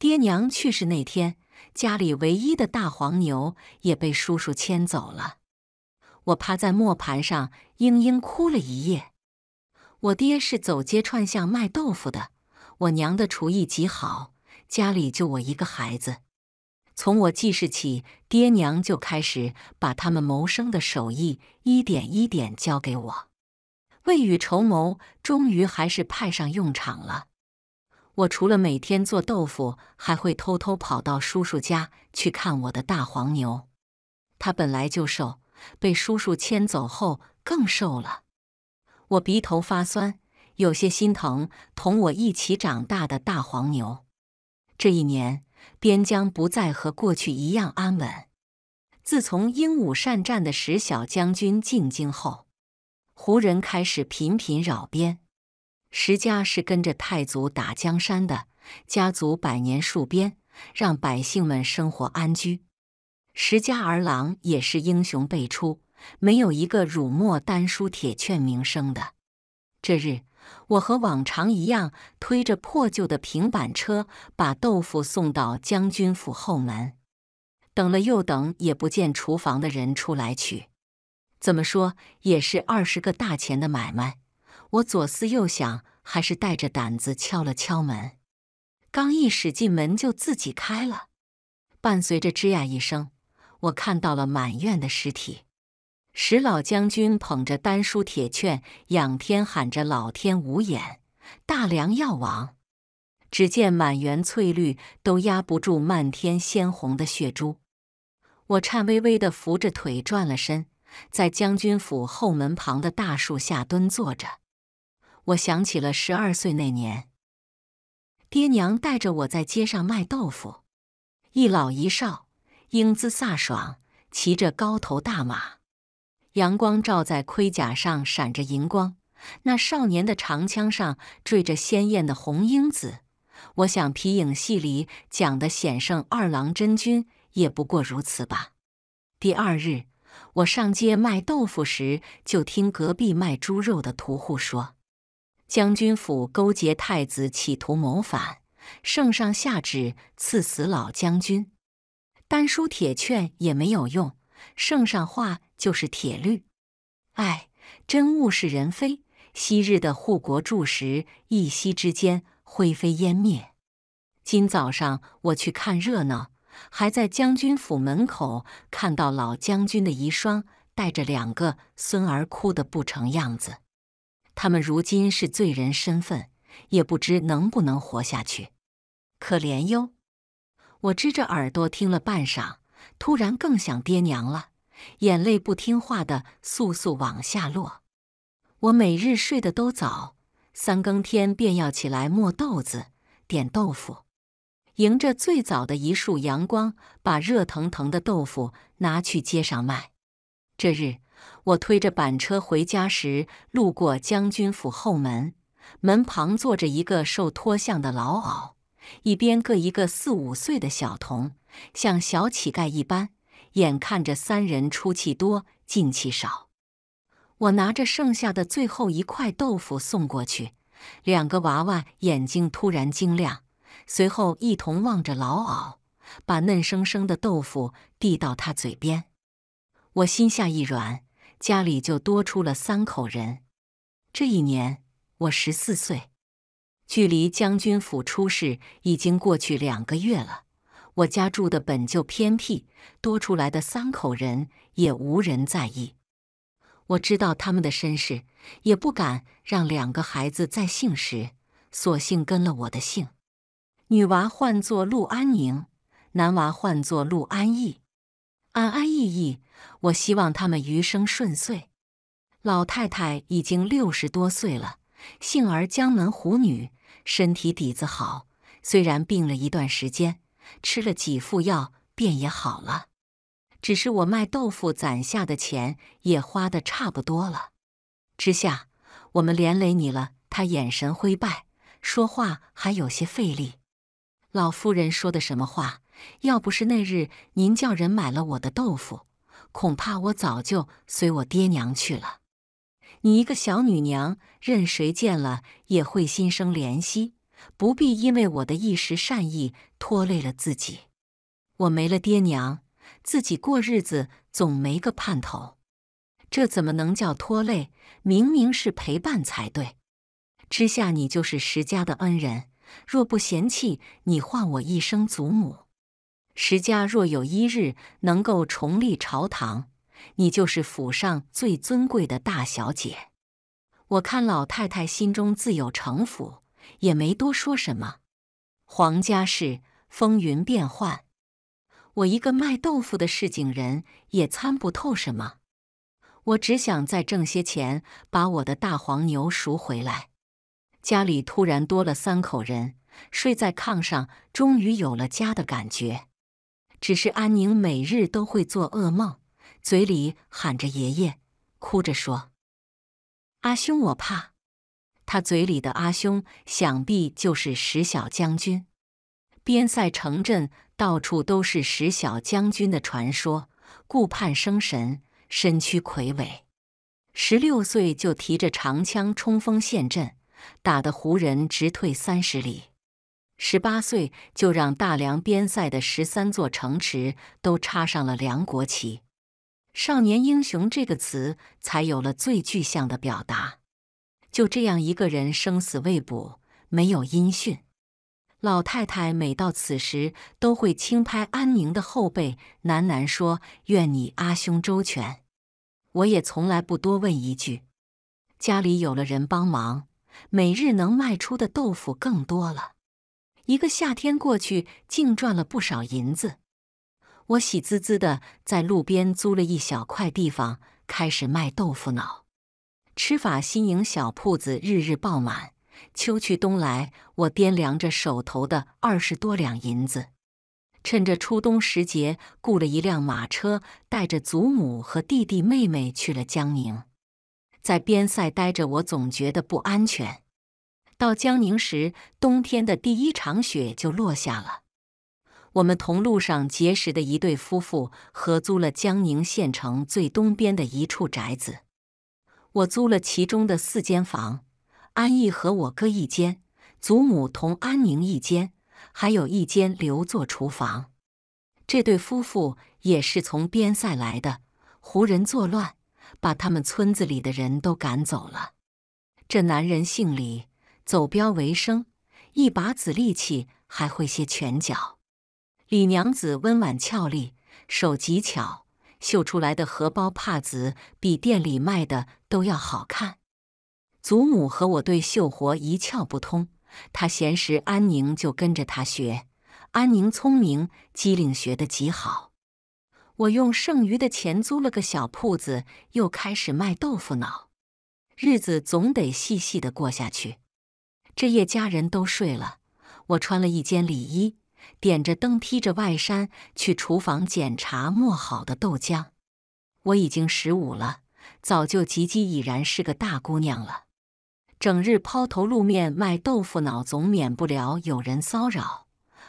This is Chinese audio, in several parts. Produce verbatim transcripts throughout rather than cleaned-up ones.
爹娘去世那天，家里唯一的大黄牛也被叔叔牵走了。我趴在磨盘上，嘤嘤哭了一夜。我爹是走街串巷卖豆腐的，我娘的厨艺极好，家里就我一个孩子。从我记事起，爹娘就开始把他们谋生的手艺一点一点教给我。未雨绸缪，终于还是派上用场了。我除了每天做豆腐，还会偷偷跑到叔叔家去看我的大黄牛。他本来就瘦，被叔叔牵走后更瘦了。我鼻头发酸，有些心疼同我一起长大的大黄牛。这一年，边疆不再和过去一样安稳。自从英武善战的石小将军进京后，胡人开始频频扰边。石家是跟着太祖打江山的，家族百年戍边，让百姓们生活安居。石家儿郎也是英雄辈出，没有一个辱没丹书铁券名声的。这日，我和往常一样，推着破旧的平板车，把豆腐送到将军府后门。等了又等，也不见厨房的人出来取。怎么说也是二十个大钱的买卖。我左思右想，还是带着胆子敲了敲门。刚一使劲，门就自己开了，伴随着吱呀一声，我看到了满院的尸体。石老将军捧着丹书铁券，仰天喊着老天无眼，大梁要亡。只见满园翠绿都压不住漫天鲜红的血珠。我颤巍巍地扶着腿转了身，在将军府后门旁的大树下蹲坐着。我想起了十二岁那年，爹娘带着我在街上卖豆腐，一老一少，英姿飒爽，骑着高头大马。阳光照在盔甲上闪着银光，那少年的长枪上缀着鲜艳的红缨子。我想皮影戏里讲的显圣二郎真君也不过如此吧。第二日，我上街卖豆腐时，就听隔壁卖猪肉的屠户说，将军府勾结太子企图谋反，圣上下旨赐死老将军。丹书铁券也没有用，圣上话就是铁律。哎，真物是人非，昔日的护国柱石一夕之间灰飞烟灭。今早上我去看热闹，还在将军府门口看到老将军的遗孀带着两个孙儿哭得不成样子。他们如今是罪人身份，也不知能不能活下去，可怜哟。我支着耳朵听了半晌，突然更想爹娘了，眼泪不听话的簌簌往下落。我每日睡得都早，三更天便要起来磨豆子点豆腐。迎着最早的一束阳光，把热腾腾的豆腐拿去街上卖。这日，我推着板车回家时，路过将军府后门，门旁坐着一个受脱相的老媪，一边各一个四五岁的小童，像小乞丐一般，眼看着三人出气多进气少。我拿着剩下的最后一块豆腐送过去，两个娃娃眼睛突然晶亮，随后一同望着老媪，把嫩生生的豆腐递到他嘴边。我心下一软，家里就多出了三口人。这一年我十四岁，距离将军府出事已经过去两个月了。我家住的本就偏僻，多出来的三口人也无人在意。我知道他们的身世，也不敢让两个孩子再姓石，索性跟了我的姓。女娃唤作陆安宁，男娃唤作陆安逸，安安逸逸。我希望他们余生顺遂。老太太已经六十多岁了，幸而江门虎女，身体底子好，虽然病了一段时间，吃了几副药便也好了。只是我卖豆腐攒下的钱也花得差不多了。之下我们连累你了。他眼神灰败，说话还有些费力。老夫人说的什么话，要不是那日您叫人买了我的豆腐，恐怕我早就随我爹娘去了。你一个小女娘，任谁见了也会心生怜惜，不必因为我的一时善意拖累了自己。我没了爹娘，自己过日子总没个盼头，这怎么能叫拖累？明明是陪伴才对。之下你就是石家的恩人，若不嫌弃，你唤我一声祖母。石家若有一日能够重立朝堂，你就是府上最尊贵的大小姐。我看老太太心中自有城府，也没多说什么。黄家事风云变幻，我一个卖豆腐的市井人也参不透什么。我只想再挣些钱，把我的大黄牛赎回来。家里突然多了三口人，睡在炕上，终于有了家的感觉。只是安宁每日都会做噩梦，嘴里喊着爷爷，哭着说：“阿兄，我怕。”他嘴里的阿兄，想必就是石小将军。边塞城镇到处都是石小将军的传说，顾盼生神，身躯魁伟。十六岁就提着长枪冲锋陷阵，打得胡人直退三十里。十八岁就让大梁边塞的十三座城池都插上了梁国旗。少年英雄这个词才有了最具象的表达。就这样一个人生死未卜，没有音讯。老太太每到此时都会轻拍安宁的后背，喃喃说：“愿你阿兄周全。”我也从来不多问一句。家里有了人帮忙，每日能卖出的豆腐更多了。一个夏天过去，竟赚了不少银子。我喜滋滋的在路边租了一小块地方，开始卖豆腐脑。吃法新颖小铺子日日爆满，秋去冬来，我掂量着手头的二十多两银子，趁着初冬时节雇了一辆马车，带着祖母和弟弟妹妹去了江宁。在边塞待着，我总觉得不安全。到江宁时，冬天的第一场雪就落下了。我们同路上结识的一对夫妇合租了江宁县城最东边的一处宅子，我租了其中的四间房，安逸和我哥一间，祖母同安宁一间，还有一间留作厨房。这对夫妇也是从边塞来的，胡人作乱，把他们村子里的人都赶走了。这男人姓李，走镖为生，一把子力气，还会些拳脚。李娘子温婉俏丽，手极巧，绣出来的荷包帕子比店里卖的都要好看。祖母和我对绣活一窍不通，她闲时安宁就跟着她学。安宁聪明，机灵，学得极好。我用剩余的钱租了个小铺子，又开始卖豆腐脑。日子总得细细的过下去。这夜家人都睡了，我穿了一件里衣，点着灯，披着外衫去厨房检查磨好的豆浆。我已经十五了，早就汲汲已然是个大姑娘了。整日抛头露面卖豆腐脑，总免不了有人骚扰。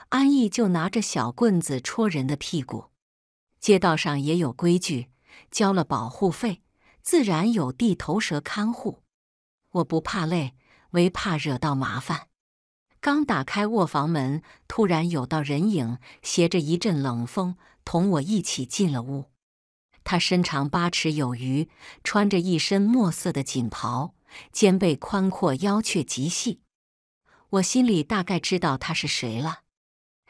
安逸就拿着小棍子戳人的屁股。街道上也有规矩，交了保护费，自然有地头蛇看护。我不怕累，唯怕惹到麻烦。刚打开卧房门，突然有道人影携着一阵冷风，同我一起进了屋。他身长八尺有余，穿着一身墨色的锦袍，肩背宽阔，腰却极细。我心里大概知道他是谁了。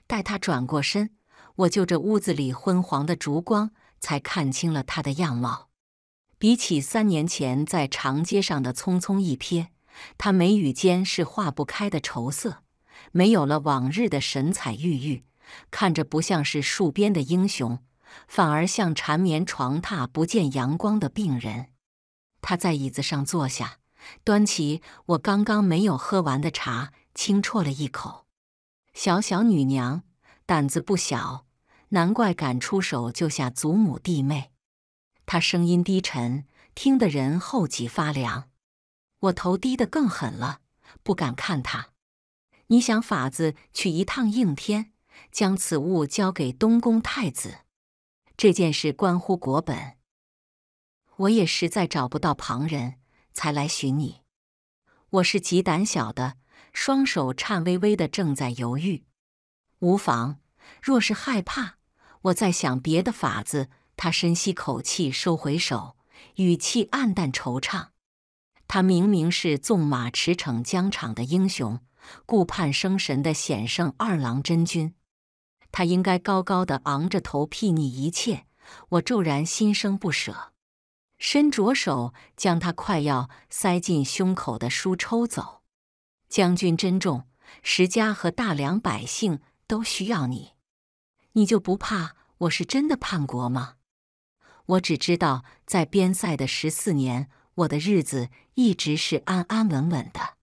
待他转过身，我就着屋子里昏黄的烛光才看清了他的样貌。比起三年前在长街上的匆匆一瞥，他眉宇间是化不开的愁色，没有了往日的神采郁郁，看着不像是戍边的英雄，反而像缠绵床榻不见阳光的病人。他在椅子上坐下，端起我刚刚没有喝完的茶，轻啜了一口。小小女娘，胆子不小，难怪敢出手救下祖母弟妹。他声音低沉，听得人后脊发凉。我头低得更狠了，不敢看他。你想法子去一趟应天，将此物交给东宫太子。这件事关乎国本，我也实在找不到旁人，才来寻你。我是极胆小的，双手颤巍巍的正在犹豫。无妨，若是害怕，我再想别的法子。他深吸口气，收回手，语气暗淡惆怅。他明明是纵马驰骋疆场的英雄，顾盼生神的险胜二郎真君。他应该高高的昂着头睥睨一切。我骤然心生不舍，伸着手将他快要塞进胸口的书抽走。将军珍重，石家和大梁百姓都需要你。你就不怕我是真的叛国吗？我只知道，在边塞的十四年，我的日子一直是安安稳稳的。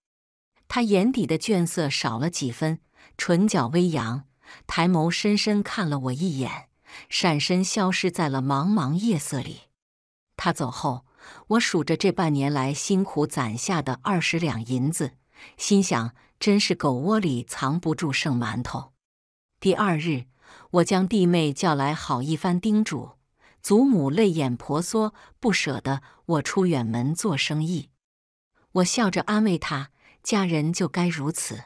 他眼底的倦色少了几分，唇角微扬，抬眸深深看了我一眼，闪身消失在了茫茫夜色里。他走后，我数着这半年来辛苦攒下的二十两银子，心想真是狗窝里藏不住剩馒头。第二日，我将弟妹叫来，好一番叮嘱。祖母泪眼婆娑，不舍得我出远门做生意。我笑着安慰她，家人就该如此。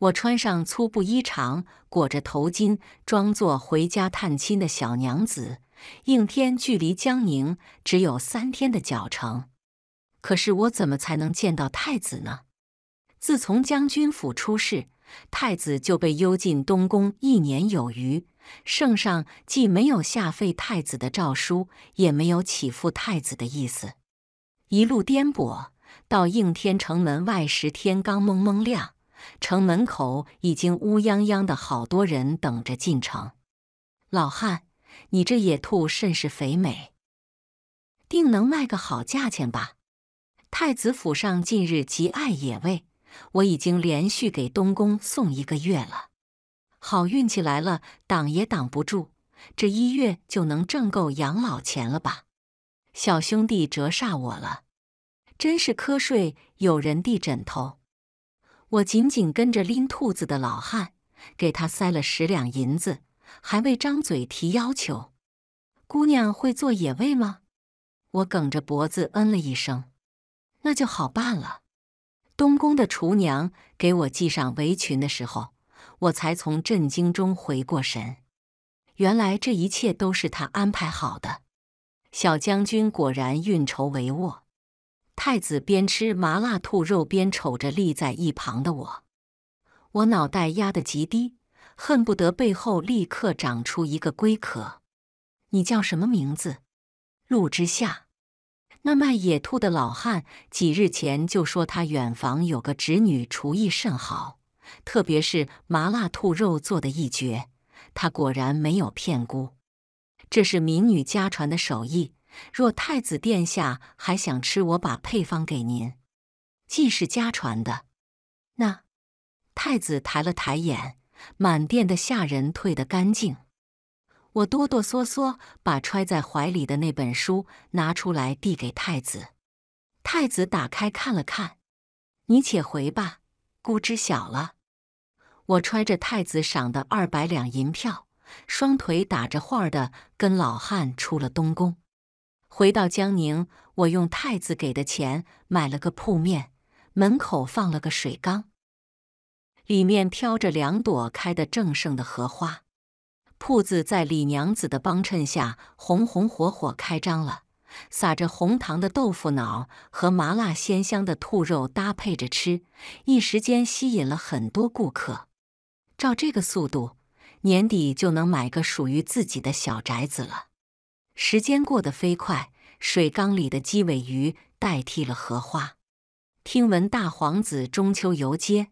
我穿上粗布衣裳，裹着头巾，装作回家探亲的小娘子，应天距离江宁只有三天的脚程。可是我怎么才能见到太子呢？自从将军府出事，太子就被幽禁东宫一年有余，圣上既没有下废太子的诏书，也没有起复太子的意思。一路颠簸，到应天城门外时，天刚蒙蒙亮。城门口已经乌泱泱的，好多人等着进城。老汉，你这野兔甚是肥美，定能卖个好价钱吧？太子府上近日极爱野味，我已经连续给东宫送一个月了。好运气来了，挡也挡不住，这一月就能挣够养老钱了吧？小兄弟折煞我了，真是瞌睡有人递枕头。我紧紧跟着拎兔子的老汉，给他塞了十两银子，还未张嘴提要求。姑娘会做野味吗？我梗着脖子嗯了一声。那就好办了。东宫的厨娘给我系上围裙的时候，我才从震惊中回过神。原来这一切都是他安排好的。小将军果然运筹帷幄。太子边吃麻辣兔肉边瞅着立在一旁的我，我脑袋压得极低，恨不得背后立刻长出一个龟壳。你叫什么名字？陆之夏。那卖野兔的老汉几日前就说他远房有个侄女厨艺甚好，特别是麻辣兔肉做的一绝。他果然没有骗姑，这是民女家传的手艺。若太子殿下还想吃，我把配方给您。既是家传的，那……太子抬了抬眼，满殿的下人退得干净。我哆哆嗦嗦把揣在怀里的那本书拿出来递给太子。太子打开看了看，你且回吧，姑知晓了。我揣着太子赏的二百两银票，双腿打着晃儿的跟老汉出了东宫。回到江宁，我用太子给的钱买了个铺面，门口放了个水缸，里面飘着两朵开得正盛的荷花。铺子在李娘子的帮衬下红红火火开张了，撒着红糖的豆腐脑和麻辣鲜香的兔肉搭配着吃，一时间吸引了很多顾客。照这个速度，年底就能买个属于自己的小宅子了。时间过得飞快，水缸里的鸡尾鱼代替了荷花。听闻大皇子中秋游街，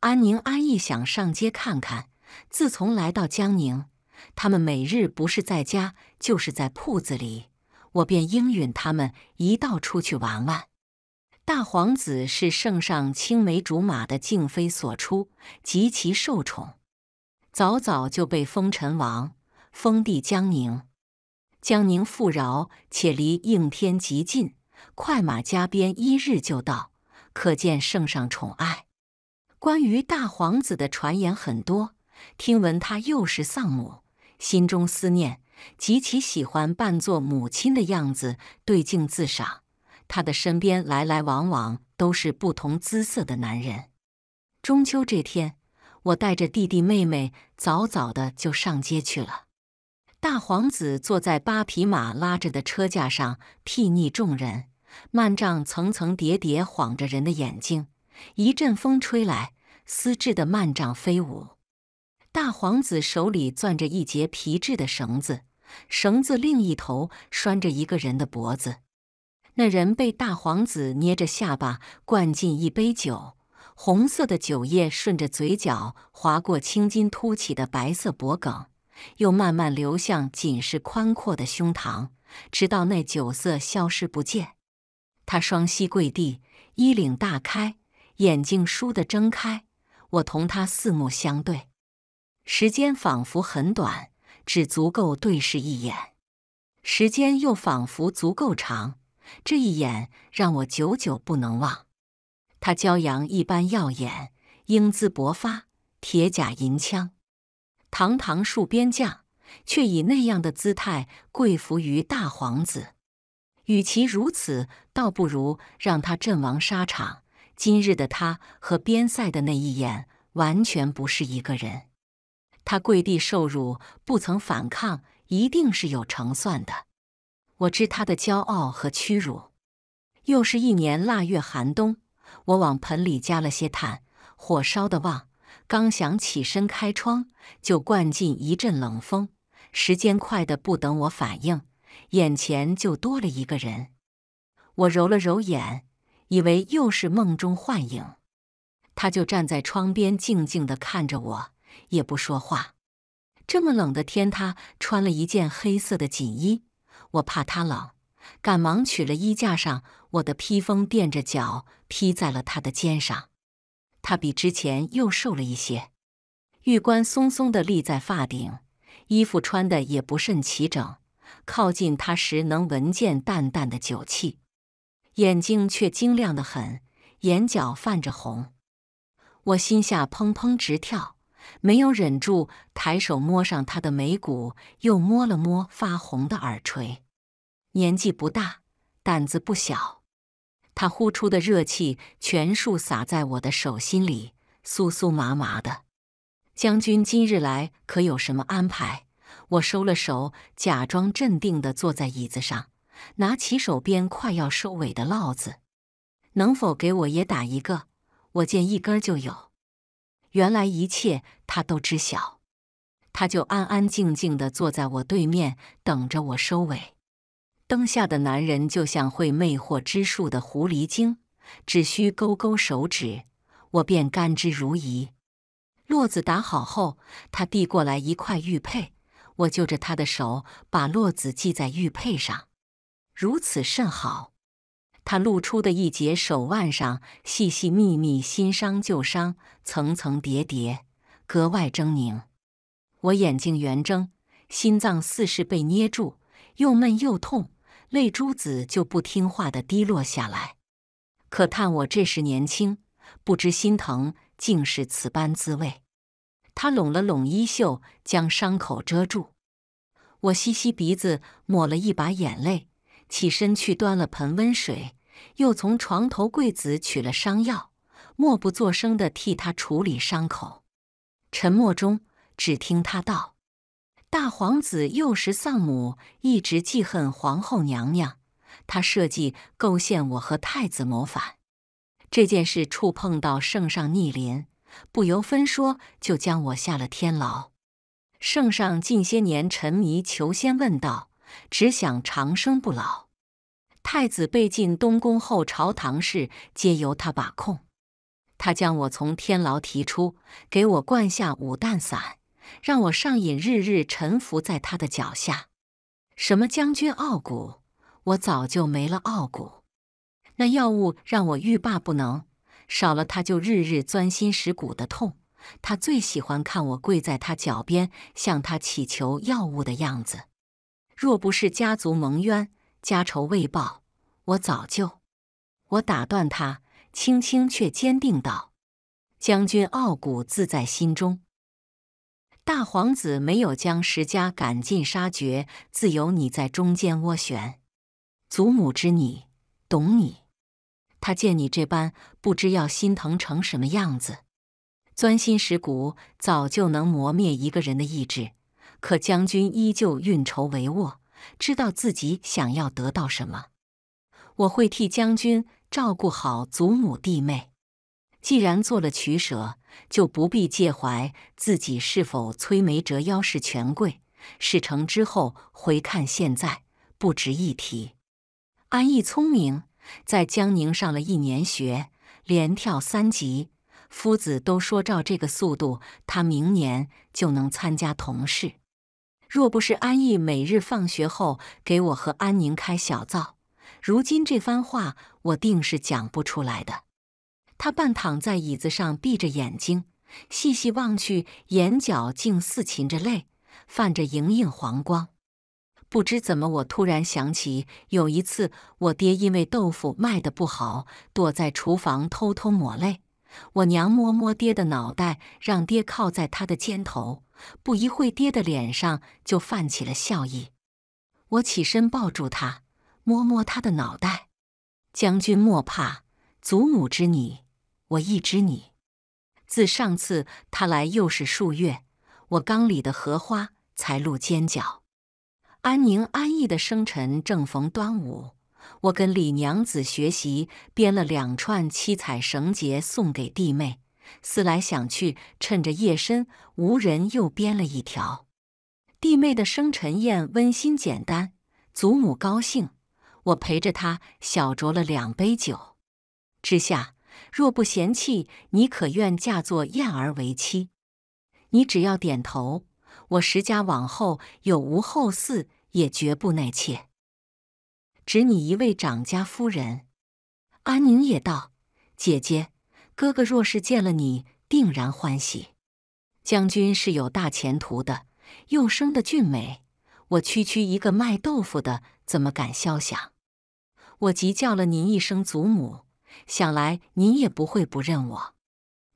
安宁安逸想上街看看。自从来到江宁，他们每日不是在家，就是在铺子里，我便应允他们一道出去玩玩。大皇子是圣上青梅竹马的敬妃所出，极其受宠，早早就被封陈王，封地江宁。江宁富饶，且离应天极近，快马加鞭一日就到，可见圣上宠爱。关于大皇子的传言很多，听闻他幼时丧母，心中思念，极其喜欢扮作母亲的样子对镜自赏。他的身边来来往往都是不同姿色的男人，中秋这天，我带着弟弟妹妹早早的就上街去了。大皇子坐在八匹马拉着的车架上，睥睨众人，幔帐层层叠叠，晃着人的眼睛。一阵风吹来，丝质的幔帐飞舞。大皇子手里攥着一截皮质的绳子，绳子另一头拴着一个人的脖子。那人被大皇子捏着下巴灌进一杯酒。 红色的酒液顺着嘴角划过青筋凸起的白色脖梗，又慢慢流向紧实宽阔的胸膛，直到那酒色消失不见。他双膝跪地，衣领大开，眼睛倏地睁开。我同他四目相对，时间仿佛很短，只足够对视一眼；时间又仿佛足够长，这一眼让我久久不能忘。 他骄阳一般耀眼，英姿勃发，铁甲银枪，堂堂戍边将，却以那样的姿态跪伏于大皇子。与其如此，倒不如让他阵亡沙场。今日的他和边塞的那一眼完全不是一个人。他跪地受辱，不曾反抗，一定是有成算的。我知他的骄傲和屈辱。又是一年腊月寒冬。 我往盆里加了些炭，火烧得旺。刚想起身开窗，就灌进一阵冷风。时间快得不等我反应，眼前就多了一个人。我揉了揉眼，以为又是梦中幻影。他就站在窗边，静静地看着我，也不说话。这么冷的天，他穿了一件黑色的锦衣。我怕他冷，赶忙取了衣架上。 我的披风垫着脚披在了他的肩上，他比之前又瘦了一些，玉冠松松地立在发顶，衣服穿的也不甚齐整。靠近他时，能闻见淡淡的酒气，眼睛却晶亮得很，眼角泛着红。我心下砰砰直跳，没有忍住，抬手摸上他的眉骨，又摸了摸发红的耳垂。年纪不大，胆子不小。 他呼出的热气全数洒在我的手心里，酥酥麻麻的。将军今日来可有什么安排？我收了手，假装镇定地坐在椅子上，拿起手边快要收尾的烙子，能否给我也打一个？我见一根就有。原来一切他都知晓，他就安安静静地坐在我对面，等着我收尾。 灯下的男人就像会魅惑之术的狐狸精，只需勾勾手指，我便甘之如饴。络子打好后，他递过来一块玉佩，我就着他的手把络子系在玉佩上，如此甚好。他露出的一截手腕上细细密密，新伤旧伤，层层叠叠，格外狰狞。我眼睛圆睁，心脏似是被捏住，又闷又痛。 泪珠子就不听话地滴落下来，可叹我这时年轻，不知心疼，竟是此般滋味。他拢了拢衣袖，将伤口遮住。我吸吸鼻子，抹了一把眼泪，起身去端了盆温水，又从床头柜子取了伤药，默不作声地替他处理伤口。沉默中，只听他道。 大皇子幼时丧母，一直记恨皇后娘娘。他设计构陷我和太子谋反，这件事触碰到圣上逆鳞，不由分说就将我下了天牢。圣上近些年沉迷求仙问道，只想长生不老。太子被禁东宫后，朝堂事皆由他把控。他将我从天牢提出，给我灌下五弹散。 让我上瘾，日日臣服在他的脚下。什么将军傲骨，我早就没了傲骨。那药物让我欲罢不能，少了它就日日钻心蚀骨的痛。他最喜欢看我跪在他脚边，向他祈求药物的样子。若不是家族蒙冤，家仇未报，我早就……我打断他，轻轻却坚定道：“将军傲骨自在心中。” 大皇子没有将石家赶尽杀绝，自有你在中间涡旋。祖母知你，懂你。他见你这般，不知要心疼成什么样子。钻心蚀骨早就能磨灭一个人的意志，可将军依旧运筹帷幄，知道自己想要得到什么。我会替将军照顾好祖母弟妹。既然做了取舍，就不必介怀自己是否摧眉折腰是权贵。事成之后回看现在，不值一提。安逸聪明，在江宁上了一年学，连跳三级。夫子都说照这个速度，他明年就能参加童试。若不是安逸每日放学后给我和安宁开小灶，如今这番话我定是讲不出来的。他半躺在椅子上，闭着眼睛，细细望去，眼角竟似噙着泪，泛着莹莹黄光。不知怎么，我突然想起有一次，我爹因为豆腐卖得不好，躲在厨房偷偷抹泪。我娘摸摸爹的脑袋，让爹靠在他的肩头，不一会爹的脸上就泛起了笑意。我起身抱住他，摸摸他的脑袋。将军莫怕，祖母知你，我亦知你。自上次他来又是数月，我缸里的荷花才露尖角。安宁安逸的生辰正逢端午，我跟李娘子学习，编了两串七彩绳结送给弟妹。思来想去，趁着夜深无人，又编了一条。弟妹的生辰宴温馨简单，祖母高兴，我陪着她小酌了两杯酒。之下，若不嫌弃，你可愿嫁作燕儿为妻？你只要点头，我石家往后有无后嗣，也绝不内妾。只你一位长家夫人。安宁也道：姐姐，哥哥若是见了你，定然欢喜。将军是有大前途的，又生得俊美，我区区一个卖豆腐的，怎么敢肖想？我即叫了您一声祖母，想来您也不会不认我。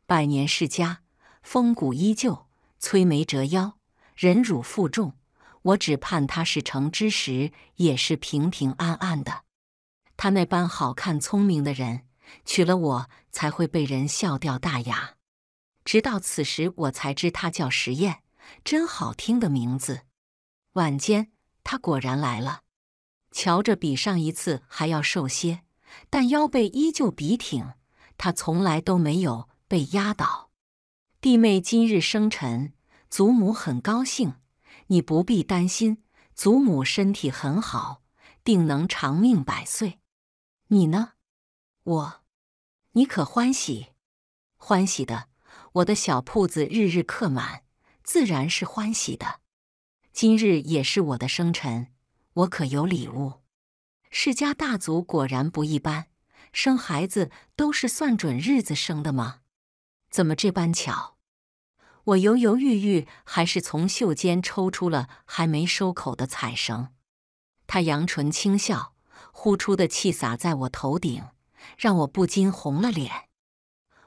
百年世家，风骨依旧，摧眉折腰，忍辱负重。我只盼他事成之时也是平平安安的。他那般好看聪明的人，娶了我才会被人笑掉大牙。直到此时我才知他叫石燕，真好听的名字。晚间他果然来了，瞧着比上一次还要瘦些，但腰背依旧笔挺，他从来都没有被压倒。弟妹今日生辰，祖母很高兴，你不必担心，祖母身体很好，定能长命百岁。你呢？我，你可欢喜？欢喜的，我的小铺子日日客满，自然是欢喜的。今日也是我的生辰，我可有礼物。世家大族果然不一般，生孩子都是算准日子生的吗？怎么这般巧？我犹犹豫豫，还是从袖间抽出了还没收口的彩绳。他扬唇轻笑，呼出的气洒在我头顶，让我不禁红了脸。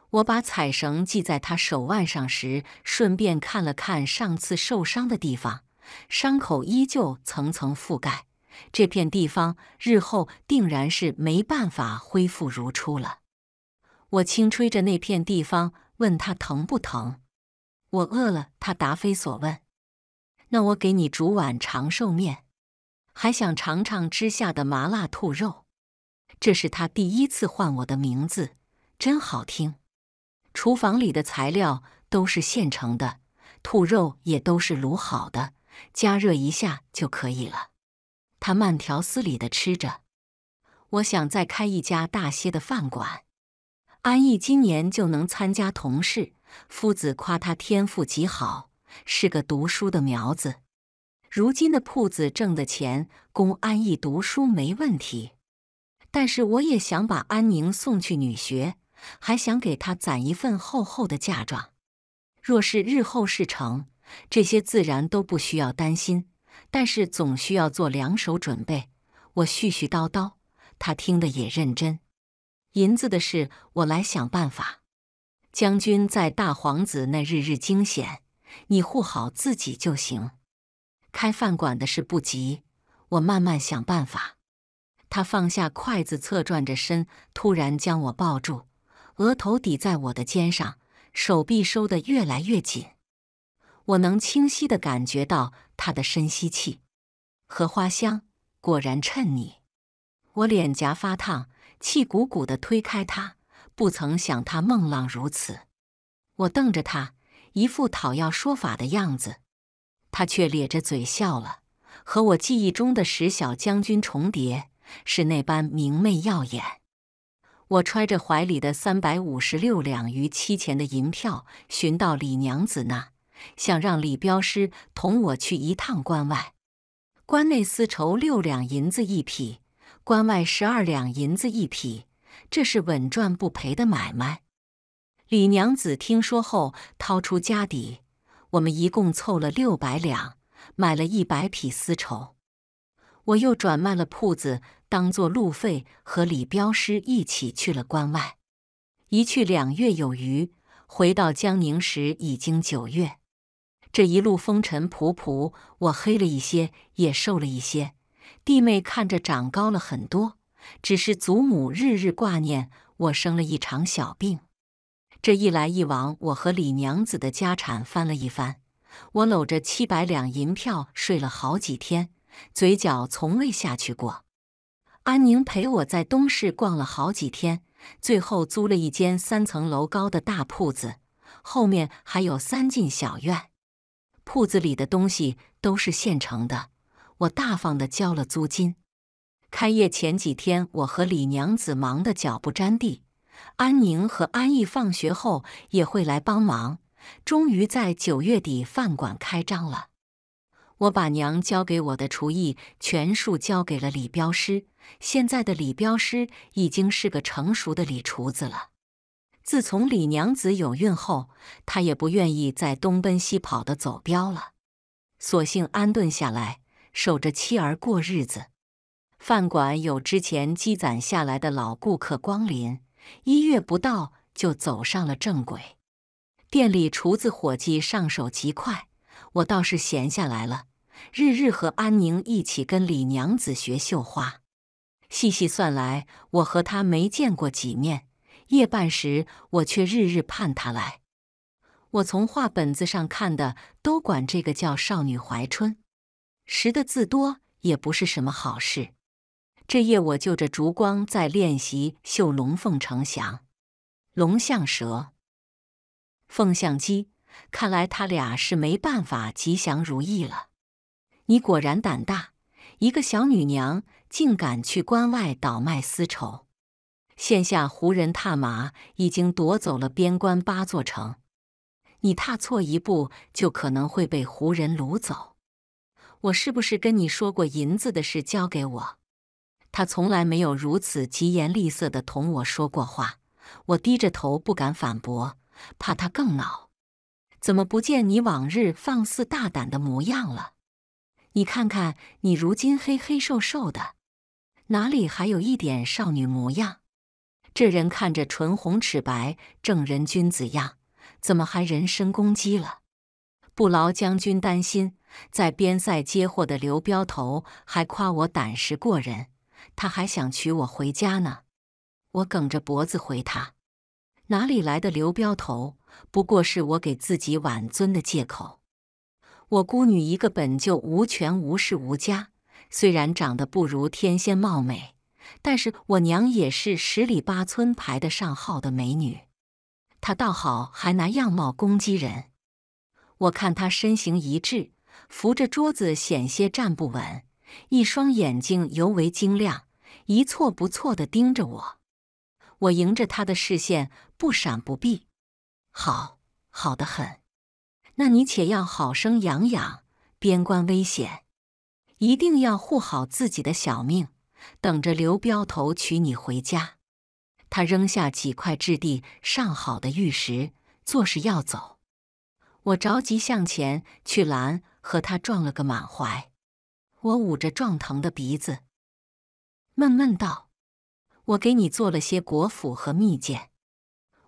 我把彩绳系在他手腕上时，顺便看了看上次受伤的地方，伤口依旧层层覆盖，这片地方日后定然是没办法恢复如初了。我轻吹着那片地方，问他疼不疼。我饿了，他答非所问。那我给你煮碗长寿面，还想尝尝之下的麻辣兔肉。这是他第一次唤我的名字，真好听。厨房里的材料都是现成的，兔肉也都是卤好的，加热一下就可以了。他慢条斯理地吃着。我想再开一家大些的饭馆。安逸今年就能参加童试，夫子夸他天赋极好，是个读书的苗子。如今的铺子挣的钱供安逸读书没问题，但是我也想把安宁送去女学，还想给她攒一份厚厚的嫁妆。若是日后事成，这些自然都不需要担心，但是总需要做两手准备。我絮絮叨叨，他听得也认真。银子的事，我来想办法。将军在大皇子那日日惊险，你护好自己就行。开饭馆的事不急，我慢慢想办法。他放下筷子，侧转着身，突然将我抱住，额头抵在我的肩上，手臂收得越来越紧。我能清晰地感觉到他的深吸气。荷花香，果然衬你。我脸颊发烫，气鼓鼓地推开他，不曾想他孟浪如此。我瞪着他，一副讨要说法的样子，他却咧着嘴笑了，和我记忆中的石小将军重叠，是那般明媚耀眼。我揣着怀里的三百五十六两余七钱的银票，寻到李娘子那，想让李镖师同我去一趟关外。关内丝绸六两银子一匹，关外十二两银子一匹，这是稳赚不赔的买卖。李娘子听说后，掏出家底，我们一共凑了六百两，买了一百匹丝绸。我又转卖了铺子，当做路费，和李镖师一起去了关外。一去两月有余，回到江宁时已经九月。这一路风尘仆仆，我黑了一些，也瘦了一些，弟妹看着长高了很多，只是祖母日日挂念，我生了一场小病。这一来一往，我和李娘子的家产翻了一番。我搂着七百两银票睡了好几天，嘴角从未下去过。安宁陪我在东市逛了好几天，最后租了一间三层楼高的大铺子，后面还有三进小院。铺子里的东西都是现成的，我大方地交了租金。开业前几天，我和李娘子忙得脚不沾地。安宁和安逸放学后也会来帮忙，终于在九月底饭馆开张了。我把娘教给我的厨艺全数交给了李镖师，现在的李镖师已经是个成熟的李厨子了。自从李娘子有孕后，她也不愿意再东奔西跑的走镖了，索性安顿下来，守着妻儿过日子。饭馆有之前积攒下来的老顾客光临，一月不到就走上了正轨。店里厨子伙计上手极快，我倒是闲下来了，日日和安宁一起跟李娘子学绣花。细细算来，我和她没见过几面，夜半时我却日日盼她来。我从画本子上看的都管这个叫少女怀春，识的字多也不是什么好事。这夜我就着烛光在练习绣龙凤呈祥、龙象蛇、凤象鸡，看来他俩是没办法吉祥如意了。你果然胆大，一个小女娘竟敢去关外倒卖丝绸。现下胡人踏马已经夺走了边关八座城，你踏错一步就可能会被胡人掳走。我是不是跟你说过银子的事交给我？他从来没有如此疾言厉色地同我说过话，我低着头不敢反驳，怕他更恼。怎么不见你往日放肆大胆的模样了？你看看你如今黑黑瘦瘦的，哪里还有一点少女模样？这人看着唇红齿白，正人君子样，怎么还人身攻击了？不劳将军担心，在边塞接货的刘镖头还夸我胆识过人，他还想娶我回家呢。我梗着脖子回他，哪里来的刘镖头，不过是我给自己挽尊的借口。我孤女一个本就无权无势无家，虽然长得不如天仙貌美，但是我娘也是十里八村排得上号的美女，她倒好还拿样貌攻击人。我看她身形一致，扶着桌子险些站不稳，一双眼睛尤为晶亮，一错不错地盯着我。我迎着他的视线，不闪不避。好，好得很。那你且要好生养养，边关危险，一定要护好自己的小命，等着刘镖头娶你回家。他扔下几块质地上好的玉石，作势要走。我着急向前去拦，和他撞了个满怀。我捂着撞疼的鼻子，闷闷道：“我给你做了些果脯和蜜饯，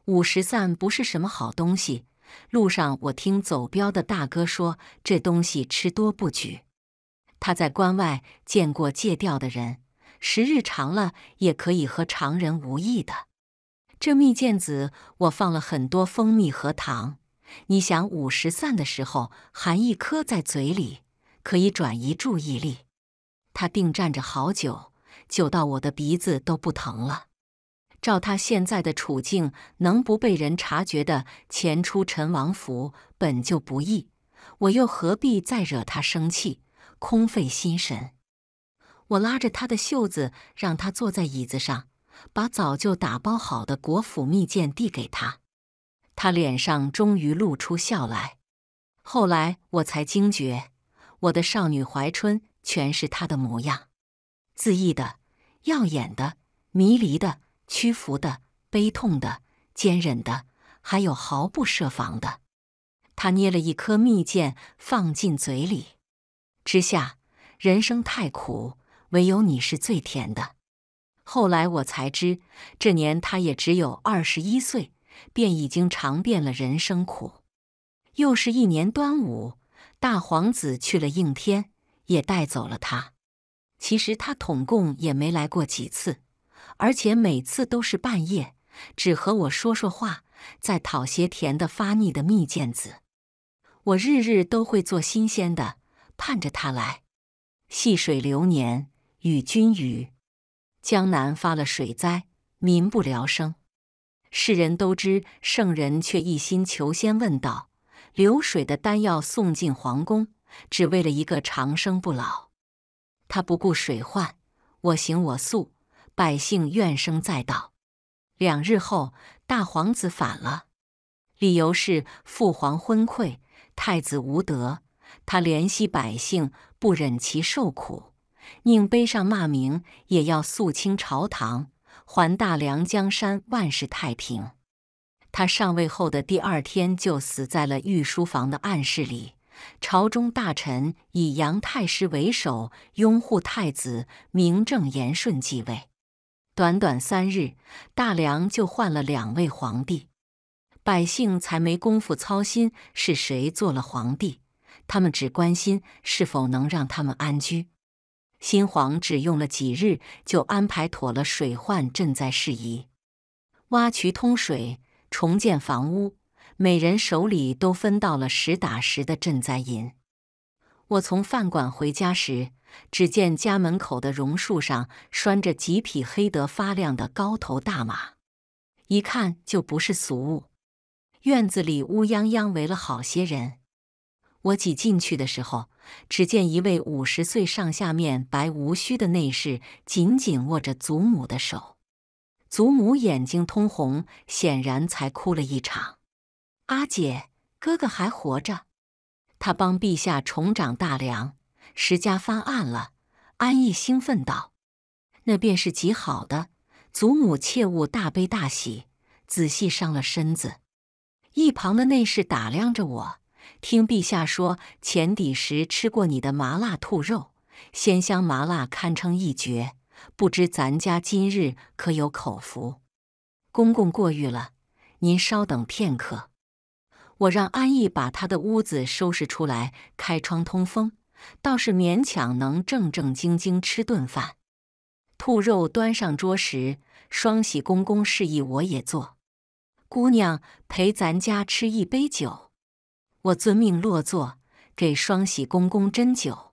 五石散不是什么好东西。路上我听走镖的大哥说，这东西吃多不举。他在关外见过戒掉的人，时日长了也可以和常人无异的。这蜜饯子我放了很多蜂蜜和糖，你想五十散的时候含一颗在嘴里，可以转移注意力。他定站着好久，久到我的鼻子都不疼了。照他现在的处境，能不被人察觉的潜出陈王府本就不易，我又何必再惹他生气，空费心神？我拉着他的袖子，让他坐在椅子上，把早就打包好的果脯蜜饯递给他。他脸上终于露出笑来。后来我才惊觉，我的少女怀春全是他的模样，恣意的、耀眼的、迷离的、屈服的、悲痛的、坚忍的，还有毫不设防的。他捏了一颗蜜饯放进嘴里，之下人生太苦，唯有你是最甜的。后来我才知，这年他也只有二十一岁，便已经尝遍了人生苦。又是一年端午，大皇子去了应天，也带走了他。其实他统共也没来过几次，而且每次都是半夜，只和我说说话，再讨些甜的发腻的蜜饯子。我日日都会做新鲜的，盼着他来。细水流年，与君语。江南发了水灾，民不聊生。世人都知，圣人却一心求仙问道，流水的丹药送进皇宫，只为了一个长生不老。他不顾水患，我行我素，百姓怨声载道。两日后，大皇子反了，理由是父皇昏聩，太子无德，他怜惜百姓，不忍其受苦，宁背上骂名，也要肃清朝堂，还大梁江山万世太平。他上位后的第二天就死在了御书房的暗室里。朝中大臣以杨太师为首，拥护太子，名正言顺继位。短短三日，大梁就换了两位皇帝，百姓才没工夫操心是谁做了皇帝，他们只关心是否能让他们安居。新皇只用了几日，就安排妥了水患赈灾事宜，挖渠通水，重建房屋，每人手里都分到了实打实的赈灾银。我从饭馆回家时，只见家门口的榕树上拴着几匹黑得发亮的高头大马，一看就不是俗物。院子里乌泱泱围了好些人。我挤进去的时候，只见一位五十岁上下、面白无须的内侍紧紧握着祖母的手，祖母眼睛通红，显然才哭了一场。阿姐，哥哥还活着，他帮陛下重掌大梁，石家翻案了。安逸兴奋道：“那便是极好的。”祖母切勿大悲大喜，仔细伤了身子。一旁的内侍打量着我，听陛下说前底时吃过你的麻辣兔肉，鲜香麻辣堪称一绝，不知咱家今日可有口福？公公过誉了，您稍等片刻。我让安逸把他的屋子收拾出来，开窗通风，倒是勉强能正正经经吃顿饭。兔肉端上桌时，双喜公公示意我也坐。姑娘，陪咱家吃一杯酒。我遵命落座，给双喜公公斟酒。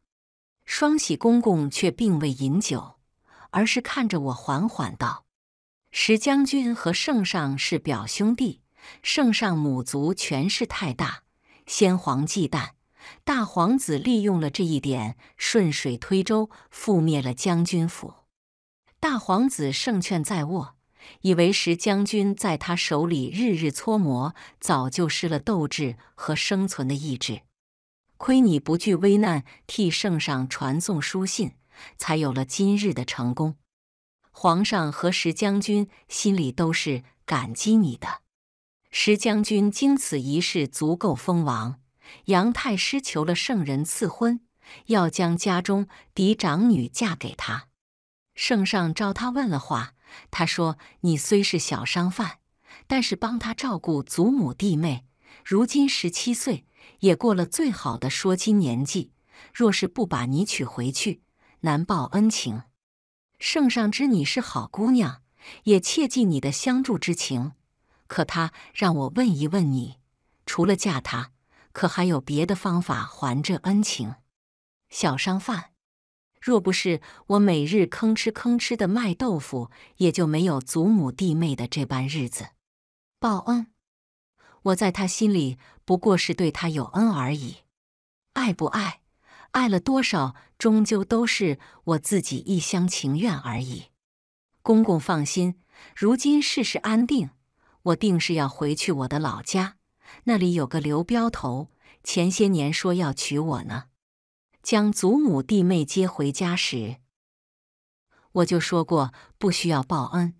双喜公公却并未饮酒，而是看着我缓缓道：“石将军和圣上是表兄弟，圣上母族权势太大，先皇忌惮，大皇子利用了这一点，顺水推舟，覆灭了将军府。大皇子胜券在握，以为石将军在他手里日日搓磨，早就失了斗志和生存的意志。亏你不惧危难，替圣上传送书信，才有了今日的成功。皇上和石将军心里都是感激你的。石将军经此一事足够封王，杨太师求了圣人赐婚，要将家中嫡长女嫁给他。圣上召他问了话，他说你虽是小商贩，但是帮他照顾祖母弟妹，如今十七岁，也过了最好的说亲年纪，若是不把你娶回去，难报恩情。圣上知你是好姑娘，也切记你的相助之情。可他让我问一问你，除了嫁他，可还有别的方法还这恩情？小商贩，若不是我每日吭哧吭哧的卖豆腐，也就没有祖母弟妹的这般日子。报恩，我在他心里不过是对他有恩而已。爱不爱，爱了多少，终究都是我自己一厢情愿而已。公公放心，如今世事安定，我定是要回去我的老家，那里有个刘镖头，前些年说要娶我呢。将祖母弟妹接回家时，我就说过不需要报恩，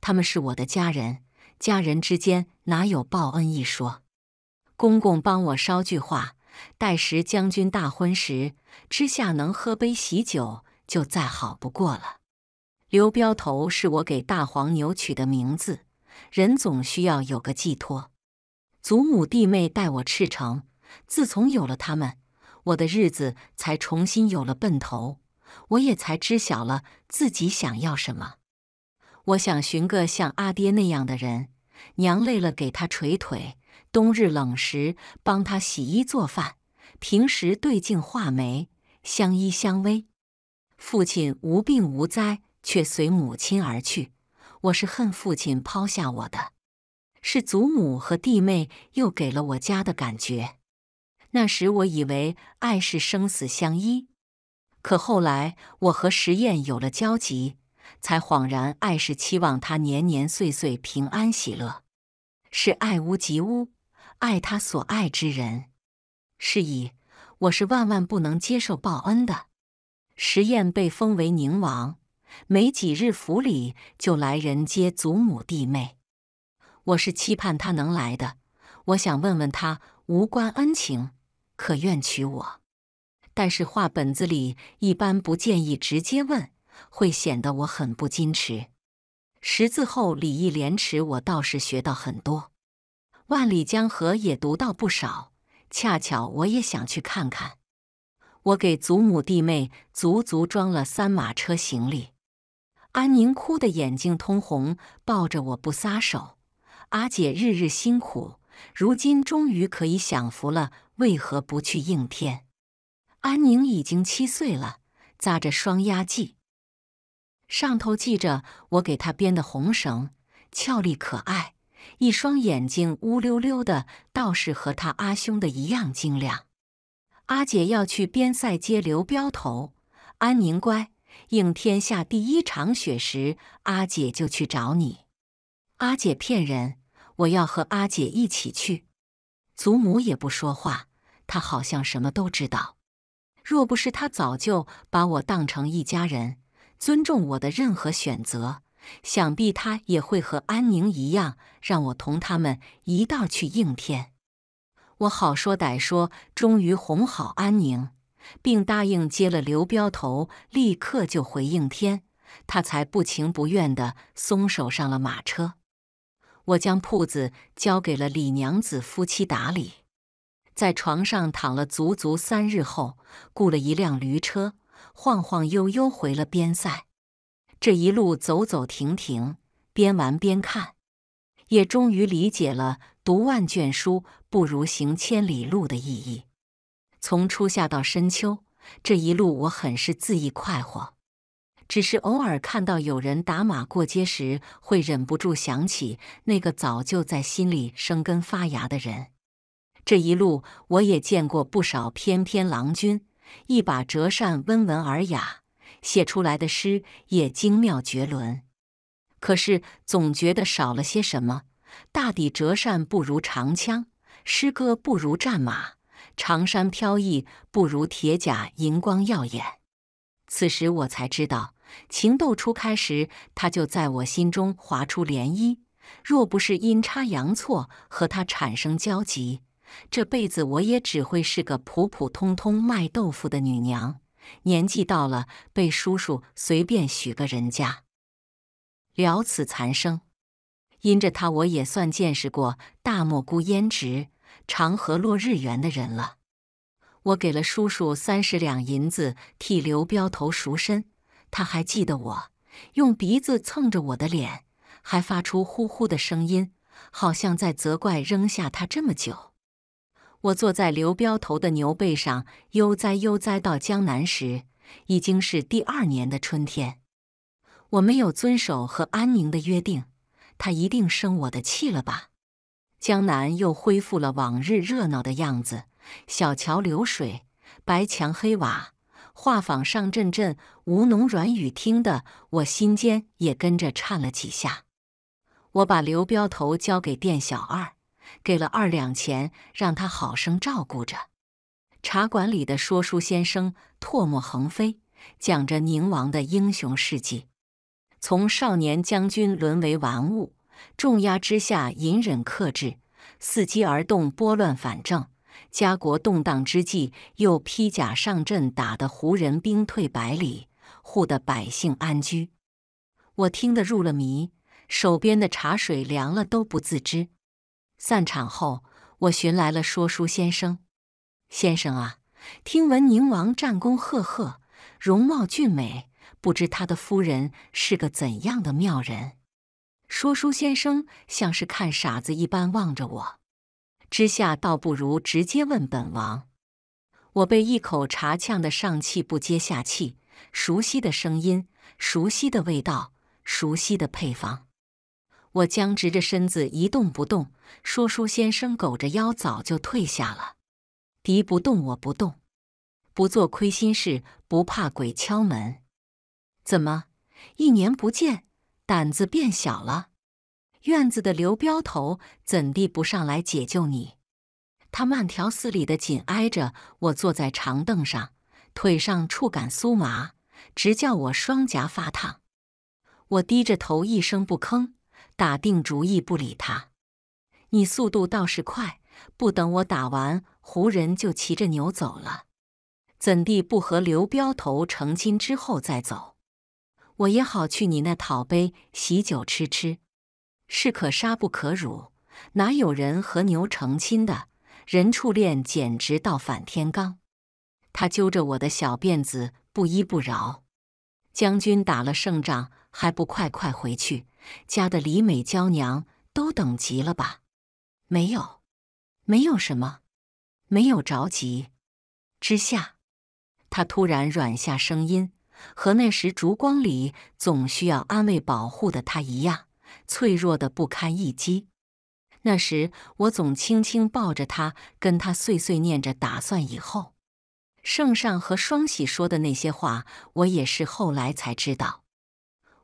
他们是我的家人，家人之间哪有报恩一说。公公帮我捎句话，待时将军大婚时之下能喝杯喜酒，就再好不过了。刘镖头是我给大黄牛取的名字，人总需要有个寄托。祖母弟妹待我赤诚，自从有了他们，我的日子才重新有了奔头，我也才知晓了自己想要什么。我想寻个像阿爹那样的人，娘累了给他捶腿，冬日冷时帮他洗衣做饭，平时对镜画眉，相依相偎。父亲无病无灾，却随母亲而去，我是恨父亲抛下我的。是祖母和弟妹又给了我家的感觉。那时我以为爱是生死相依，可后来我和石燕有了交集，才恍然爱是期望他年年岁岁平安喜乐，是爱屋及乌，爱他所爱之人。是以我是万万不能接受报恩的。石燕被封为宁王，没几日府里就来人接祖母弟妹，我是期盼他能来的，我想问问他无关恩情，可愿娶我？但是话本子里一般不建议直接问，会显得我很不矜持。识字后礼义廉耻我倒是学到很多，万里江河也读到不少，恰巧我也想去看看。我给祖母弟妹足足装了三马车行李。安宁哭得眼睛通红，抱着我不撒手。阿姐日日辛苦，如今终于可以享福了，为何不去应天？安宁已经七岁了，扎着双压髻，上头系着我给她编的红绳，俏丽可爱，一双眼睛乌溜溜的，倒是和她阿兄的一样晶亮。阿姐要去边塞接刘镖头，安宁乖，应天下第一场雪时，阿姐就去找你。阿姐骗人，我要和阿姐一起去。祖母也不说话，她好像什么都知道。若不是她早就把我当成一家人，尊重我的任何选择，想必她也会和安宁一样，让我同他们一道去应天。我好说歹说，终于哄好安宁，并答应接了刘镖头，立刻就回应天，她才不情不愿地松手上了马车。我将铺子交给了李娘子夫妻打理，在床上躺了足足三日后，雇了一辆驴车，晃晃悠悠回了边塞。这一路走走停停，边玩边看，也终于理解了读万卷书不如行千里路的意义。从初夏到深秋，这一路我很是恣意快活。只是偶尔看到有人打马过街时，会忍不住想起那个早就在心里生根发芽的人。这一路我也见过不少翩翩郎君，一把折扇温文尔雅，写出来的诗也精妙绝伦。可是总觉得少了些什么，大抵折扇不如长枪，诗歌不如战马，长衫飘逸不如铁甲银光耀眼。此时我才知道，情窦初开时，他就在我心中划出涟漪。若不是阴差阳错和他产生交集，这辈子我也只会是个普普通通卖豆腐的女娘，年纪到了被叔叔随便许个人家。了此残生，因着他，我也算见识过大漠孤烟直，长河落日圆的人了。我给了叔叔三十两银子替刘镖头赎身，他还记得我，用鼻子蹭着我的脸，还发出呼呼的声音，好像在责怪扔下他这么久。我坐在刘彪头的牛背上，悠哉悠哉到江南时，已经是第二年的春天。我没有遵守和安宁的约定，他一定生我的气了吧？江南又恢复了往日热闹的样子，小桥流水，白墙黑瓦，画舫上阵阵吴侬软语，听得我心间也跟着颤了几下。我把刘彪头交给店小二，给了二两钱，让他好生照顾着。茶馆里的说书先生唾沫横飞，讲着宁王的英雄事迹，从少年将军沦为玩物，重压之下隐忍克制，伺机而动，拨乱反正。家国动荡之际，又披甲上阵，打得胡人兵退百里，护得百姓安居。我听得入了迷，手边的茶水凉了都不自知。散场后，我寻来了说书先生。先生啊，听闻宁王战功赫赫，容貌俊美，不知他的夫人是个怎样的妙人？说书先生像是看傻子一般望着我，之下倒不如直接问本王。我被一口茶呛得上气不接下气，熟悉的声音，熟悉的味道，熟悉的配方。我僵直着身子一动不动，说书先生苟着腰早就退下了。敌不动我不动，不做亏心事，不怕鬼敲门。怎么，一年不见，胆子变小了？院子的刘彪头怎地不上来解救你？他慢条斯理的紧挨着我坐在长凳上，腿上触感酥麻，直叫我双颊发烫。我低着头一声不吭，打定主意不理他。你速度倒是快，不等我打完，胡人就骑着牛走了，怎地不和刘彪头成亲之后再走？我也好去你那讨杯喜酒吃吃。士可杀不可辱，哪有人和牛成亲的？人畜恋简直到反天罡。他揪着我的小辫子不依不饶。将军打了胜仗还不快快回去，家的李美娇娘都等急了吧？没有，没有什么，没有着急。之下，他突然软下声音，和那时烛光里总需要安慰保护的他一样，脆弱的不堪一击。那时我总轻轻抱着他，跟他碎碎念着打算以后。圣上和双喜说的那些话，我也是后来才知道。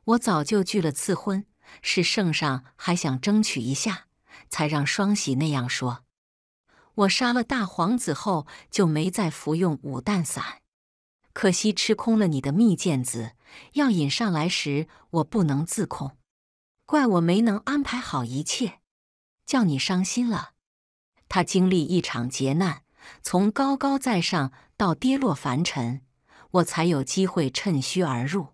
我早就拒了赐婚，是圣上还想争取一下，才让双喜那样说。我杀了大皇子后，就没再服用五蛋散，可惜吃空了你的蜜饯子，要饮上来时我不能自控，怪我没能安排好一切，叫你伤心了。他经历一场劫难，从高高在上到跌落凡尘，我才有机会趁虚而入。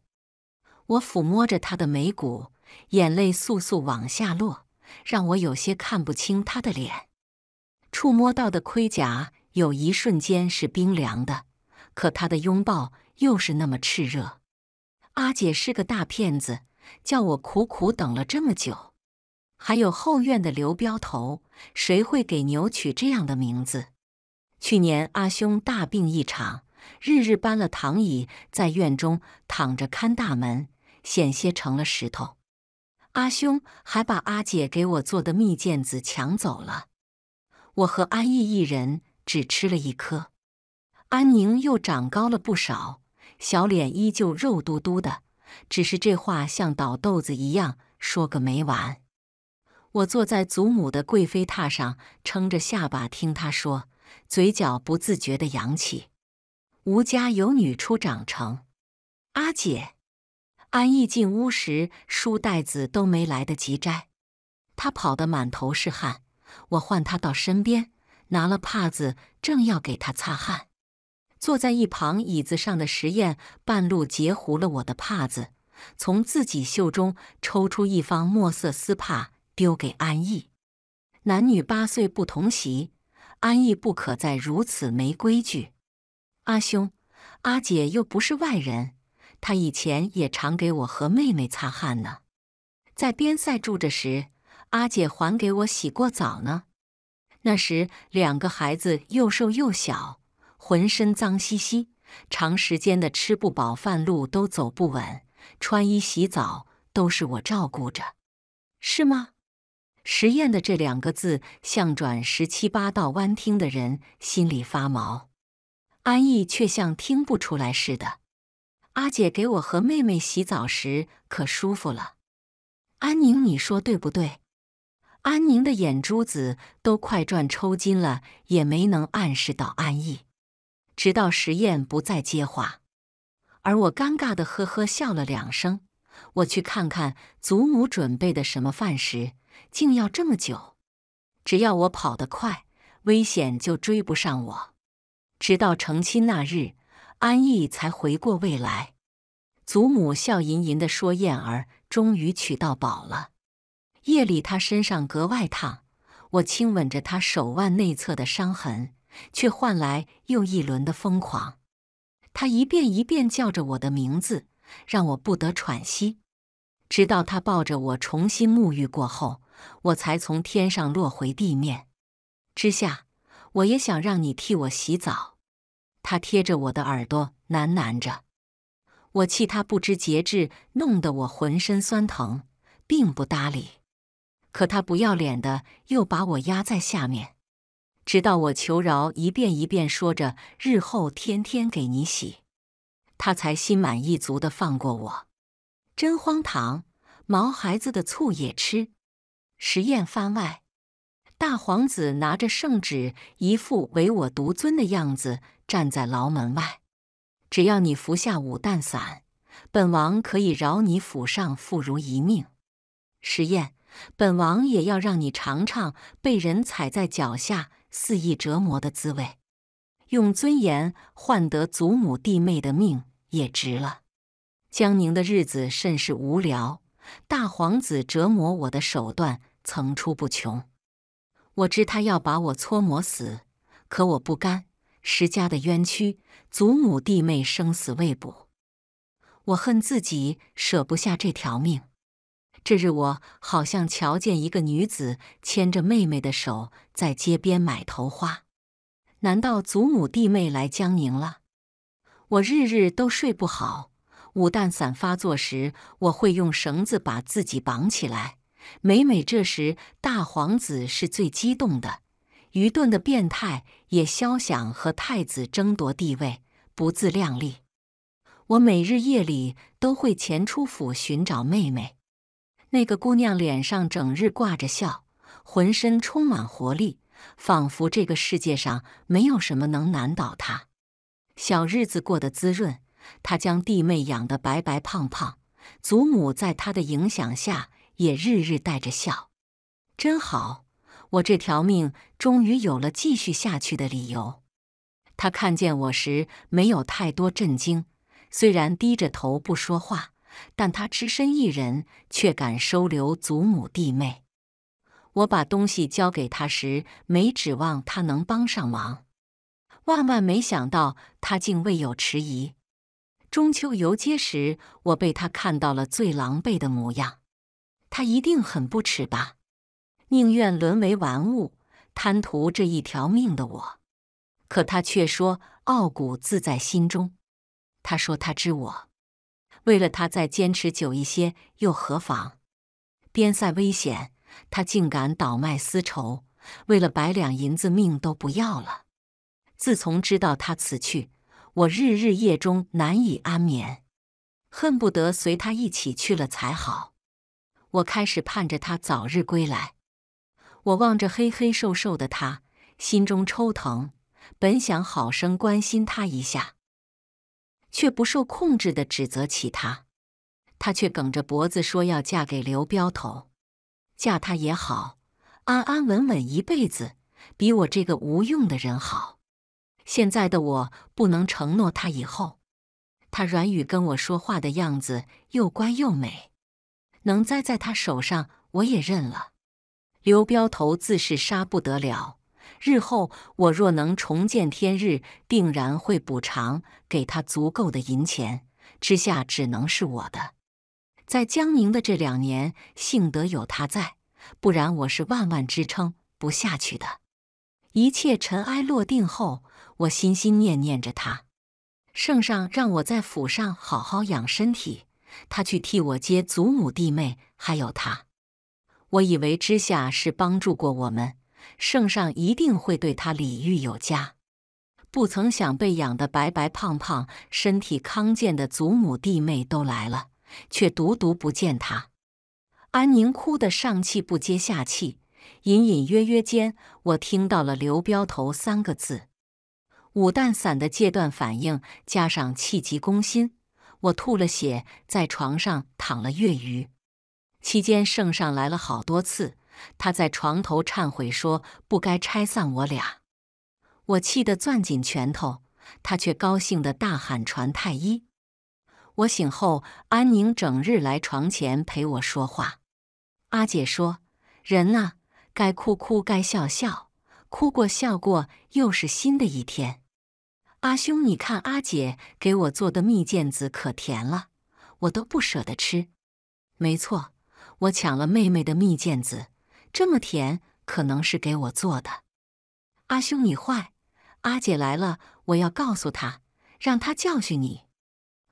我抚摸着他的眉骨，眼泪簌簌往下落，让我有些看不清他的脸。触摸到的盔甲有一瞬间是冰凉的，可他的拥抱又是那么炽热。阿姐是个大骗子，叫我苦苦等了这么久。还有后院的刘彪头，谁会给牛取这样的名字？去年阿兄大病一场，日日搬了躺椅在院中躺着看大门，险些成了石头。阿兄还把阿姐给我做的蜜饯子抢走了，我和安逸一人只吃了一颗。安宁又长高了不少，小脸依旧肉嘟嘟的，只是这话像倒豆子一样说个没完。我坐在祖母的贵妃榻上，撑着下巴听她说，嘴角不自觉地扬起。吴家有女初长成，阿姐。安逸进屋时，书袋子都没来得及摘，她跑得满头是汗。我唤她到身边，拿了帕子，正要给她擦汗，坐在一旁椅子上的石燕半路截胡了我的帕子，从自己袖中抽出一方墨色丝帕丢给安逸。男女八岁不同席，安逸不可再如此没规矩。阿兄，阿姐又不是外人，她以前也常给我和妹妹擦汗呢，在边塞住着时，阿姐还给我洗过澡呢。那时两个孩子又瘦又小，浑身脏兮兮，长时间的吃不饱饭，路都走不稳，穿衣洗澡都是我照顾着。是吗？实验的这两个字，像转十七八道弯听的人心里发毛。安逸却像听不出来似的。阿姐给我和妹妹洗澡时可舒服了。安宁，你说对不对？安宁的眼珠子都快转抽筋了，也没能暗示到安逸。直到实验不再接话，而我尴尬地呵呵笑了两声。我去看看祖母准备的什么饭时，竟要这么久。只要我跑得快，危险就追不上我。直到成亲那日，安逸才回过味来。祖母笑吟吟地说：“燕儿终于娶到宝了。”夜里她身上格外烫，我亲吻着她手腕内侧的伤痕，却换来又一轮的疯狂。她一遍一遍叫着我的名字，让我不得喘息。直到她抱着我重新沐浴过后，我才从天上落回地面。之下，我也想让你替我洗澡。他贴着我的耳朵喃喃着，我气他不知节制，弄得我浑身酸疼，并不搭理。可他不要脸的又把我压在下面，直到我求饶，一遍一遍说着日后天天给你洗，他才心满意足地放过我。真荒唐，毛孩子的醋也吃。实验番外，大皇子拿着圣旨，一副唯我独尊的样子，站在牢门外。只要你服下五弹散，本王可以饶你府上妇孺一命。实验，本王也要让你尝尝被人踩在脚下肆意折磨的滋味。用尊严换得祖母弟妹的命也值了。江宁的日子甚是无聊，大皇子折磨我的手段层出不穷。我知他要把我搓磨死，可我不甘。石家的冤屈，祖母弟妹生死未卜，我恨自己舍不下这条命。这日我好像瞧见一个女子牵着妹妹的手在街边买头花。难道祖母弟妹来江宁了？我日日都睡不好，五弹散发作时，我会用绳子把自己绑起来。每每这时，大皇子是最激动的，愚钝的变态也肖想和太子争夺地位，不自量力。我每日夜里都会前出府寻找妹妹。那个姑娘脸上整日挂着笑，浑身充满活力，仿佛这个世界上没有什么能难倒她。小日子过得滋润，她将弟妹养得白白胖胖，祖母在她的影响下也日日带着笑，真好！我这条命终于有了继续下去的理由。他看见我时没有太多震惊，虽然低着头不说话，但他只身一人却敢收留祖母弟妹。我把东西交给他时，没指望他能帮上忙，万万没想到他竟未有迟疑。中秋游街时，我被他看到了最狼狈的模样。他一定很不耻吧？宁愿沦为玩物，贪图这一条命的我。可他却说傲骨自在心中。他说他知我，为了他再坚持久一些又何妨？边塞危险，他竟敢倒卖丝绸，为了百两银子命都不要了。自从知道他此去，我日日夜中难以安眠，恨不得随他一起去了才好。我开始盼着他早日归来。我望着黑黑瘦瘦的他，心中抽疼，本想好生关心他一下，却不受控制地指责起他。他却梗着脖子说要嫁给刘镖头。嫁他也好，安安稳稳一辈子，比我这个无用的人好。现在的我不能承诺他以后。他软语跟我说话的样子又乖又美，能栽在他手上，我也认了。刘镖头自是杀不得了，日后我若能重见天日，定然会补偿给他足够的银钱。之下只能是我的。在江宁的这两年，幸得有他在，不然我是万万支撑不下去的。一切尘埃落定后，我心心念念着他。圣上让我在府上好好养身体，他去替我接祖母、弟妹，还有他。我以为之下是帮助过我们，圣上一定会对他礼遇有加。 不曾想，被养得白白胖胖、身体康健的祖母弟妹都来了，却独独不见他。安宁哭得上气不接下气，隐隐约约间，我听到了“刘镖头”三个字。五蛋散的戒断反应加上气急攻心，我吐了血，在床上躺了月余。期间，圣上来了好多次，他在床头忏悔说：“不该拆散我俩。” 我气得攥紧拳头，他却高兴地大喊：“传太医！”我醒后，安宁整日来床前陪我说话。阿姐说：“人啊，该哭哭，该笑笑，哭过笑过，又是新的一天。”阿兄，你看阿姐给我做的蜜饯子可甜了，我都不舍得吃。没错，我抢了妹妹的蜜饯子，这么甜，可能是给我做的。阿兄，你坏！ 阿姐来了，我要告诉她，让她教训你。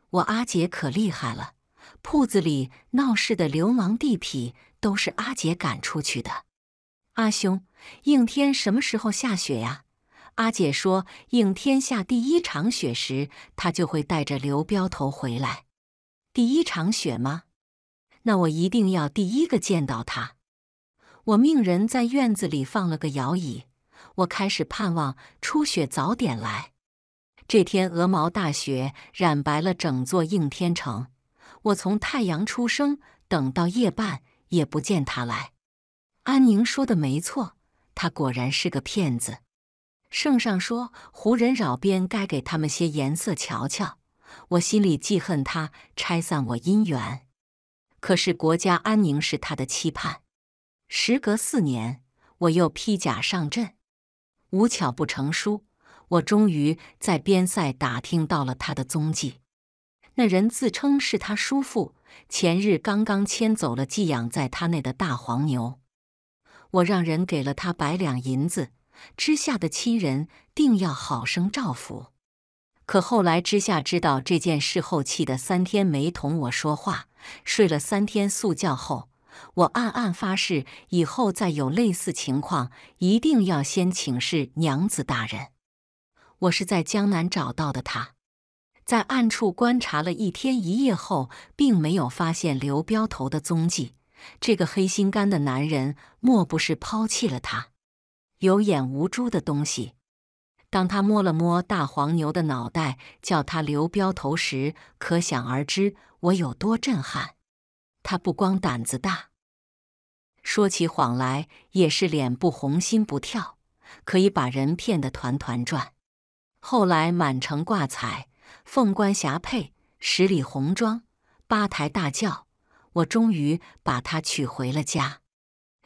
我阿姐可厉害了，铺子里闹事的流氓地痞都是阿姐赶出去的。阿兄，应天什么时候下雪呀？阿姐说，应天下第一场雪时，她就会带着刘镖头回来。第一场雪吗？那我一定要第一个见到他。我命人在院子里放了个摇椅。 我开始盼望初雪早点来。这天，鹅毛大雪染白了整座应天城。我从太阳初升等到夜半，也不见他来。安宁说的没错，他果然是个骗子。圣上说胡人扰边，该给他们些颜色瞧瞧。我心里记恨他拆散我姻缘，可是国家安宁是他的期盼。时隔四年，我又披甲上阵。 无巧不成书，我终于在边塞打听到了他的踪迹。那人自称是他叔父，前日刚刚牵走了寄养在他内的大黄牛。我让人给了他百两银子，知下的亲人定要好生照拂。可后来知下知道这件事后，气得三天没同我说话，睡了三天素觉后。 我暗暗发誓，以后再有类似情况，一定要先请示娘子大人。我是在江南找到的他，在暗处观察了一天一夜后，并没有发现刘镖头的踪迹。这个黑心肝的男人，莫不是抛弃了他？有眼无珠的东西！当他摸了摸大黄牛的脑袋，叫他刘镖头时，可想而知我有多震撼。 他不光胆子大，说起谎来也是脸不红心不跳，可以把人骗得团团转。后来满城挂彩，凤冠霞帔，十里红妆，八抬大轿，我终于把他娶回了家。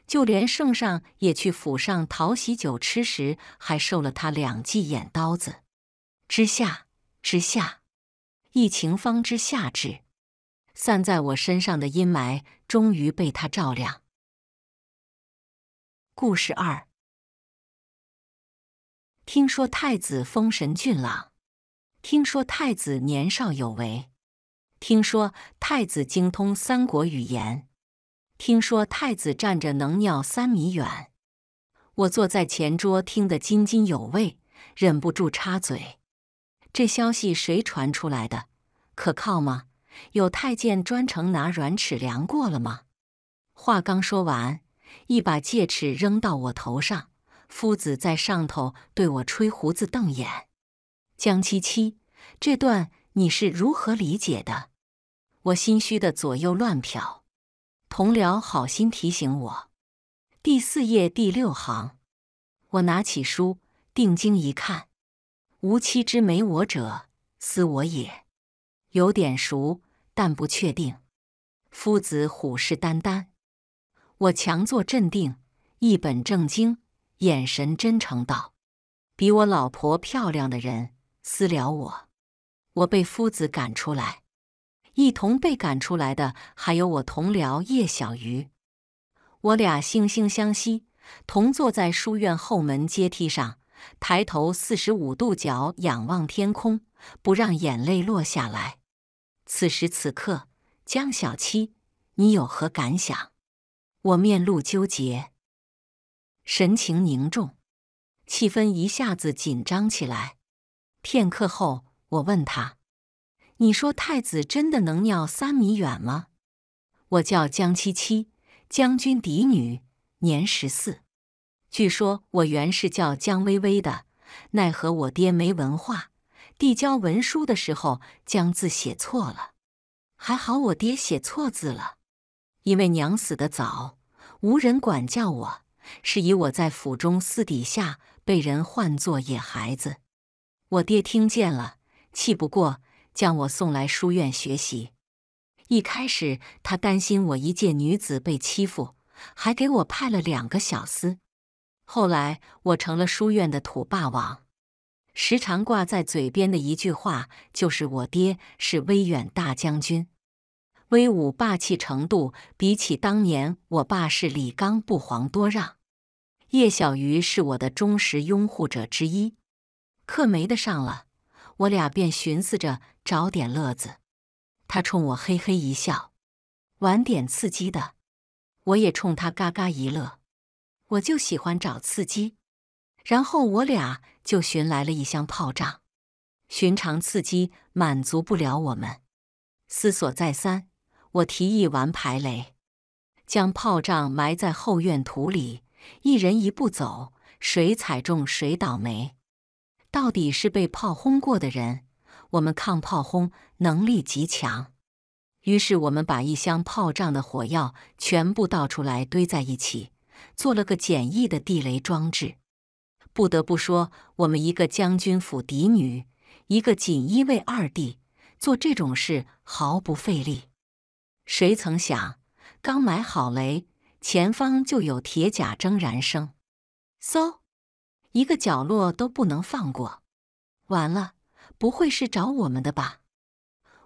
就连圣上也去府上讨喜酒吃时，还授了他两记眼刀子。知下，知下，疫情方知下治。 散在我身上的阴霾，终于被他照亮。故事二。听说太子风神俊朗，听说太子年少有为，听说太子精通三国语言，听说太子站着能尿三米远。我坐在前桌，听得津津有味，忍不住插嘴：“这消息谁传出来的？可靠吗？” 有太监专程拿软尺量过了吗？话刚说完，一把戒尺扔到我头上，夫子在上头对我吹胡子瞪眼。江七七，这段你是如何理解的？我心虚的左右乱瞟，同僚好心提醒我。第四页第六行，我拿起书，定睛一看，无期之美我者，斯我也。 有点熟，但不确定。夫子虎视眈眈，我强作镇定，一本正经，眼神真诚道：“比我老婆漂亮的人私聊我，我被夫子赶出来。”一同被赶出来的还有我同僚叶小鱼。我俩惺惺相惜，同坐在书院后门阶梯上，抬头四十五度角仰望天空，不让眼泪落下来。此时此刻，江小七，你有何感想？我面露纠结，神情凝重，气氛一下子紧张起来。片刻后，我问他：“你说太子真的能尿三米远吗？”我叫江七七，将军嫡女，年十四。据说我原是叫江微微的，奈何我爹没文化，递交文书的时候将字写错了。还好我爹写错字了，因为娘死得早，无人管教我，是以我在府中私底下被人唤作野孩子。我爹听见了，气不过，将我送来书院学习。一开始他担心我一介女子被欺负，还给我派了两个小厮。后来我成了书院的土霸王，时常挂在嘴边的一句话就是我爹是威远大将军，威武霸气程度比起当年我爸是李纲不遑多让。叶小鱼是我的忠实拥护者之一。课没得上了，我俩便寻思着找点乐子。他冲我嘿嘿一笑，玩点刺激的，我也冲他嘎嘎一乐。我就喜欢找刺激，然后我俩就寻来了一箱炮仗。寻常刺激满足不了我们，思索再三，我提议玩排雷，将炮仗埋在后院土里，一人一步走，谁踩中谁倒霉。到底是被炮轰过的人，我们抗炮轰能力极强。于是我们把一箱炮仗的火药全部倒出来堆在一起，做了个简易的地雷装置。不得不说，我们一个将军府嫡女，一个锦衣卫二弟，做这种事毫不费力。谁曾想，刚埋好雷，前方就有铁甲铮然声，嗖！一个角落都不能放过。完了，不会是找我们的吧？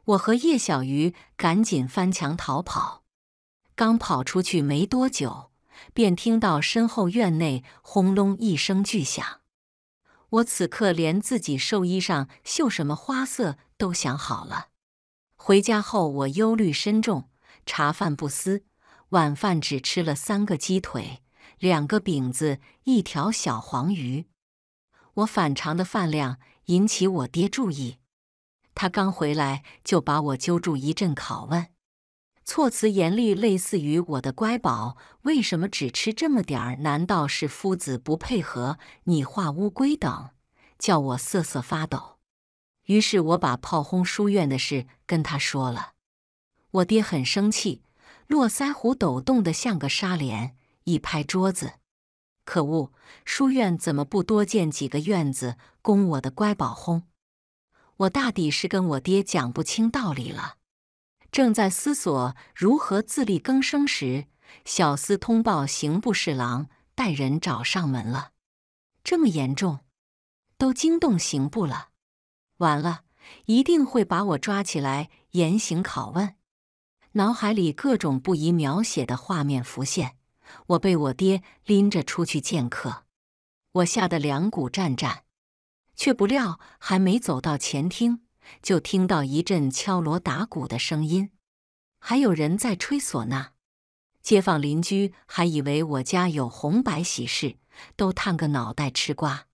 我和叶小鱼赶紧翻墙逃跑。刚跑出去没多久，便听到身后院内轰隆一声巨响。我此刻连自己寿衣上绣什么花色都想好了。回家后我忧虑深重，茶饭不思，晚饭只吃了三个鸡腿，两个饼子，一条小黄鱼。我反常的饭量引起我爹注意，他刚回来就把我揪住一阵拷问，措辞严厉，类似于我的乖宝为什么只吃这么点儿？难道是夫子不配合，你画乌龟等，叫我瑟瑟发抖。于是我把炮轰书院的事跟他说了。我爹很生气，络腮胡抖动得像个纱帘，一拍桌子，可恶！书院怎么不多建几个院子供我的乖宝轰？我大抵是跟我爹讲不清道理了。正在思索如何自力更生时，小厮通报刑部侍郎带人找上门了。这么严重，都惊动刑部了，完了，一定会把我抓起来严刑拷问。脑海里各种不宜描写的画面浮现。我被我爹拎着出去见客，我吓得两股战战，却不料还没走到前厅，就听到一阵敲锣打鼓的声音，还有人在吹唢呐。街坊邻居还以为我家有红白喜事，都探个脑袋吃瓜。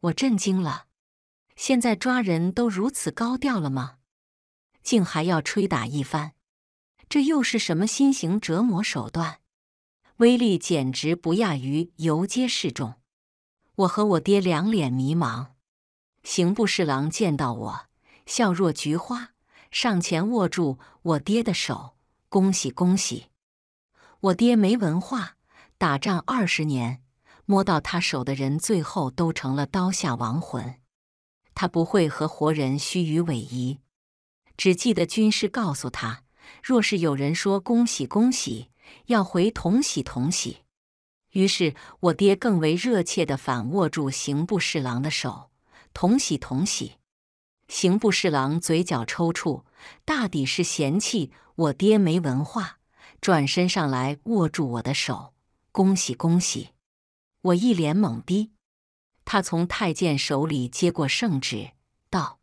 我震惊了，现在抓人都如此高调了吗？竟还要吹打一番，这又是什么新型折磨手段？威力简直不亚于游街示众。我和我爹两脸迷茫。刑部侍郎见到我，笑若菊花，上前握住我爹的手，恭喜恭喜。我爹没文化，打仗二十年，摸到他手的人最后都成了刀下亡魂。他不会和活人虚与委蛇，只记得军师告诉他，若是有人说恭喜恭喜，要回同喜同喜。于是我爹更为热切地反握住刑部侍郎的手，同喜同喜。刑部侍郎嘴角抽搐，大抵是嫌弃我爹没文化，转身上来握住我的手，恭喜恭喜！我一脸懵逼。他从太监手里接过圣旨，道：“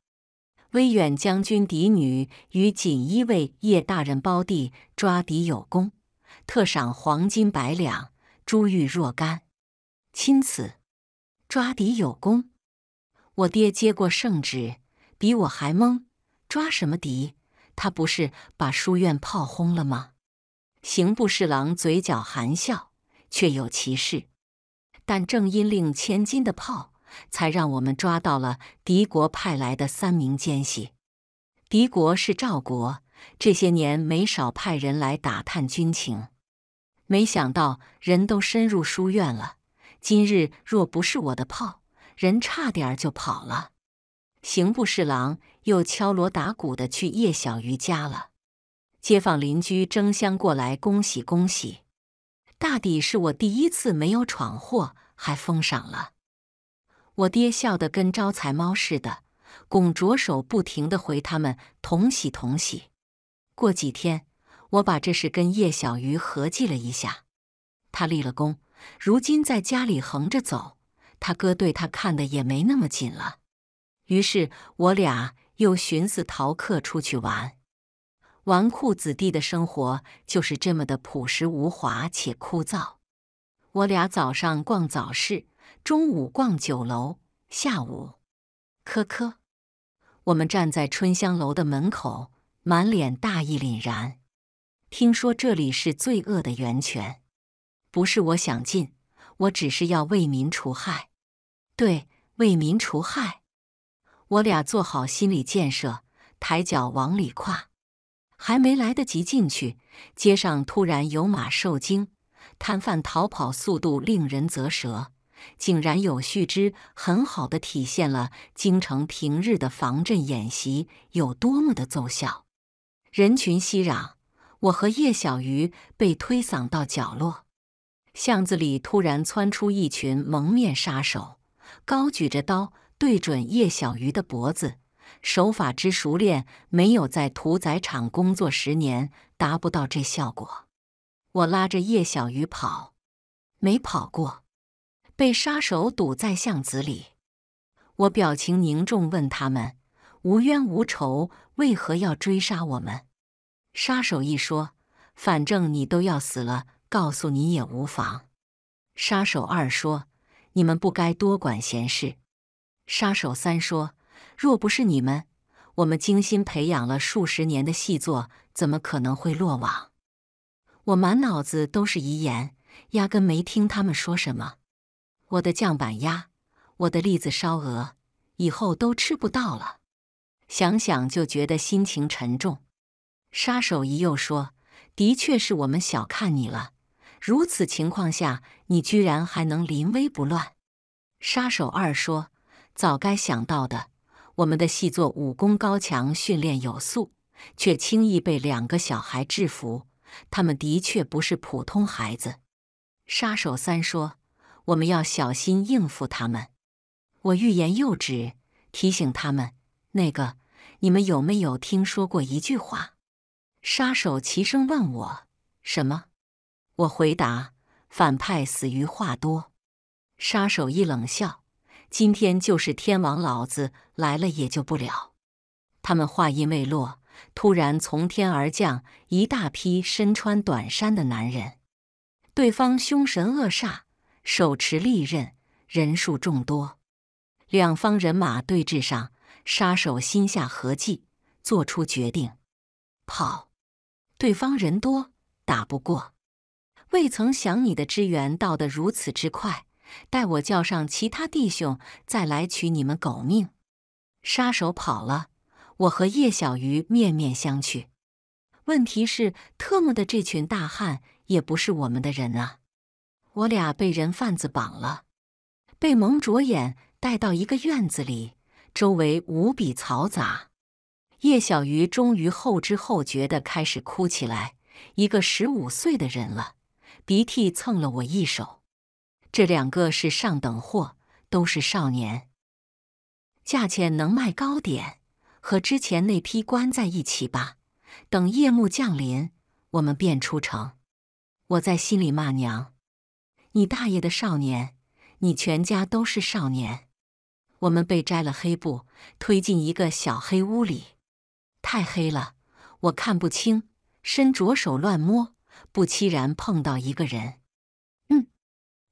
威远将军嫡女与锦衣卫叶大人胞弟抓敌有功，特赏黄金百两，珠玉若干。”钦此。抓敌有功。我爹接过圣旨，比我还懵。抓什么敌？他不是把书院炮轰了吗？刑部侍郎嘴角含笑，确有其事。但正因令千金的炮，才让我们抓到了敌国派来的三名奸细。敌国是赵国，这些年没少派人来打探军情。没想到人都深入书院了，今日若不是我的炮，人差点就跑了。刑部侍郎又敲锣打鼓的去叶小鱼家了。街坊邻居争相过来恭喜恭喜。大抵是我第一次没有闯祸，还封赏了。我爹笑得跟招财猫似的，拱着手不停地回他们同喜同喜。过几天，我把这事跟叶小鱼合计了一下，他立了功，如今在家里横着走，他哥对他看的也没那么紧了。于是我俩又寻思逃课出去玩。纨绔子弟的生活就是这么的朴实无华且枯燥。我俩早上逛早市，中午逛酒楼，下午科科。我们站在春香楼的门口，满脸大义凛然。听说这里是罪恶的源泉，不是我想进，我只是要为民除害。对，为民除害。我俩做好心理建设，抬脚往里跨。还没来得及进去，街上突然有马受惊，摊贩逃跑速度令人啧舌，井然有序之很好地体现了京城平日的防震演习有多么的奏效。人群熙攘，我和叶小鱼被推搡到角落。巷子里突然窜出一群蒙面杀手，高举着刀对准叶小鱼的脖子。手法之熟练，没有在屠宰场工作十年，达不到这效果。我拉着叶小鱼跑，没跑过，被杀手堵在巷子里。我表情凝重，问他们：“无冤无仇，为何要追杀我们？”杀手一说：“反正你都要死了，告诉你也无妨。”杀手二说：“你们不该多管闲事。”杀手三说：“若不是你们，我们精心培养了数十年的细作，怎么可能会落网？”我满脑子都是遗言，压根没听他们说什么。我的酱板鸭，我的栗子烧鹅，以后都吃不到了。想想就觉得心情沉重。杀手一又说：“的确是我们小看你了，如此情况下，你居然还能临危不乱。”杀手二说：“早该想到的。我们的细作武功高强，训练有素，却轻易被两个小孩制服，他们的确不是普通孩子。”杀手三说：“我们要小心应付他们。”我欲言又止，提醒他们：“那个，你们有没有听说过一句话？”杀手齐声问我：“什么？”我回答：“反派死于话多。”杀手一冷笑：“今天就是天王老子来了也救不了。”他们话音未落，突然从天而降一大批身穿短衫的男人，对方凶神恶煞，手持利刃，人数众多。两方人马对峙上，杀手心下合计，做出决定：跑。对方人多，打不过。未曾想你的支援到得如此之快，待我叫上其他弟兄，再来取你们狗命。杀手跑了，我和叶小鱼面面相觑。问题是，特么的这群大汉也不是我们的人啊！我俩被人贩子绑了，被蒙着眼带到一个院子里，周围无比嘈杂。叶小鱼终于后知后觉地开始哭起来，一个十五岁的人了，鼻涕蹭了我一手。这两个是上等货，都是少年，价钱能卖高点，和之前那批关在一起吧。等夜幕降临，我们便出城。”我在心里骂娘：“你大爷的少年！你全家都是少年！”我们被摘了黑布，推进一个小黑屋里。太黑了，我看不清，伸着手乱摸，不期然碰到一个人。嗯，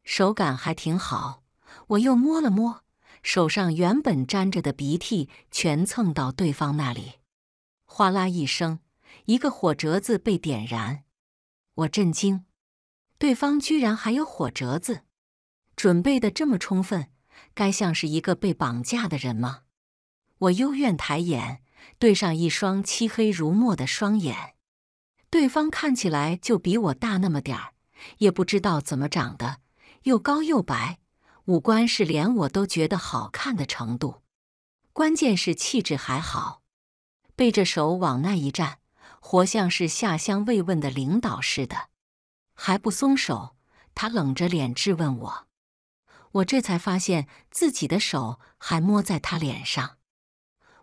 手感还挺好。我又摸了摸，手上原本沾着的鼻涕全蹭到对方那里。哗啦一声，一个火折子被点燃。我震惊，对方居然还有火折子。准备的这么充分，该像是一个被绑架的人吗？我幽怨抬眼，对上一双漆黑如墨的双眼。对方看起来就比我大那么点儿，也不知道怎么长的，又高又白，五官是连我都觉得好看的程度。关键是气质还好，背着手往那一站，活像是下乡慰问的领导似的。还不松手，他冷着脸质问我。我这才发现自己的手还摸在他脸上，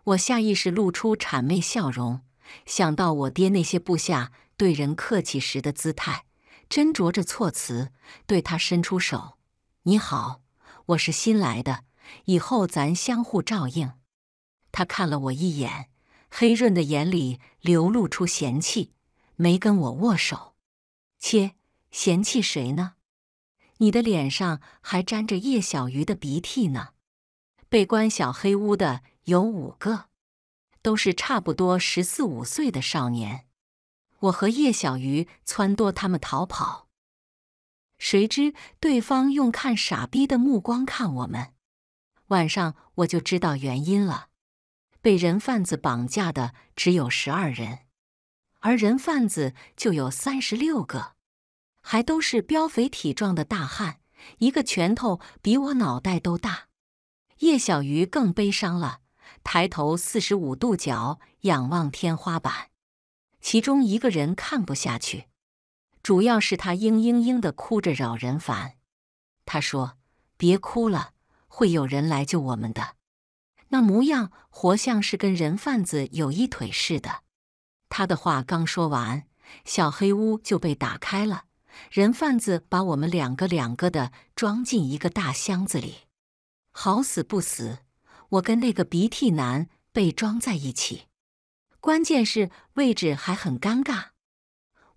我下意识露出谄媚笑容，想到我爹那些部下对人客气时的姿态，斟酌着措辞，对他伸出手：“你好，我是新来的，以后咱相互照应。”他看了我一眼，黑润的眼里流露出嫌弃，没跟我握手。切，嫌弃谁呢？你的脸上还沾着叶小鱼的鼻涕呢。被关小黑屋的有五个，都是差不多十四五岁的少年。我和叶小鱼撺掇他们逃跑，谁知对方用看傻逼的目光看我们。晚上我就知道原因了。被人贩子绑架的只有十二人，而人贩子就有三十六个。还都是膘肥体壮的大汉，一个拳头比我脑袋都大。叶小鱼更悲伤了，抬头四十五度角仰望天花板。其中一个人看不下去，主要是他嘤嘤嘤地哭着扰人烦。他说：“别哭了，会有人来救我们的。”那模样活像是跟人贩子有一腿似的。他的话刚说完，小黑屋就被打开了。人贩子把我们两个两个的装进一个大箱子里。好死不死，我跟那个鼻涕男被装在一起，关键是位置还很尴尬。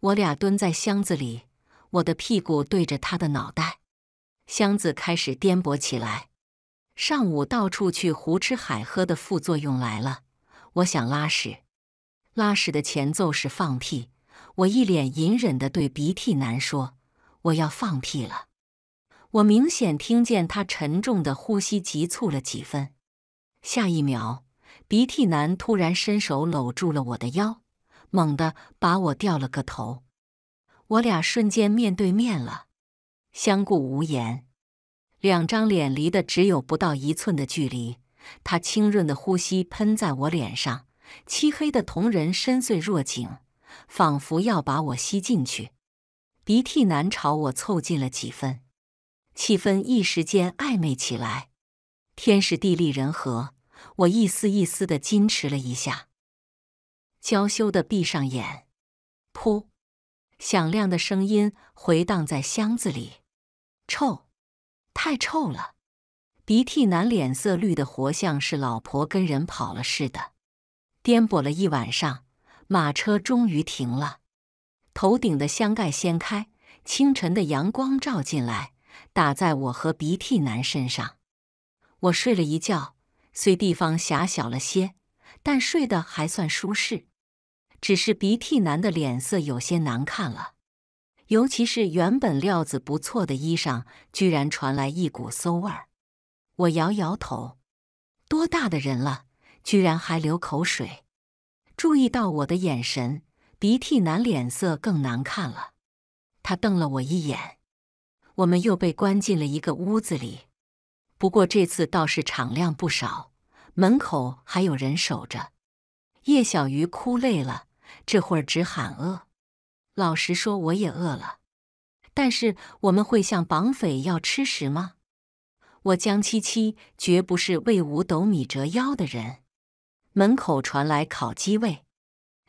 我俩蹲在箱子里，我的屁股对着他的脑袋。箱子开始颠簸起来。上午到处去胡吃海喝的副作用来了，我想拉屎。拉屎的前奏是放屁。我一脸隐忍地对鼻涕男说：“我要放屁了。”我明显听见他沉重的呼吸急促了几分。下一秒，鼻涕男突然伸手搂住了我的腰，猛地把我掉了个头。我俩瞬间面对面了，相顾无言，两张脸离得只有不到一寸的距离。他清润的呼吸喷在我脸上，漆黑的瞳仁深邃若井，仿佛要把我吸进去。鼻涕男朝我凑近了几分，气氛一时间暧昧起来。天时地利人和，我一丝一丝地矜持了一下，娇羞地闭上眼。噗，响亮的声音回荡在箱子里。臭，太臭了。鼻涕男脸色绿得活像是老婆跟人跑了似的。颠簸了一晚上，马车终于停了，头顶的箱盖掀开，清晨的阳光照进来，打在我和鼻涕男身上。我睡了一觉，虽地方狭小了些，但睡得还算舒适。只是鼻涕男的脸色有些难看了，尤其是原本料子不错的衣裳，居然传来一股馊味儿。我摇摇头，多大的人了，居然还流口水。注意到我的眼神，鼻涕男脸色更难看了。他瞪了我一眼。我们又被关进了一个屋子里，不过这次倒是敞亮不少，门口还有人守着。叶小鱼哭累了，这会儿只喊饿。老实说，我也饿了。但是我们会向绑匪要吃食吗？我江七七绝不是为五斗米折腰的人。门口传来烤鸡味。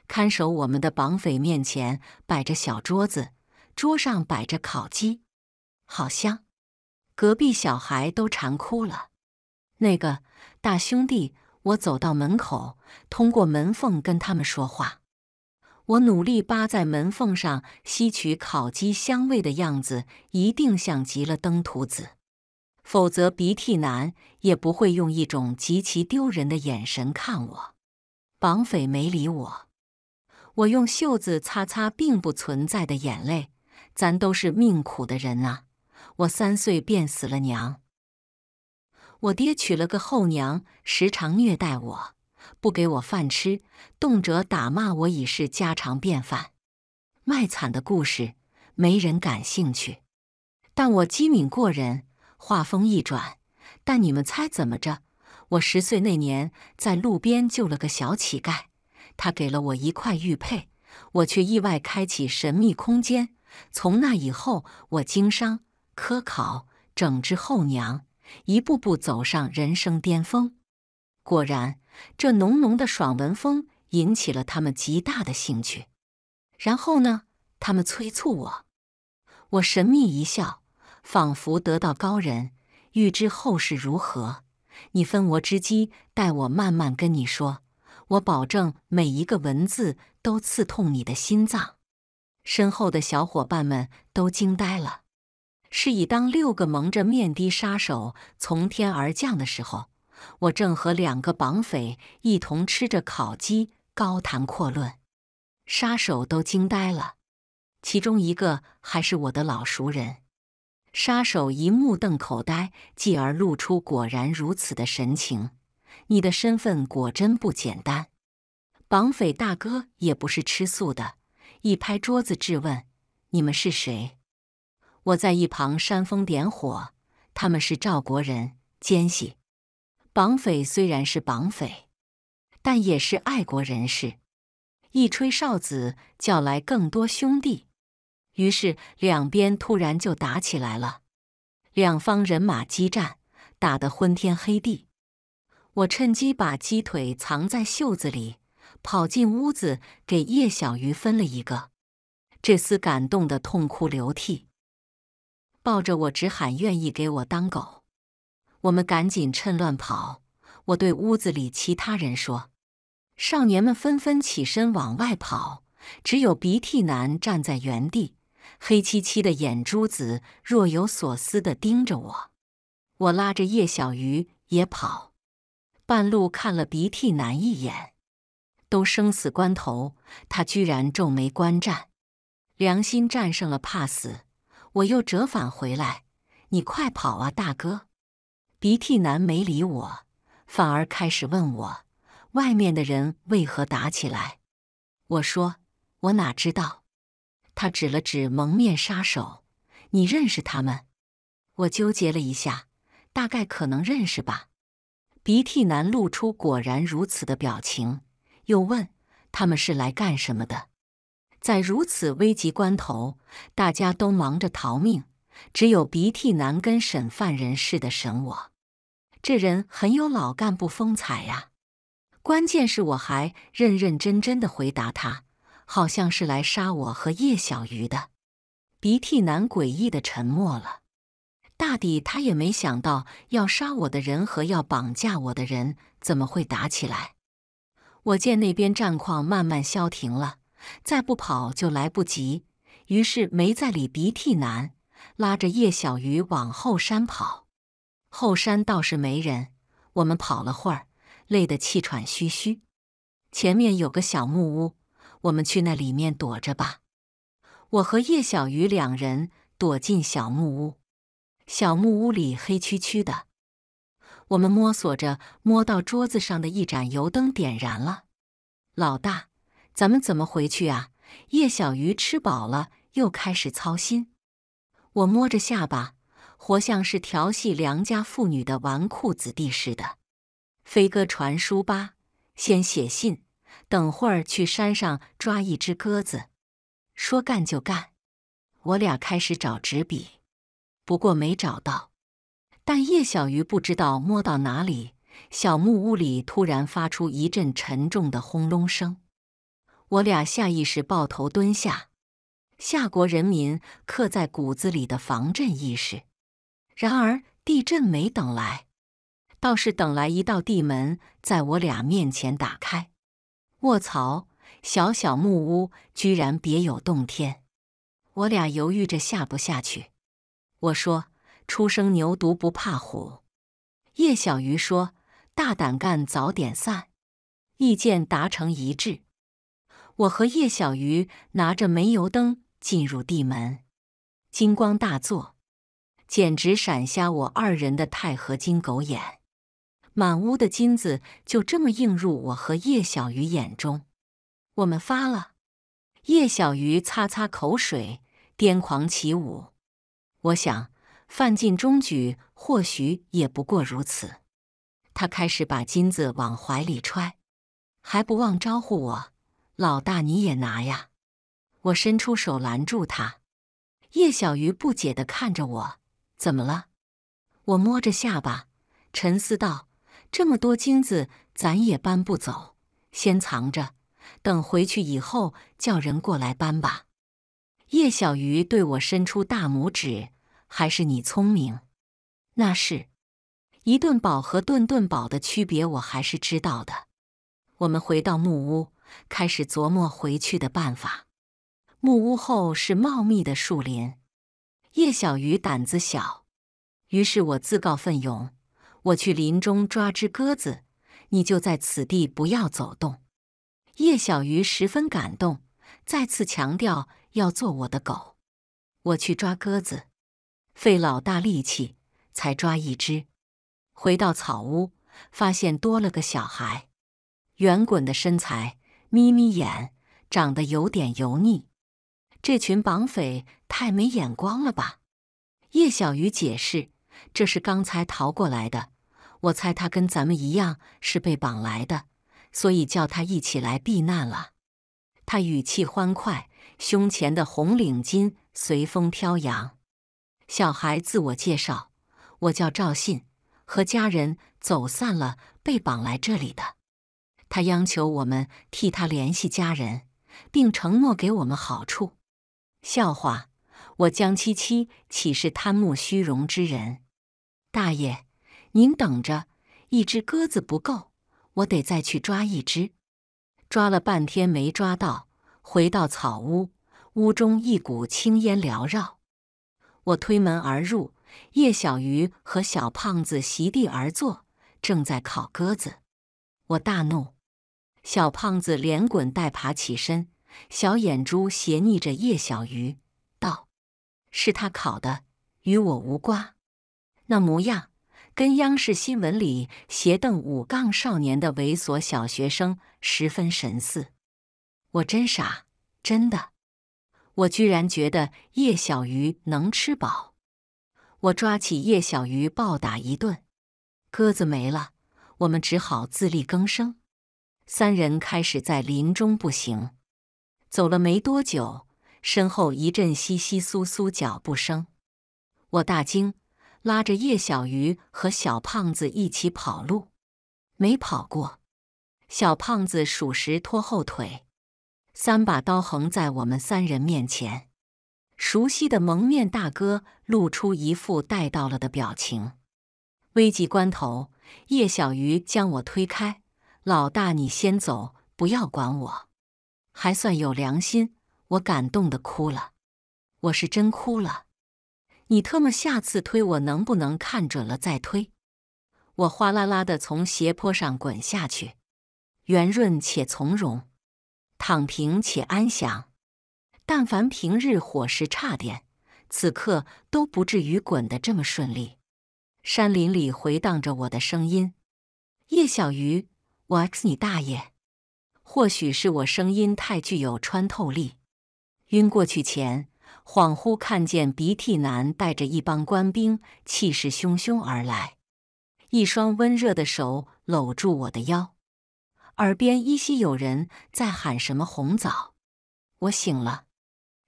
看守我们的绑匪面前摆着小桌子，桌上摆着烤鸡，好香！隔壁小孩都馋哭了。那个大兄弟，我走到门口，通过门缝跟他们说话。我努力扒在门缝上吸取烤鸡香味的样子，一定像极了登徒子。 否则，鼻涕男也不会用一种极其丢人的眼神看我。绑匪没理我，我用袖子擦擦并不存在的眼泪。咱都是命苦的人啊！我三岁便死了娘，我爹娶了个后娘，时常虐待我，不给我饭吃，动辄打骂我已是家常便饭。卖惨的故事没人感兴趣，但我机敏过人。 话锋一转，但你们猜怎么着？我十岁那年在路边救了个小乞丐，他给了我一块玉佩，我却意外开启神秘空间。从那以后，我经商、科考、整治后娘，一步步走上人生巅峰。果然，这浓浓的爽文风引起了他们极大的兴趣。然后呢？他们催促我，我神秘一笑。 仿佛得道高人，预知后事如何。你分我之机，待我慢慢跟你说。我保证每一个文字都刺痛你的心脏。身后的小伙伴们都惊呆了。是以当六个蒙着面的杀手从天而降的时候，我正和两个绑匪一同吃着烤鸡，高谈阔论。杀手都惊呆了，其中一个还是我的老熟人。 杀手一目瞪口呆，继而露出果然如此的神情。你的身份果真不简单。绑匪大哥也不是吃素的，一拍桌子质问：“你们是谁？”我在一旁煽风点火：“他们是赵国人，奸细。”绑匪虽然是绑匪，但也是爱国人士。一吹哨子，叫来更多兄弟。 于是两边突然就打起来了，两方人马激战，打得昏天黑地。我趁机把鸡腿藏在袖子里，跑进屋子给叶小鱼分了一个。这厮感动得痛哭流涕，抱着我直喊愿意给我当狗。我们赶紧趁乱跑。我对屋子里其他人说，少年们纷纷起身往外跑，只有鼻涕男站在原地。 黑漆漆的眼珠子若有所思地盯着我，我拉着叶小鱼也跑，半路看了鼻涕男一眼，都生死关头，他居然皱眉观战，良心战胜了怕死，我又折返回来，你快跑啊，大哥！鼻涕男没理我，反而开始问我外面的人为何打起来，我说我哪知道。 他指了指蒙面杀手，你认识他们？我纠结了一下，大概可能认识吧。鼻涕男露出果然如此的表情，又问他们是来干什么的。在如此危急关头，大家都忙着逃命，只有鼻涕男跟审犯人似的审我。这人很有老干部风采呀。关键是我还认认真真的回答他。 好像是来杀我和叶小鱼的。鼻涕男诡异的沉默了，大抵他也没想到要杀我的人和要绑架我的人怎么会打起来。我见那边战况慢慢消停了，再不跑就来不及，于是没再理鼻涕男，拉着叶小鱼往后山跑。后山倒是没人，我们跑了会儿，累得气喘吁吁。前面有个小木屋。 我们去那里面躲着吧。我和叶小鱼两人躲进小木屋，小木屋里黑黢黢的。我们摸索着，摸到桌子上的一盏油灯点燃了。老大，咱们怎么回去啊？叶小鱼吃饱了，又开始操心。我摸着下巴，活像是调戏良家妇女的纨绔子弟似的。飞鸽传书吧，先写信。 等会儿去山上抓一只鸽子，说干就干。我俩开始找纸笔，不过没找到。但叶小鱼不知道摸到哪里，小木屋里突然发出一阵沉重的轰隆声，我俩下意识抱头蹲下。夏国人民刻在骨子里的防震意识。然而地震没等来，倒是等来一道地门在我俩面前打开。卧槽！小小木屋居然别有洞天。我俩犹豫着下不下去。我说：“初生牛犊不怕虎。”叶小鱼说：“大胆干，早点散。”意见达成一致。我和叶小鱼拿着煤油灯进入地门，金光大作，简直闪瞎我二人的钛合金狗眼。满屋的金子就这么映入我和叶小鱼眼中。我们发了。叶小鱼擦擦口水，癫狂起舞。我想，范进中举或许也不过如此。他开始把金子往怀里揣，还不忘招呼我：“老大，你也拿呀！”我伸出手拦住他。叶小鱼不解地看着我：“怎么了？”我摸着下巴，沉思道：“这么多金子，咱也搬不走，先藏着。 等回去以后，叫人过来搬吧。”叶小鱼对我伸出大拇指：“还是你聪明。”那是，一顿饱和顿顿饱的区别我还是知道的。我们回到木屋，开始琢磨回去的办法。木屋后是茂密的树林。叶小鱼胆子小，于是我自告奋勇：“我去林中抓只鸽子，你就在此地不要走动。” 叶小鱼十分感动，再次强调要做我的狗。我去抓鸽子，费老大力气才抓一只。回到草屋，发现多了个小孩，圆滚的身材，眯眯眼，长得有点油腻。这群绑匪太没眼光了吧？叶小鱼解释：“这是刚才逃过来的，我猜他跟咱们一样是被绑来的。” 所以叫他一起来避难了。他语气欢快，胸前的红领巾随风飘扬。小孩自我介绍：“我叫赵信，和家人走散了，被绑来这里的。”他央求我们替他联系家人，并承诺给我们好处。笑话，我江七七岂是贪慕虚荣之人？大爷，您等着，一只鸽子不够。 我得再去抓一只，抓了半天没抓到，回到草屋，屋中一股青烟缭绕。我推门而入，叶小鱼和小胖子席地而坐，正在烤鸽子。我大怒，小胖子连滚带爬起身，小眼珠斜睨着叶小鱼，道：“是他烤的，与我无瓜。”那模样 跟央视新闻里斜瞪五杠少年的猥琐小学生十分神似，我真傻，真的，我居然觉得叶小鱼能吃饱。我抓起叶小鱼暴打一顿，鸽子没了，我们只好自力更生。三人开始在林中步行，走了没多久，身后一阵窸窸窣窣脚步声，我大惊。 拉着叶小鱼和小胖子一起跑路，没跑过。小胖子属实拖后腿，三把刀横在我们三人面前。熟悉的蒙面大哥露出一副带到了的表情。危急关头，叶小鱼将我推开：“老大，你先走，不要管我。”还算有良心，我感动的哭了，我是真哭了。 你特么下次推我能不能看准了再推？我哗啦啦地从斜坡上滚下去，圆润且从容，躺平且安详。但凡平日伙食差点，此刻都不至于滚得这么顺利。山林里回荡着我的声音：“叶小鱼，我 X 你大爷！”或许是我声音太具有穿透力，晕过去前。 恍惚看见鼻涕男带着一帮官兵，气势汹汹而来，一双温热的手搂住我的腰，耳边依稀有人在喊什么红枣。我醒了，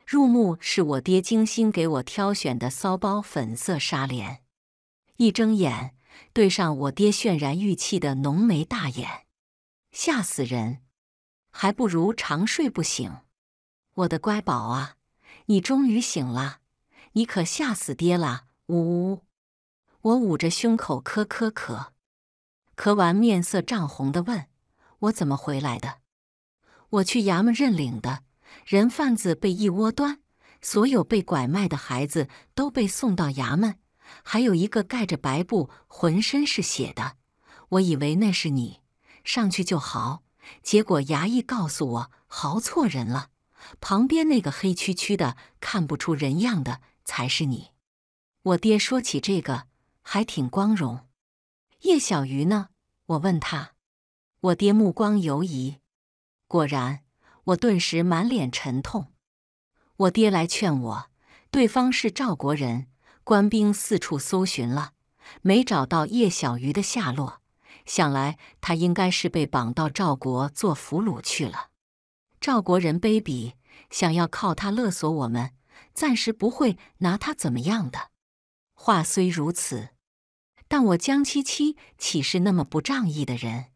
入目是我爹精心给我挑选的骚包粉色纱帘。一睁眼，对上我爹渲然欲泣的浓眉大眼，吓死人！还不如长睡不醒。我的乖宝啊，你终于醒了，你可吓死爹了！呜呜，我捂着胸口咳咳咳，咳完面色涨红的问：“我怎么回来的？”我去衙门认领的，人贩子被一窝端，所有被拐卖的孩子都被送到衙门。 还有一个盖着白布，浑身是血的，我以为那是你，上去就嚎。结果衙役告诉我，嚎错人了，旁边那个黑黢黢的、看不出人样的才是你。我爹说起这个还挺光荣。叶小鱼呢？我问他。我爹目光游移，果然，我顿时满脸沉痛。我爹来劝我，对方是赵国人。 官兵四处搜寻了，没找到叶小鱼的下落。想来他应该是被绑到赵国做俘虏去了。赵国人卑鄙，想要靠他勒索我们，暂时不会拿他怎么样的。话虽如此，但我江七七岂是那么不仗义的人？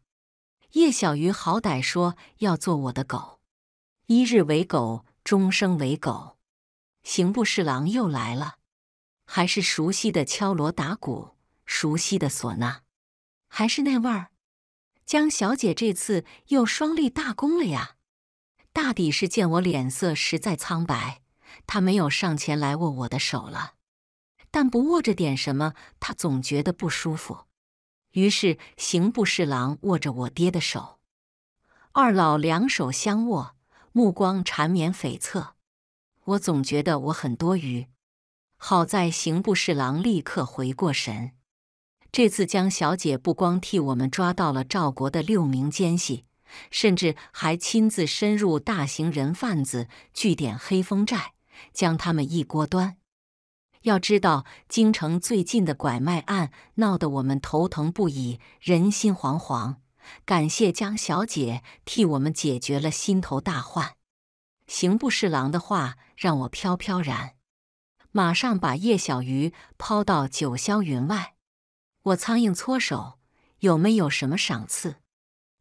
叶小鱼好歹说要做我的狗，一日为狗，终生为狗。刑部侍郎又来了。 还是熟悉的敲锣打鼓，熟悉的唢呐，还是那味儿。江小姐这次又双立大功了呀！大抵是见我脸色实在苍白，她没有上前来握我的手了。但不握着点什么，她总觉得不舒服。于是刑部侍郎握着我爹的手，二老两手相握，目光缠绵悱恻。我总觉得我很多余。 好在刑部侍郎立刻回过神。这次江小姐不光替我们抓到了赵国的六名奸细，甚至还亲自深入大型人贩子据点黑风寨，将他们一锅端。要知道，京城最近的拐卖案闹得我们头疼不已，人心惶惶。感谢江小姐替我们解决了心头大患。刑部侍郎的话让我飘飘然。 马上把叶小鱼抛到九霄云外，我苍蝇搓手，有没有什么赏赐？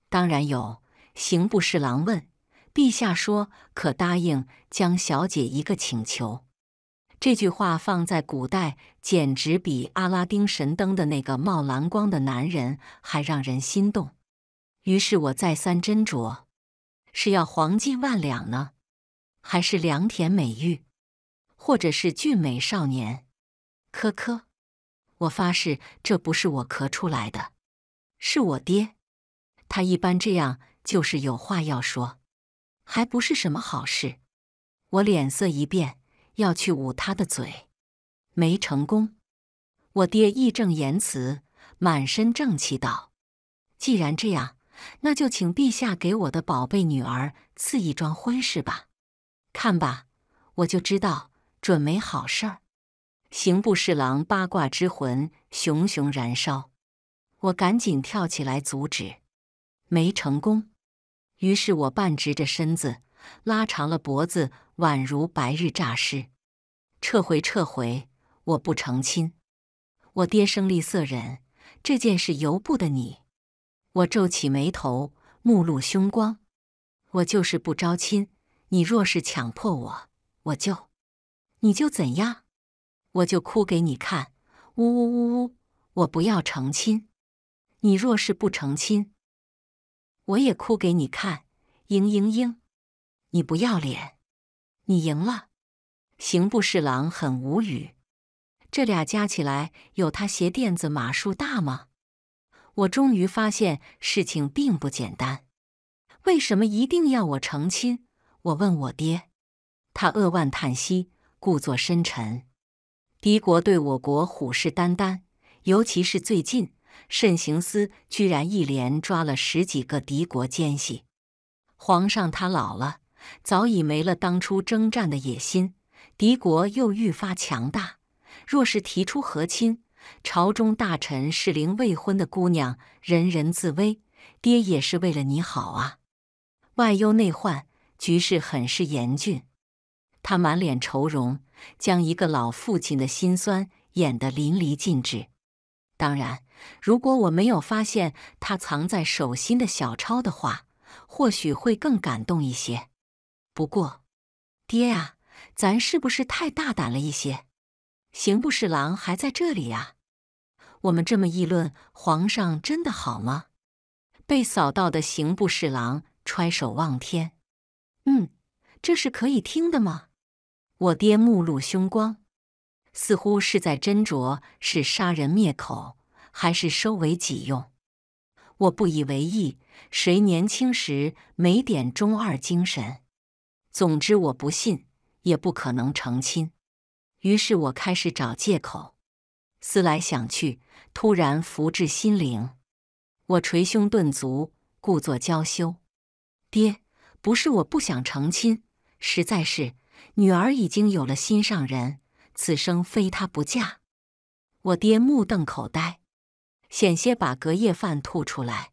当然有。刑部侍郎问：“陛下说可答应江小姐一个请求？”这句话放在古代，简直比阿拉丁神灯的那个冒蓝光的男人还让人心动。于是我再三斟酌，是要黄金万两呢，还是良田美玉？ 或者是俊美少年，科科，我发誓这不是我咳出来的，是我爹。他一般这样就是有话要说，还不是什么好事。我脸色一变，要去捂他的嘴，没成功。我爹义正言辞，满身正气道：“既然这样，那就请陛下给我的宝贝女儿赐一桩婚事吧。看吧，我就知道。” 准没好事儿，刑部侍郎八卦之魂熊熊燃烧，我赶紧跳起来阻止，没成功。于是我半直着身子，拉长了脖子，宛如白日诈尸。撤回，撤回，我不成亲。我爹声厉色忍，这件事由不得你。我皱起眉头，目露凶光。我就是不招亲，你若是强迫我，我就。 你就怎样，我就哭给你看！呜呜呜呜！我不要成亲，你若是不成亲，我也哭给你看！嘤嘤嘤！你不要脸！你赢了！刑部侍郎很无语，这俩加起来有他鞋垫子码数大吗？我终于发现事情并不简单。为什么一定要我成亲？我问我爹，他扼腕叹息。 故作深沉，敌国对我国虎视眈眈，尤其是最近，慎刑司居然一连抓了十几个敌国奸细。皇上他老了，早已没了当初征战的野心，敌国又愈发强大。若是提出和亲，朝中大臣适龄未婚的姑娘人人自危。爹也是为了你好啊！外忧内患，局势很是严峻。 他满脸愁容，将一个老父亲的辛酸演得淋漓尽致。当然，如果我没有发现他藏在手心的小钞的话，或许会更感动一些。不过，爹啊，咱是不是太大胆了一些？刑部侍郎还在这里呀、啊，我们这么议论，皇上真的好吗？被扫到的刑部侍郎揣手望天，嗯，这是可以听的吗？我爹目露凶光，似乎是在斟酌是杀人灭口，还是收为己用。我不以为意，谁年轻时没点中二精神？总之我不信，也不可能成亲。于是我开始找借口，思来想去，突然福至心灵，我捶胸顿足，故作娇羞。爹，不是我不想成亲，实在是女儿已经有了心上人，此生非他不嫁。我爹目瞪口呆，险些把隔夜饭吐出来，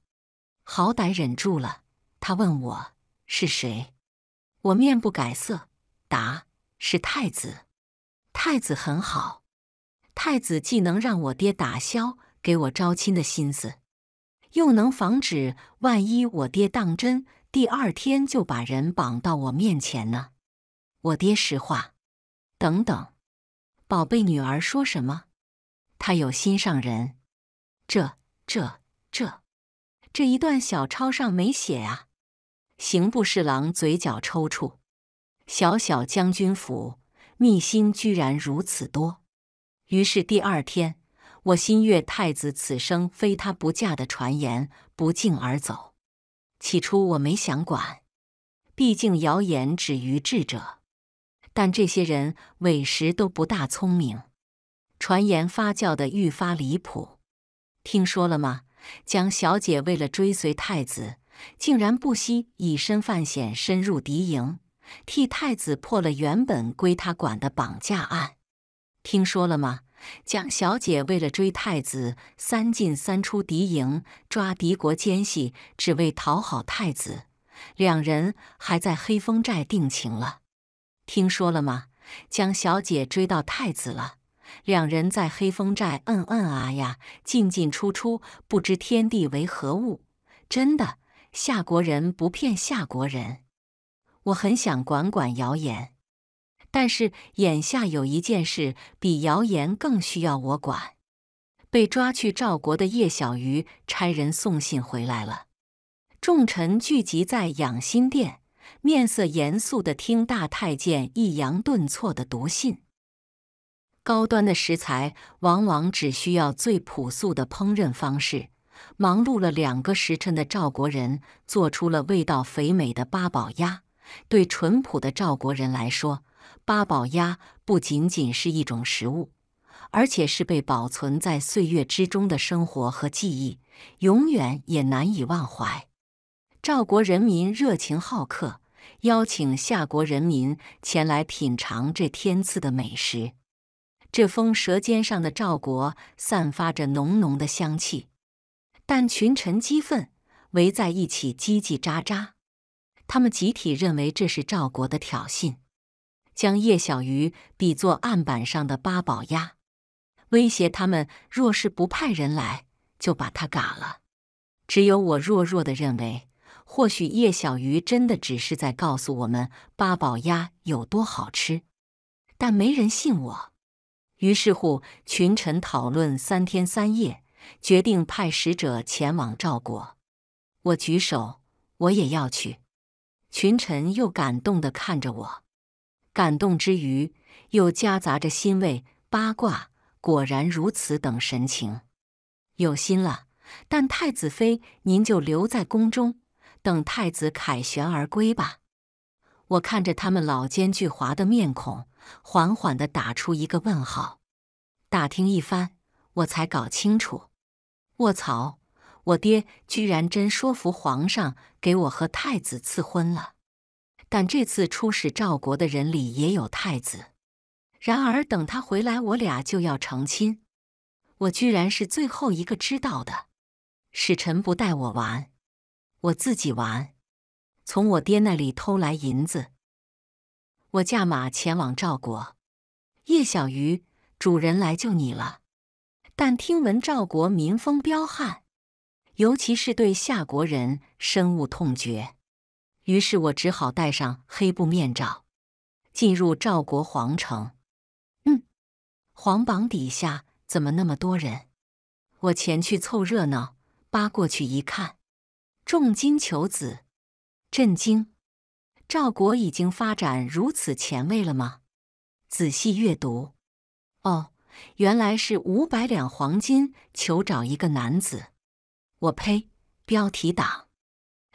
好歹忍住了。他问我是谁，我面不改色，答是太子。太子很好，太子既能让我爹打消给我招亲的心思，又能防止万一我爹当真第二天就把人绑到我面前呢。我爹实话，等等，宝贝女儿说什么？她有心上人？这这这这一段小抄上没写啊。刑部侍郎嘴角抽搐，小小将军府秘辛居然如此多。于是第二天，我心悦太子此生非他不嫁的传言不胫而走。起初我没想管，毕竟谣言止于智者，但这些人委实都不大聪明。传言发酵得愈发离谱。听说了吗？江小姐为了追随太子，竟然不惜以身犯险深入敌营，替太子破了原本归他管的绑架案。听说了吗？江小姐为了追太子，三进三出敌营，抓敌国奸细，只为讨好太子。两人还在黑风寨定情了。听说了吗？江小姐追到太子了。两人在黑风寨嗯嗯啊呀，进进出出，不知天地为何物。真的，夏国人不骗夏国人。我很想管管谣言，但是眼下有一件事比谣言更需要我管。被抓去赵国的叶小鱼差人送信回来了，众臣聚集在养心殿，面色严肃地听大太监抑扬顿挫地读信。高端的食材往往只需要最朴素的烹饪方式，忙碌了两个时辰的赵国人做出了味道肥美的八宝鸭。对淳朴的赵国人来说，八宝鸭不仅仅是一种食物，而且是被保存在岁月之中的生活和记忆，永远也难以忘怀。赵国人民热情好客，邀请夏国人民前来品尝这天赐的美食。这封舌尖上的赵国散发着浓浓的香气，但群臣激愤，围在一起叽叽喳喳。他们集体认为这是赵国的挑衅，将叶小鱼比作案板上的八宝鸭，威胁他们若是不派人来，就把他嘎了。只有我弱弱地认为，或许叶小鱼真的只是在告诉我们八宝鸭有多好吃，但没人信我。于是乎，群臣讨论三天三夜，决定派使者前往赵国。我举手，我也要去。群臣又感动地看着我，感动之余又夹杂着欣慰、八卦，果然如此等神情。有心了，但太子妃您就留在宫中，等太子凯旋而归吧。我看着他们老奸巨猾的面孔，缓缓地打出一个问号。打听一番，我才搞清楚，卧槽！我爹居然真说服皇上给我和太子赐婚了。但这次出使赵国的人里也有太子，然而等他回来，我俩就要成亲。我居然是最后一个知道的。使臣不带我玩，我自己玩，从我爹那里偷来银子。我驾马前往赵国。叶小鱼，主人来救你了。但听闻赵国民风彪悍，尤其是对夏国人，深恶痛绝。于是我只好戴上黑布面罩，进入赵国皇城。嗯，皇榜底下怎么那么多人？我前去凑热闹，扒过去一看，重金求子，震惊！赵国已经发展如此前卫了吗？仔细阅读，哦，原来是五百两黄金求找一个男子。我呸！标题党！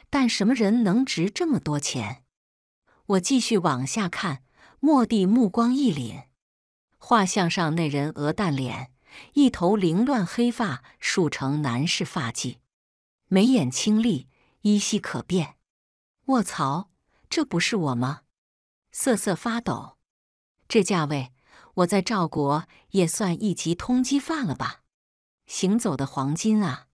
但什么人能值这么多钱？我继续往下看，莫蒂目光一凛，画像上那人鹅蛋脸，一头凌乱黑发束成男士发髻，眉眼清丽，依稀可辨。卧槽，这不是我吗？瑟瑟发抖。这价位，我在赵国也算一级通缉犯了吧？行走的黄金啊！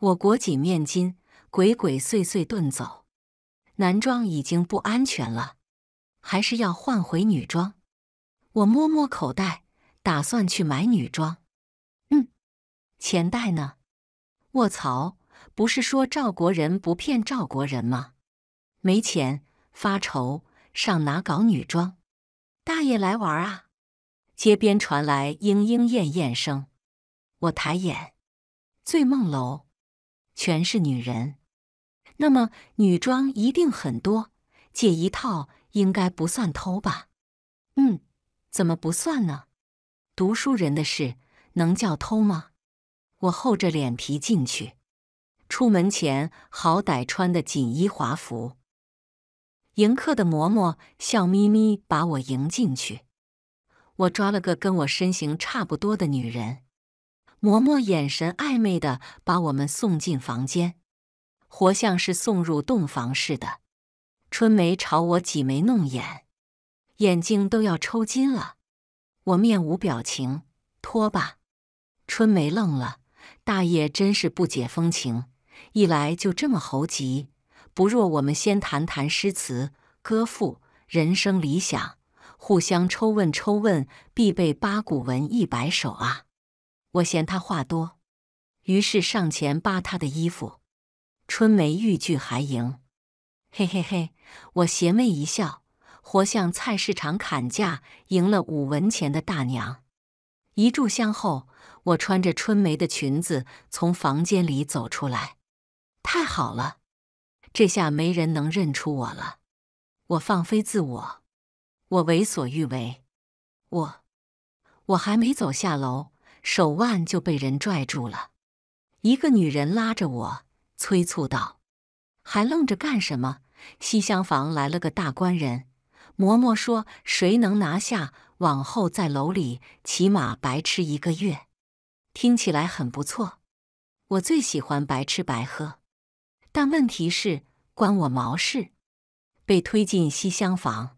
我裹紧面巾，鬼鬼祟祟遁走。男装已经不安全了，还是要换回女装。我摸摸口袋，打算去买女装。嗯，钱袋呢？卧槽，不是说赵国人不骗赵国人吗？没钱，发愁，上哪搞女装？大爷来玩啊！街边传来嘤嘤咽咽声。我抬眼，醉梦楼。全是女人，那么女装一定很多，借一套应该不算偷吧？嗯，怎么不算呢？读书人的事能叫偷吗？我厚着脸皮进去，出门前好歹穿的锦衣华服。迎客的嬷嬷笑眯眯把我迎进去，我抓了个跟我身形差不多的女人。嬷嬷眼神暧昧地把我们送进房间，活像是送入洞房似的。春梅朝我挤眉弄眼，眼睛都要抽筋了。我面无表情，脱吧。春梅愣了，大爷真是不解风情，一来就这么猴急。不若我们先谈谈诗词、歌赋、人生理想，互相抽问抽问，必备八股文一百首啊。我嫌他话多，于是上前扒他的衣服。春梅欲拒还迎，嘿嘿嘿，我邪魅一笑，活像菜市场砍价赢了五文钱的大娘。一炷香后，我穿着春梅的裙子从房间里走出来。太好了，这下没人能认出我了。我放飞自我，我为所欲为。我，我还没走下楼，手腕就被人拽住了，一个女人拉着我，催促道：“还愣着干什么？西厢房来了个大官人，嬷嬷说谁能拿下，往后在楼里起码白吃一个月。”听起来很不错，我最喜欢白吃白喝，但问题是关我毛事？被推进西厢房，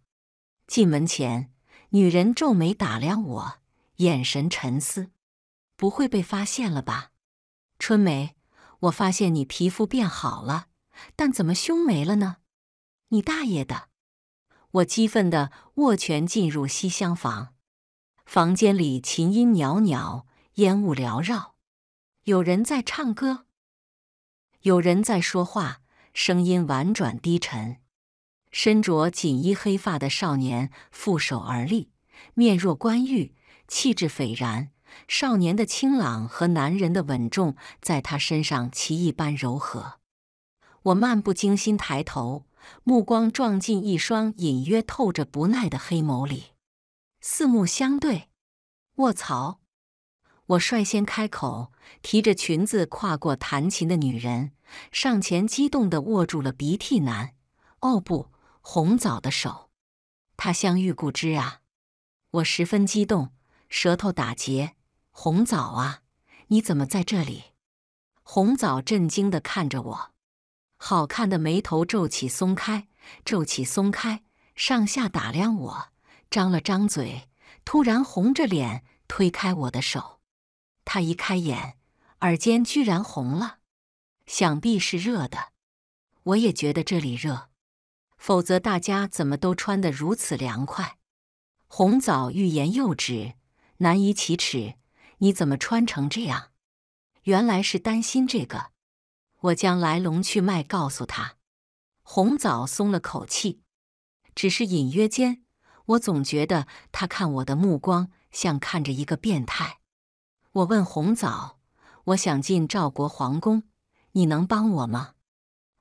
进门前，女人皱眉打量我，眼神沉思。不会被发现了吧？春梅，我发现你皮肤变好了，但怎么胸没了呢？你大爷的！我激愤地握拳进入西厢房，房间里琴音袅袅，烟雾缭绕，有人在唱歌，有人在说话，声音婉转低沉。身着锦衣黑发的少年负手而立，面若冠玉，气质斐然。少年的清朗和男人的稳重在他身上奇异般柔和。我漫不经心抬头，目光撞进一双隐约透着不耐的黑眸里，四目相对。卧槽！我率先开口，提着裙子跨过弹琴的女人，上前激动地握住了鼻涕男——哦不，红枣的手。他相遇故知啊！我十分激动，舌头打结。红枣啊，你怎么在这里？红枣震惊地看着我，好看的眉头皱起松开，皱起松开，上下打量我，张了张嘴，突然红着脸推开我的手。他一开眼，耳尖居然红了，想必是热的。我也觉得这里热，否则大家怎么都穿得如此凉快？红枣欲言又止，难以启齿。你怎么穿成这样？”原来是担心这个。我将来龙去脉告诉他，红枣松了口气。只是隐约间，我总觉得他看我的目光像看着一个变态。我问红枣：“我想进赵国皇宫，你能帮我吗？”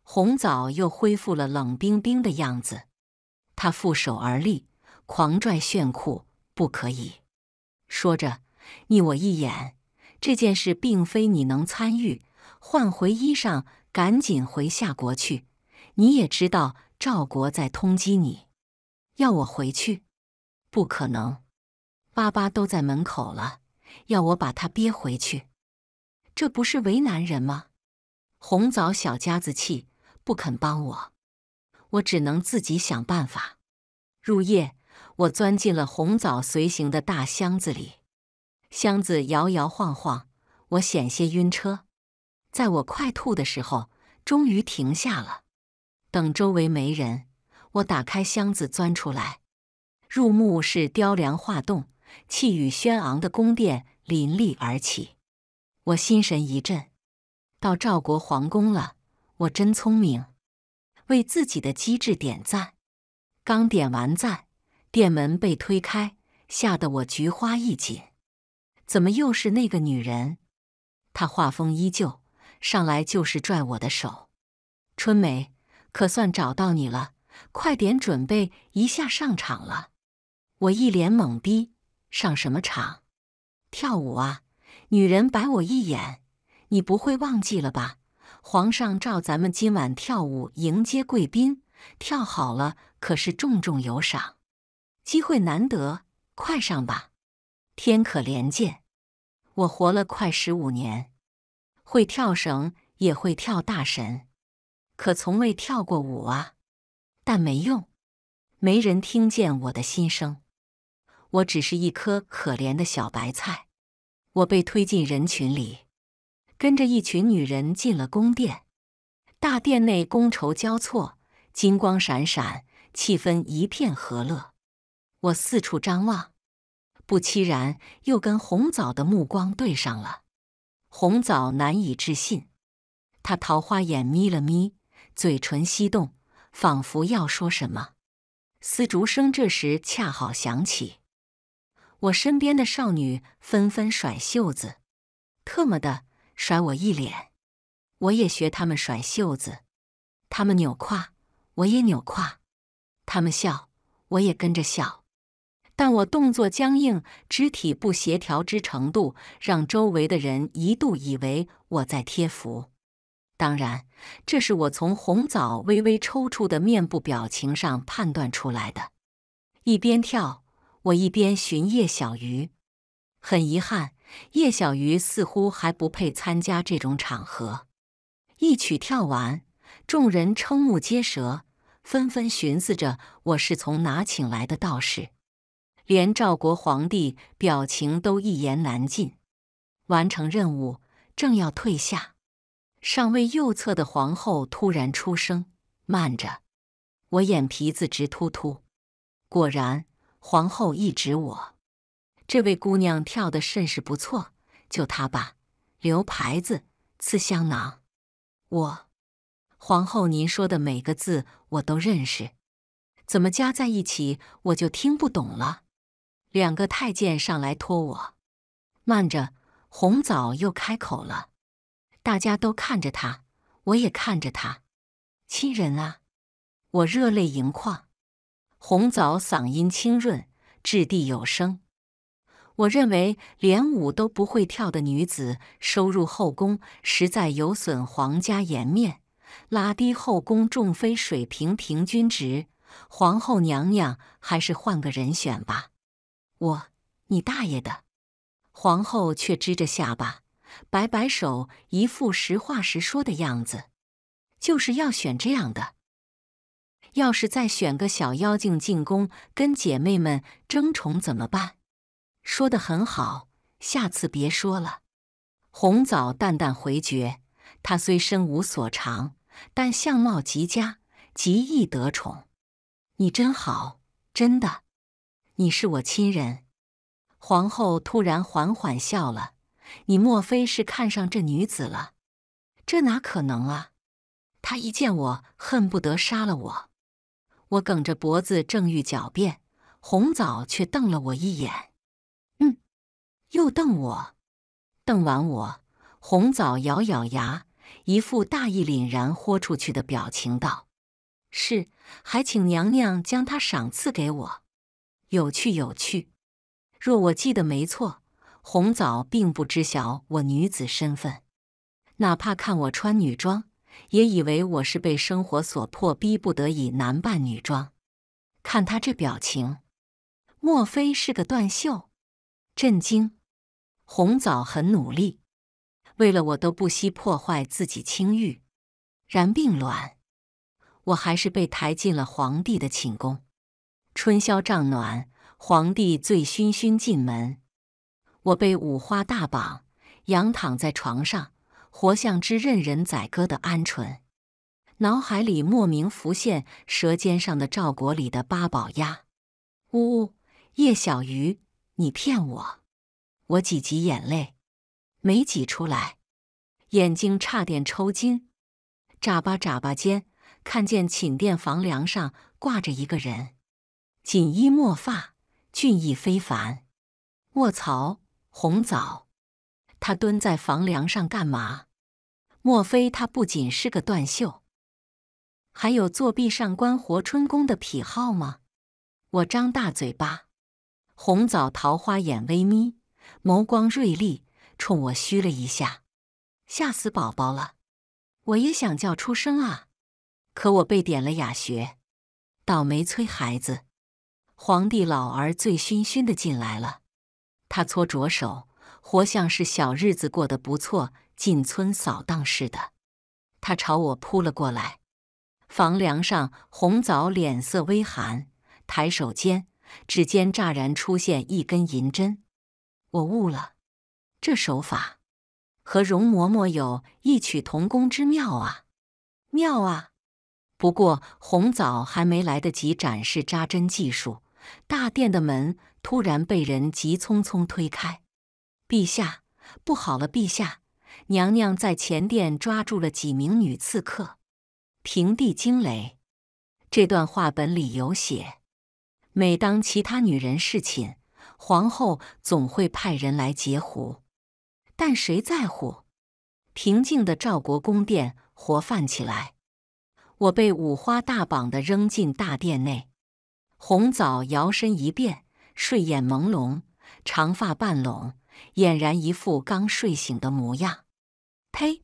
红枣又恢复了冷冰冰的样子，他负手而立，狂拽炫酷，不可以。说着，睨我一眼。这件事并非你能参与，换回衣裳，赶紧回夏国去。你也知道赵国在通缉你，要我回去？不可能，巴巴都在门口了，要我把他憋回去，这不是为难人吗？红枣小家子气，不肯帮我，我只能自己想办法。入夜，我钻进了红枣随行的大箱子里。箱子摇摇晃晃，我险些晕车。在我快吐的时候，终于停下了。等周围没人，我打开箱子钻出来。入目是雕梁画栋、气宇轩昂的宫殿林立而起，我心神一震。到赵国皇宫了，我真聪明，为自己的机智点赞。刚点完赞，殿门被推开，吓得我菊花一紧。怎么又是那个女人？她画风依旧，上来就是拽我的手。春梅，可算找到你了，快点准备一下上场了。我一脸懵逼，上什么场？跳舞啊！女人白我一眼，你不会忘记了吧？皇上召咱们今晚跳舞迎接贵宾，跳好了可是重重有赏。机会难得，快上吧。天可怜见，我活了快十五年，会跳绳也会跳大神，可从未跳过舞啊。但没用，没人听见我的心声，我只是一颗可怜的小白菜。我被推进人群里，跟着一群女人进了宫殿。大殿内觥筹交错，金光闪闪，气氛一片和乐。我四处张望。不期然，又跟红枣的目光对上了。红枣难以置信，他桃花眼眯了眯，嘴唇翕动，仿佛要说什么。丝竹声这时恰好响起，我身边的少女纷纷甩袖子，特么的甩我一脸。我也学她们甩袖子，她们扭胯，我也扭胯；她们笑，我也跟着笑。但我动作僵硬，肢体不协调之程度，让周围的人一度以为我在贴服。当然，这是我从红枣微微抽搐的面部表情上判断出来的。一边跳，我一边寻叶小鱼。很遗憾，叶小鱼似乎还不配参加这种场合。一曲跳完，众人瞠目结舌，纷纷寻思着我是从哪请来的道士。连赵国皇帝表情都一言难尽。完成任务，正要退下，上位右侧的皇后突然出声：“慢着！”我眼皮子直突突。果然，皇后一指我：“这位姑娘跳得甚是不错，就她吧，留牌子，刺香囊。”我，皇后，您说的每个字我都认识，怎么加在一起我就听不懂了？两个太监上来拖我。慢着，红枣又开口了。大家都看着他，我也看着他。亲人啊！我热泪盈眶。红枣嗓音清润，掷地有声。我认为连舞都不会跳的女子收入后宫，实在有损皇家颜面，拉低后宫众妃水平平均值。皇后娘娘，还是换个人选吧。我，你大爷的！皇后却支着下巴，摆摆手，一副实话实说的样子。就是要选这样的。要是再选个小妖精进宫，跟姐妹们争宠怎么办？说得很好，下次别说了。红枣淡淡回绝，她虽身无所长，但相貌极佳，极易得宠。你真好，真的。你是我亲人。皇后突然缓缓笑了：“你莫非是看上这女子了？这哪可能啊！她一见我，恨不得杀了我。”我梗着脖子正欲狡辩，红枣却瞪了我一眼，嗯，又瞪我。瞪完我，红枣咬咬牙，一副大义凛然豁出去的表情道：“是，还请娘娘将她赏赐给我。”有趣有趣。若我记得没错，红枣并不知晓我女子身份，哪怕看我穿女装，也以为我是被生活所迫，逼不得已男扮女装。看她这表情，莫非是个断袖？震惊！红枣很努力，为了我都不惜破坏自己清誉，然并卵，我还是被抬进了皇帝的寝宫。春宵帐暖，皇帝醉醺醺进门，我被五花大绑，仰躺在床上，活像只任人宰割的鹌鹑。脑海里莫名浮现舌尖上的赵国里的八宝鸭。呜呜，叶小鱼，你骗我！我几挤眼泪，没挤出来，眼睛差点抽筋。眨巴眨巴间，看见寝殿房梁上挂着一个人，锦衣墨发，俊逸非凡。卧槽，红枣！他蹲在房梁上干嘛？莫非他不仅是个断袖，还有作壁上观活春宫的癖好吗？我张大嘴巴，红枣桃花眼微眯，眸光锐利，冲我嘘了一下，吓死宝宝了！我也想叫出声啊，可我被点了哑穴。倒霉催孩子！皇帝老儿醉醺醺的进来了，他搓着手，活像是小日子过得不错，进村扫荡似的。他朝我扑了过来，房梁上红枣脸色微寒，抬手间，指尖乍然出现一根银针。我悟了，这手法和容嬷嬷有异曲同工之妙啊！妙啊！不过红枣还没来得及展示扎针技术，大殿的门突然被人急匆匆推开。陛下，不好了！陛下，娘娘在前殿抓住了几名女刺客，平地惊雷。这段话本里有写，每当其他女人侍寝，皇后总会派人来截胡，但谁在乎？平静的赵国宫殿活泛起来。我被五花大绑的扔进大殿内，红枣摇身一变，睡眼朦胧，长发半拢，俨然一副刚睡醒的模样。呸！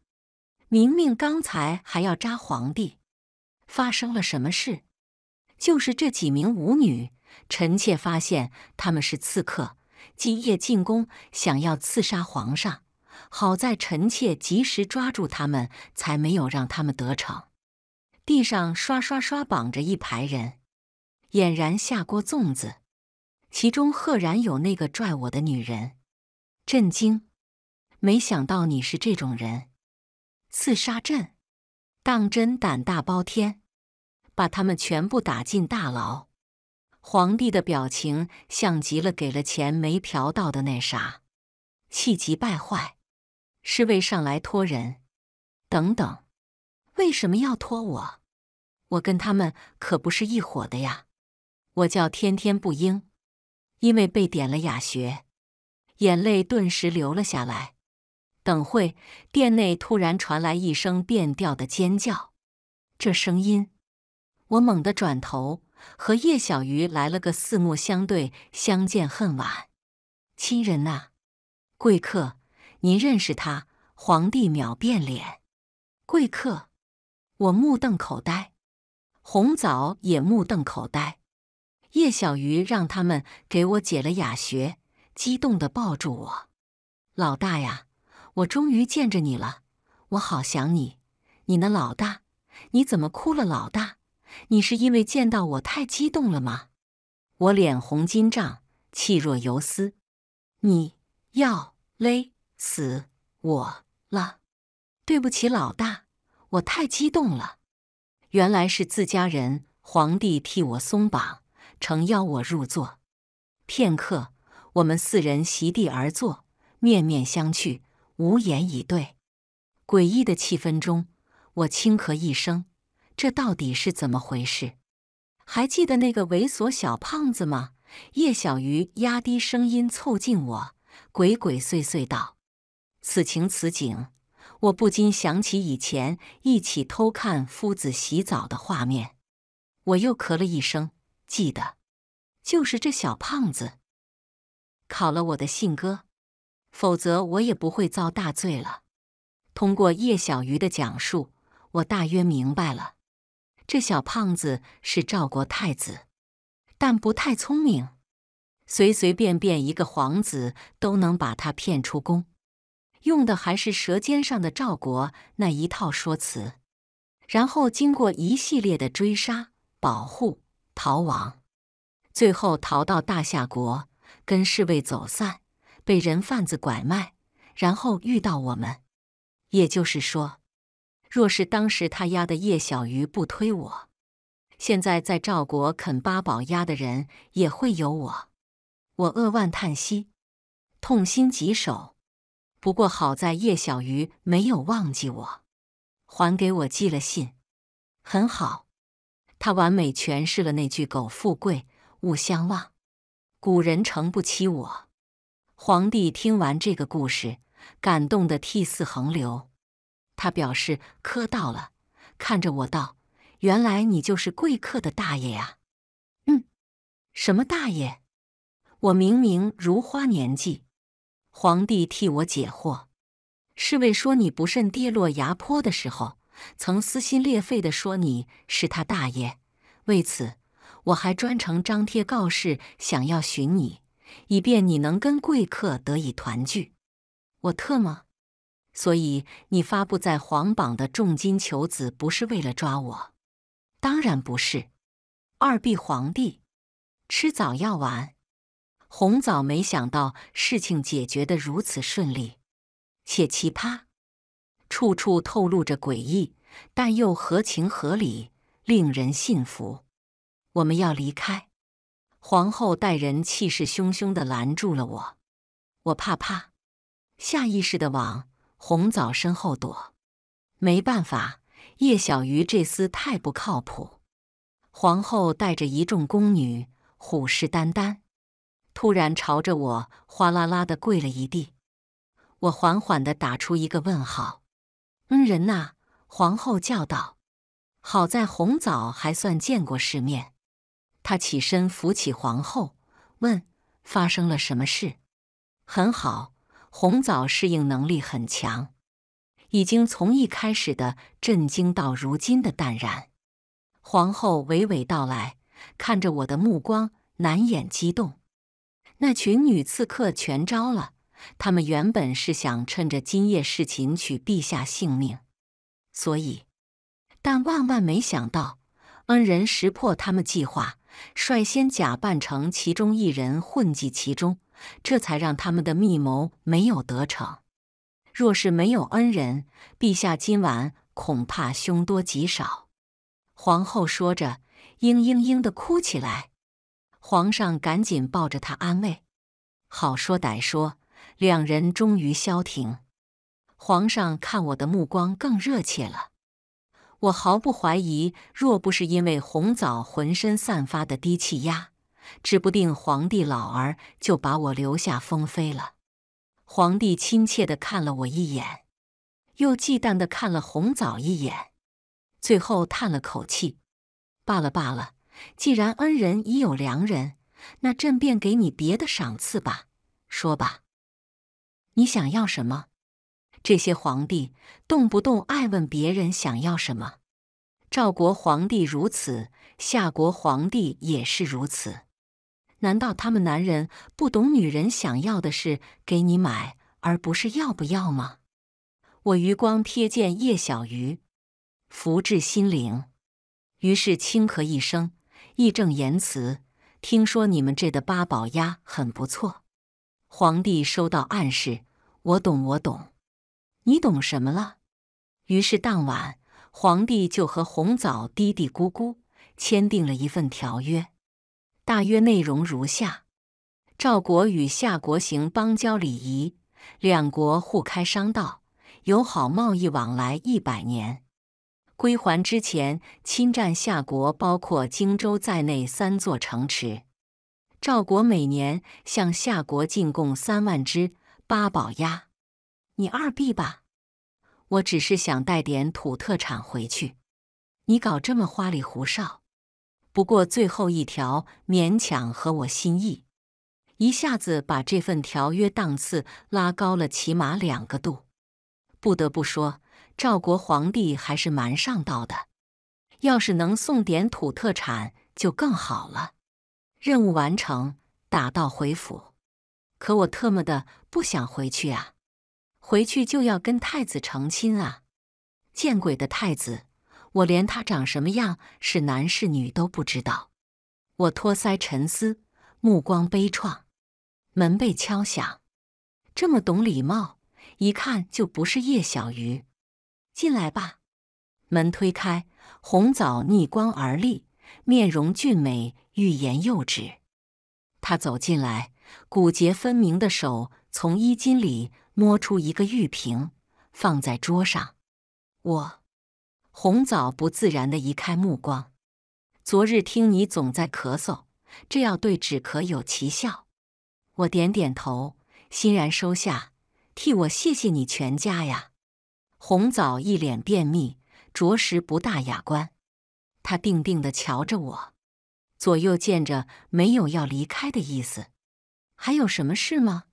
明明刚才还要扎皇帝，发生了什么事？就是这几名舞女，臣妾发现他们是刺客，今夜进宫想要刺杀皇上，好在臣妾及时抓住他们，才没有让他们得逞。地上刷刷刷绑着一排人，俨然下锅粽子，其中赫然有那个拽我的女人。震惊！没想到你是这种人。刺杀阵，当真胆大包天，把他们全部打进大牢。皇帝的表情像极了给了钱没嫖到的那啥，气急败坏。侍卫上来拖人，等等。为什么要拖我？我跟他们可不是一伙的呀！我叫天天不应，因为被点了哑穴，眼泪顿时流了下来。等会，殿内突然传来一声变调的尖叫，这声音，我猛地转头，和叶小鱼来了个四目相对，相见恨晚。亲人啊，贵客，您认识他？皇帝秒变脸。贵客。我目瞪口呆，红枣也目瞪口呆。叶小鱼让他们给我解了哑穴，激动地抱住我。老大呀，我终于见着你了，我好想你。你呢，老大？你怎么哭了，老大？你是因为见到我太激动了吗？我脸红筋胀，气若游丝。你要勒死我了。对不起，老大。我太激动了，原来是自家人，皇帝替我松绑，诚邀我入座。片刻，我们四人席地而坐，面面相觑，无言以对。诡异的气氛中，我轻咳一声：“这到底是怎么回事？”还记得那个猥琐小胖子吗？叶小鱼压低声音凑近我，鬼鬼祟祟道：“此情此景。”我不禁想起以前一起偷看夫子洗澡的画面，我又咳了一声，记得，就是这小胖子考了我的信鸽，否则我也不会遭大罪了。通过叶小鱼的讲述，我大约明白了，这小胖子是赵国太子，但不太聪明，随随便便一个皇子都能把他骗出宫。用的还是舌尖上的赵国那一套说辞，然后经过一系列的追杀、保护、逃亡，最后逃到大夏国，跟侍卫走散，被人贩子拐卖，然后遇到我们。也就是说，若是当时他押的叶小鱼不推我，现在在赵国肯八宝押的人也会有我。我扼腕叹息，痛心疾首。不过好在叶小鱼没有忘记我，还给我寄了信，很好，他完美诠释了那句苟富贵，勿相忘，古人诚不欺我。皇帝听完这个故事，感动得涕泗横流，他表示磕到了，看着我道：“原来你就是贵客的大爷呀。”“嗯，什么大爷？我明明如花年纪。”皇帝替我解惑，侍卫说你不慎跌落崖坡的时候，曾撕心裂肺地说你是他大爷。为此，我还专程张贴告示，想要寻你，以便你能跟贵客得以团聚。我特么，所以你发布在皇榜的重金求子，不是为了抓我？当然不是。二婢皇帝，吃早药丸。红枣没想到事情解决得如此顺利，且奇葩，处处透露着诡异，但又合情合理，令人信服。我们要离开，皇后带人气势汹汹地拦住了我，我怕怕，下意识地往红枣身后躲。没办法，叶小鱼这厮太不靠谱。皇后带着一众宫女，虎视眈眈。突然朝着我哗啦啦地跪了一地，我缓缓地打出一个问号。嗯，人呐，皇后叫道。好在红枣还算见过世面，她起身扶起皇后，问发生了什么事。很好，红枣适应能力很强，已经从一开始的震惊到如今的淡然。皇后娓娓道来，看着我的目光难掩激动。那群女刺客全招了，他们原本是想趁着今夜侍寝取陛下性命，所以，但万万没想到，恩人识破他们计划，率先假扮成其中一人混迹其中，这才让他们的密谋没有得逞。若是没有恩人，陛下今晚恐怕凶多吉少。皇后说着，嘤嘤嘤地哭起来。皇上赶紧抱着他安慰，好说歹说，两人终于消停。皇上看我的目光更热切了，我毫不怀疑，若不是因为红枣浑身散发的低气压，指不定皇帝老儿就把我留下封妃了。皇帝亲切地看了我一眼，又忌惮地看了红枣一眼，最后叹了口气：“罢了罢了。”既然恩人已有良人，那朕便给你别的赏赐吧。说吧，你想要什么？这些皇帝动不动爱问别人想要什么，赵国皇帝如此，夏国皇帝也是如此。难道他们男人不懂女人想要的是给你买，而不是要不要吗？我余光瞥见叶小鱼，福至心灵，于是轻咳一声，义正言辞：“听说你们这的八宝鸭很不错。”皇帝收到暗示，我懂我懂。你懂什么了？于是当晚，皇帝就和红枣嘀嘀咕咕，签订了一份条约。大约内容如下：赵国与夏国行邦交礼仪，两国互开商道，友好贸易往来一百年。归还之前，侵占夏国包括荆州在内三座城池。赵国每年向夏国进贡三万只八宝鸭。你二逼吧！我只是想带点土特产回去，你搞这么花里胡哨。 不过最后一条勉强合我心意，一下子把这份条约档次拉高了起码两个度。不得不说，赵国皇帝还是蛮上道的。要是能送点土特产就更好了。任务完成，打道回府。可我特么的不想回去啊！回去就要跟太子成亲啊！见鬼的太子！ 我连他长什么样，是男是女都不知道。我托腮沉思，目光悲怆。门被敲响，这么懂礼貌，一看就不是叶小鱼。进来吧。门推开，红枣逆光而立，面容俊美，欲言又止。他走进来，骨节分明的手从衣襟里摸出一个玉瓶，放在桌上。我。 红枣不自然地移开目光。昨日听你总在咳嗽，这药对止咳有奇效。我点点头，欣然收下，替我谢谢你全家呀。红枣一脸便秘，着实不大雅观。他定定地瞧着我，左右见着没有要离开的意思。还有什么事吗？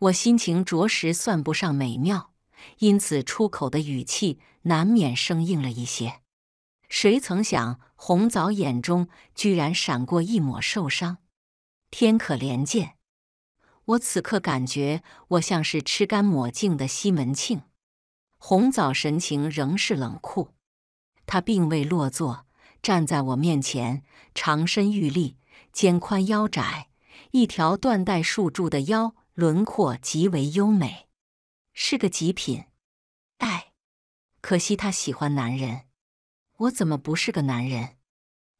我心情着实算不上美妙。 因此，出口的语气难免生硬了一些。谁曾想，红枣眼中居然闪过一抹受伤。天可怜见！我此刻感觉我像是吃干抹净的西门庆。红枣神情仍是冷酷，他并未落座，站在我面前，长身玉立，肩宽腰窄，一条缎带束住的腰，轮廓极为优美。 是个极品，哎，可惜他喜欢男人，我怎么不是个男人？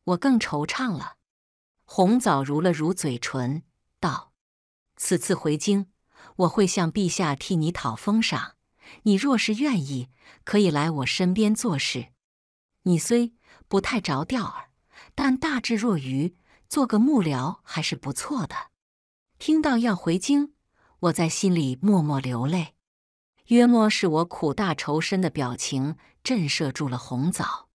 我更惆怅了。红枣如了如嘴唇，道：“此次回京，我会向陛下替你讨封赏。你若是愿意，可以来我身边做事。你虽不太着调儿，但大智若愚，做个幕僚还是不错的。”听到要回京，我在心里默默流泪。 约莫是我苦大仇深的表情震慑住了红枣，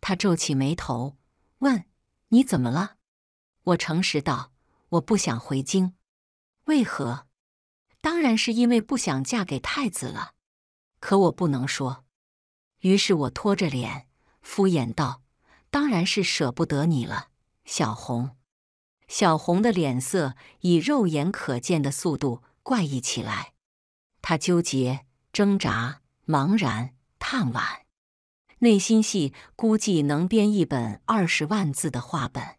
他皱起眉头问：“你怎么了？”我诚实道：“我不想回京。”为何？当然是因为不想嫁给太子了。可我不能说。于是我拖着脸敷衍道：“当然是舍不得你了，小红。”小红的脸色以肉眼可见的速度怪异起来。 他纠结、挣扎、茫然、叹惋，内心戏估计能编一本二十万字的话本。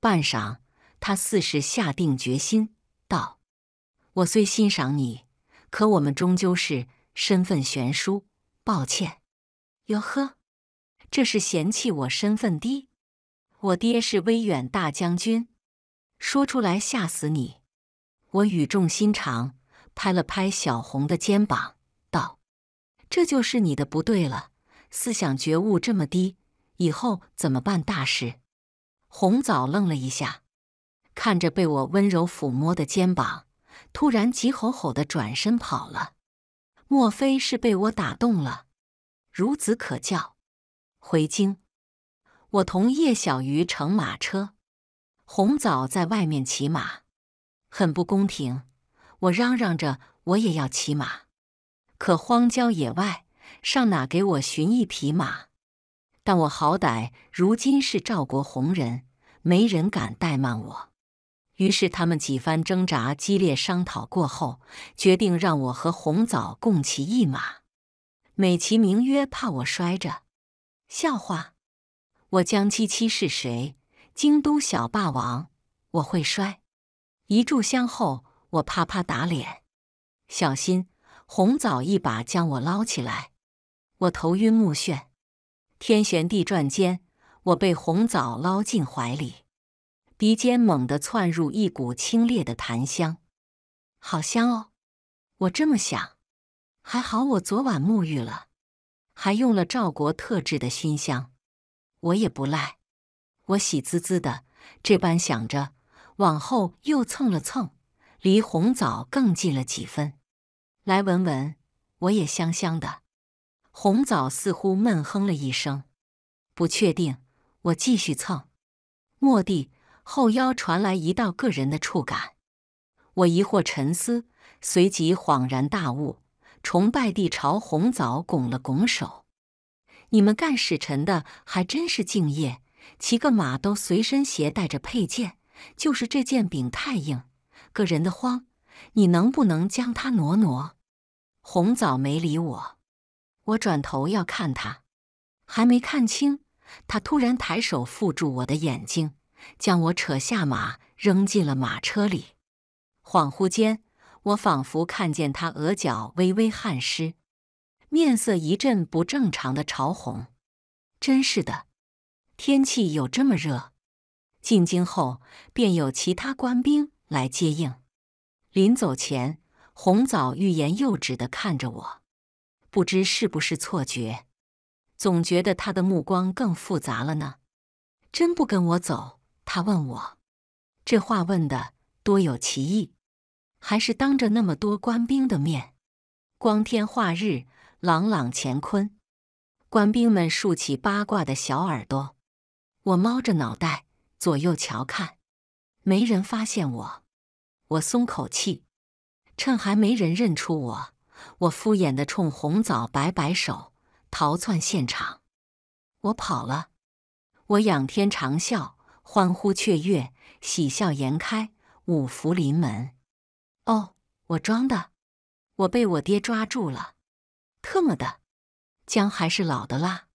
半晌，他似是下定决心，道：“我虽欣赏你，可我们终究是身份悬殊，抱歉。”哟呵，这是嫌弃我身份低？我爹是威远大将军，说出来吓死你！我语重心长。 拍了拍小红的肩膀，道：“这就是你的不对了，思想觉悟这么低，以后怎么办大事？”红枣愣了一下，看着被我温柔抚摸的肩膀，突然急吼吼地转身跑了。莫非是被我打动了？孺子可教。回京，我同叶小鱼乘马车，红枣在外面骑马，很不公平。 我嚷嚷着我也要骑马，可荒郊野外上哪给我寻一匹马？但我好歹如今是赵国红人，没人敢怠慢我。于是他们几番挣扎、激烈商讨过后，决定让我和红枣共骑一马，美其名曰怕我摔着。笑话！我江七七是谁？京都小霸王，我会摔。一炷香后。 我啪啪打脸，小心！红枣一把将我捞起来，我头晕目眩，天旋地转间，我被红枣捞进怀里。鼻尖猛地窜入一股清冽的檀香，好香哦！我这么想，还好我昨晚沐浴了，还用了赵国特制的熏香，我也不赖。我喜滋滋的，这般想着，往后又蹭了蹭，离红枣更近了几分。来闻闻，我也香香的。红枣似乎闷哼了一声，不确定。我继续蹭，蓦地后腰传来一道个人的触感，我疑惑沉思，随即恍然大悟，崇拜地朝红枣拱了拱手：“你们干使臣的还真是敬业，骑个马都随身携带着佩剑，就是这剑柄太硬，个人的慌，你能不能将它挪挪？”红枣没理我，我转头要看他，还没看清。他突然抬手覆住我的眼睛，将我扯下马，扔进了马车里。恍惚间，我仿佛看见他额角微微汗湿，面色一阵不正常的潮红。真是的，天气有这么热？进京后，便有其他官兵来接应。临走前，红枣欲言又止地看着我，不知是不是错觉。总觉得他的目光更复杂了呢。真不跟我走？他问我，这话问的多有歧义，还是当着那么多官兵的面。光天化日，朗朗乾坤，官兵们竖起八卦的小耳朵。我猫着脑袋左右瞧看，没人发现我。我松口气，趁还没人认出我，我敷衍地冲红枣摆摆手。逃窜现场，我跑了。我仰天长啸，欢呼雀跃，喜笑颜开，五福临门。哦，我装的，我被我爹抓住了。特么的，姜还是老的辣，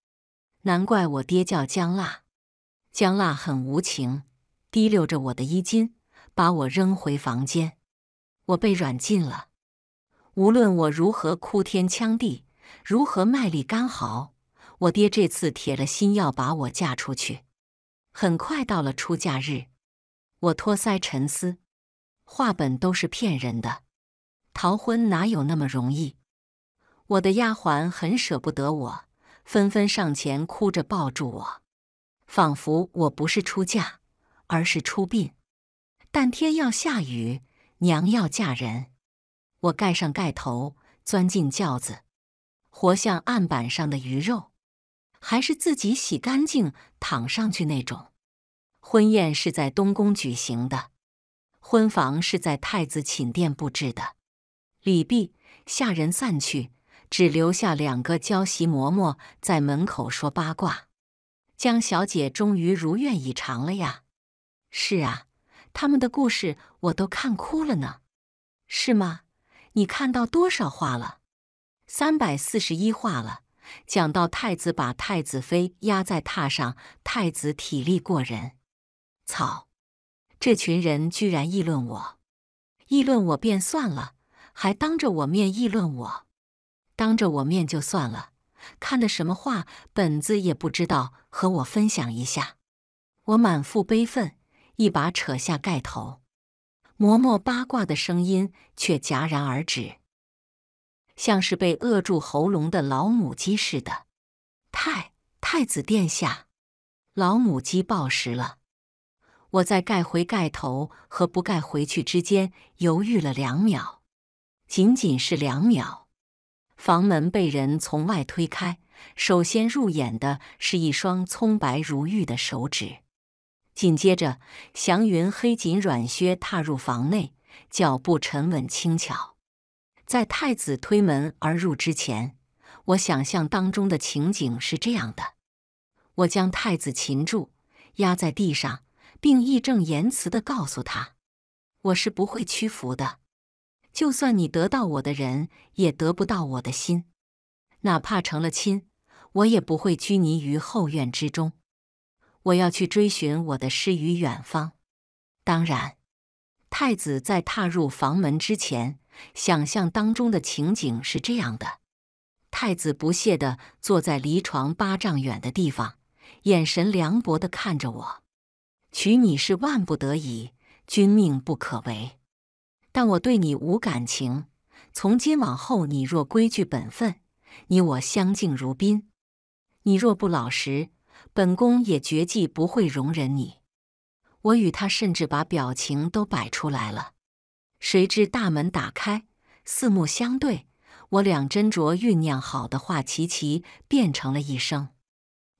难怪我爹叫姜辣。姜辣很无情，提溜着我的衣襟，把我扔回房间。我被软禁了。无论我如何哭天抢地，如何卖力干嚎，我爹这次铁了心要把我嫁出去。很快到了出嫁日，我托腮沉思，话本都是骗人的，逃婚哪有那么容易？我的丫鬟很舍不得我，纷纷上前哭着抱住我，仿佛我不是出嫁，而是出殡。但天要下雨，娘要嫁人。我盖上盖头，钻进轿子，活像案板上的鱼肉，还是自己洗干净躺上去那种。婚宴是在东宫举行的，婚房是在太子寝殿布置的。礼毕，下人散去，只留下两个娇媳嬷嬷在门口说八卦。江小姐终于如愿以偿了呀。是啊，他们的故事我都看哭了呢。是吗？你看到多少话了？三百四十一话了，讲到太子把太子妃压在榻上，太子体力过人。草，这群人居然议论我，议论我便算了，还当着我面议论我。当着我面就算了，看的什么话本子也不知道，和我分享一下。我满腹悲愤，一把扯下盖头，嬷嬷八卦的声音却戛然而止。像是被扼住喉咙的老母鸡似的。太太子殿下，老母鸡报时了。我在盖回盖头和不盖回去之间犹豫了两秒，仅仅是两秒。房门被人从外推开，首先入眼的是一双葱白如玉的手指。紧接着，祥云黑锦软靴踏入房内，脚步沉稳轻巧。在太子推门而入之前，我想象当中的情景是这样的：我将太子擒住，压在地上，并义正言辞地告诉他，我是不会屈服的。就算你得到我的人，也得不到我的心。哪怕成了亲，我也不会拘泥于后院之中。我要去追寻我的诗于远方。当然，太子在踏入房门之前，想象当中的情景是这样的：太子不屑地坐在离床八丈远的地方，眼神凉薄地看着我。娶你是万不得已，君命不可违。但我对你无感情，从今往后，你若规矩本分，你我相敬如宾；你若不老实，本宫也绝计不会容忍你。”我与他甚至把表情都摆出来了。谁知大门打开，四目相对，我俩斟酌酝酿好的话齐齐变成了一声：“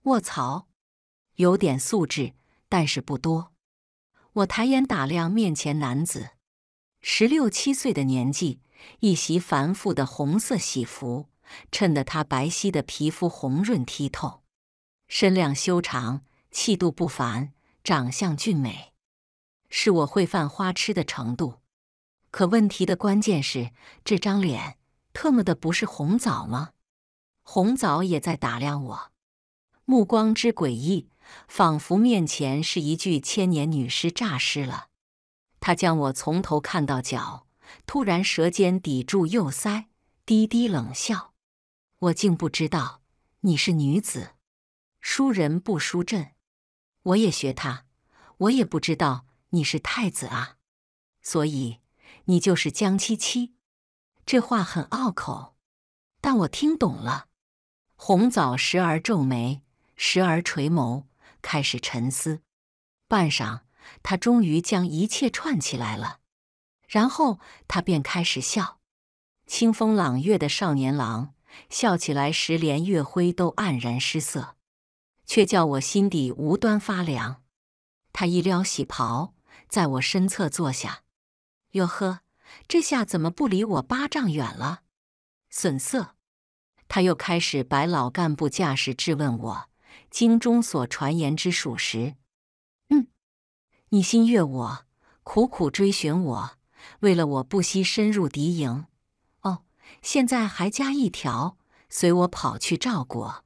卧槽！”有点素质，但是不多。我抬眼打量面前男子，十六七岁的年纪，一袭繁复的红色喜服，衬得他白皙的皮肤红润剔透，身量修长，气度不凡，长相俊美，是我会犯花痴的程度。可问题的关键是，这张脸特么的不是红枣吗？红枣也在打量我，目光之诡异，仿佛面前是一具千年女尸诈尸了。他将我从头看到脚，突然舌尖抵住右腮，低低冷笑：“我竟不知道你是女子，输人不输阵。”我也学他，我也不知道你是太子啊，所以你就是江七七。这话很拗口，但我听懂了。红枣时而皱眉，时而垂眸，开始沉思。半晌，他终于将一切串起来了，然后他便开始笑，清风朗月的少年郎，笑起来时连月辉都黯然失色，却叫我心底无端发凉。他一撩喜袍，在我身侧坐下。哟呵，这下怎么不离我八丈远了？损色！他又开始摆老干部架势质问我，京中所传言之属实。嗯，你心悦我，苦苦追寻我，为了我不惜深入敌营。哦，现在还加一条，随我跑去赵国。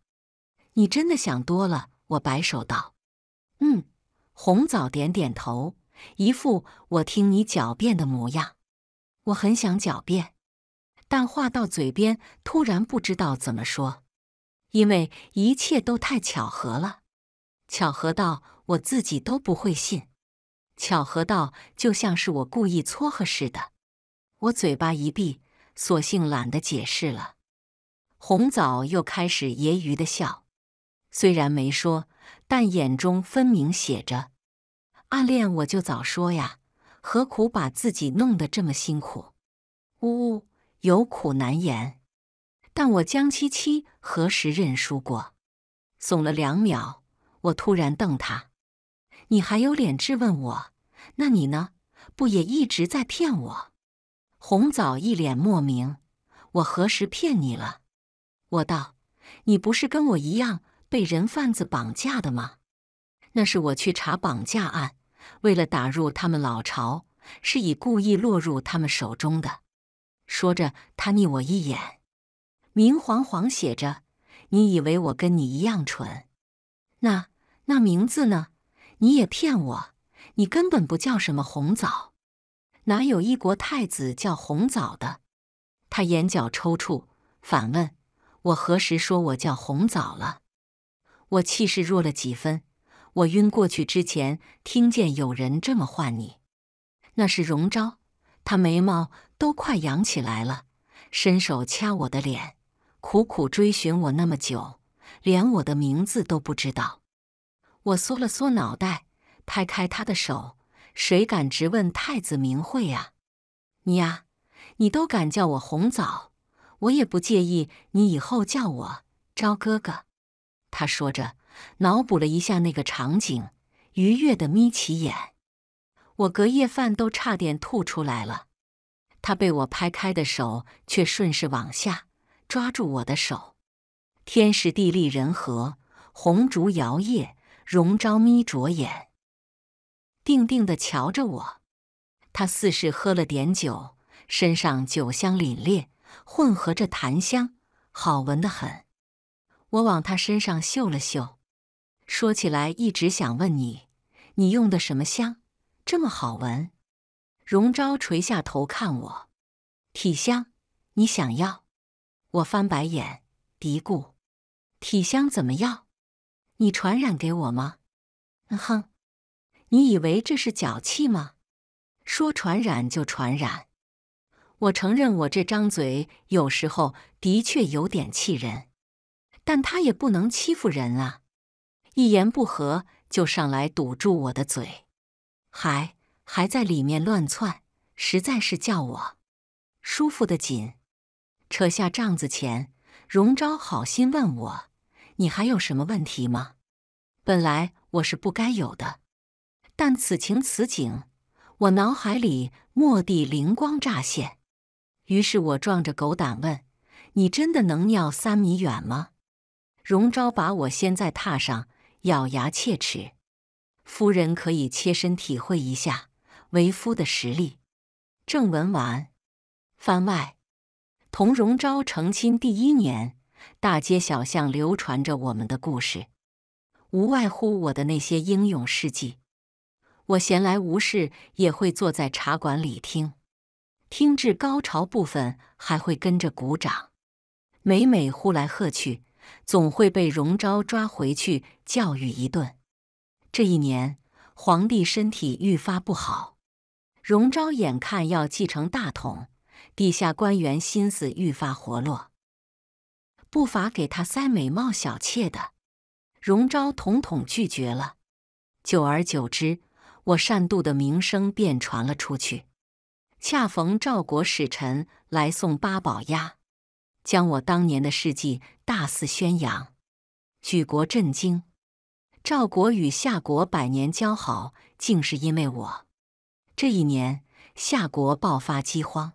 你真的想多了，我摆手道。嗯，红枣点点头，一副我听你狡辩的模样。我很想狡辩，但话到嘴边突然不知道怎么说，因为一切都太巧合了，巧合到我自己都不会信，巧合到就像是我故意撮合似的。我嘴巴一闭，索性懒得解释了。红枣又开始揶揄的笑。虽然没说，但眼中分明写着：“暗恋我就早说呀，何苦把自己弄得这么辛苦？”呜呜，有苦难言。但我江七七何时认输过？耸了两秒，我突然瞪他：“你还有脸质问我？那你呢？不也一直在骗我？”红枣一脸莫名：“我何时骗你了？”我道：“你不是跟我一样被人贩子绑架的吗？那是我去查绑架案，为了打入他们老巢，是以故意落入他们手中的。”说着，他睨我一眼，明晃晃写着：“你以为我跟你一样蠢？那那名字呢？你也骗我，你根本不叫什么红枣，哪有一国太子叫红枣的？”他眼角抽搐，反问：“我何时说我叫红枣了？”我气势弱了几分，我晕过去之前听见有人这么唤你。那是荣昭，他眉毛都快扬起来了，伸手掐我的脸，苦苦追寻我那么久，连我的名字都不知道。我缩了缩脑袋，拍开他的手：“谁敢直问太子名讳呀？你呀，你都敢叫我红枣，我也不介意你以后叫我昭哥哥。”他说着，脑补了一下那个场景，愉悦地眯起眼，我隔夜饭都差点吐出来了。他被我拍开的手却顺势往下抓住我的手，天时地利人和，红烛摇曳，荣昭眯着眼，定定地瞧着我。他似是喝了点酒，身上酒香凛冽，混合着檀香，好闻得很。我往他身上嗅了嗅，说起来一直想问你，你用的什么香，这么好闻？荣昭垂下头看我：“体香，你想要？”我翻白眼，嘀咕：“体香怎么要？你传染给我吗？”嗯哼，你以为这是脚气吗？说传染就传染。我承认我这张嘴有时候的确有点气人，但他也不能欺负人啊！一言不合就上来堵住我的嘴，还还在里面乱窜，实在是叫我舒服得紧。扯下帐子前，荣昭好心问我：“你还有什么问题吗？”本来我是不该有的，但此情此景，我脑海里蓦地灵光乍现，于是我壮着狗胆问：“你真的能尿三米远吗？”荣昭把我掀在榻上，咬牙切齿：“夫人可以切身体会一下为夫的实力。”郑文完，番外，同荣昭成亲第一年，大街小巷流传着我们的故事。无外乎我的那些英勇事迹，我闲来无事也会坐在茶馆里听，听至高潮部分还会跟着鼓掌。每每呼来喝去，总会被荣昭抓回去教育一顿。这一年，皇帝身体愈发不好，荣昭眼看要继承大统，地下官员心思愈发活络，不乏给他塞美貌小妾的。荣昭统统拒绝了，久而久之，我善妒的名声便传了出去。恰逢赵国使臣来送八宝鸭，将我当年的事迹大肆宣扬，举国震惊。赵国与夏国百年交好，竟是因为我。这一年，夏国爆发饥荒，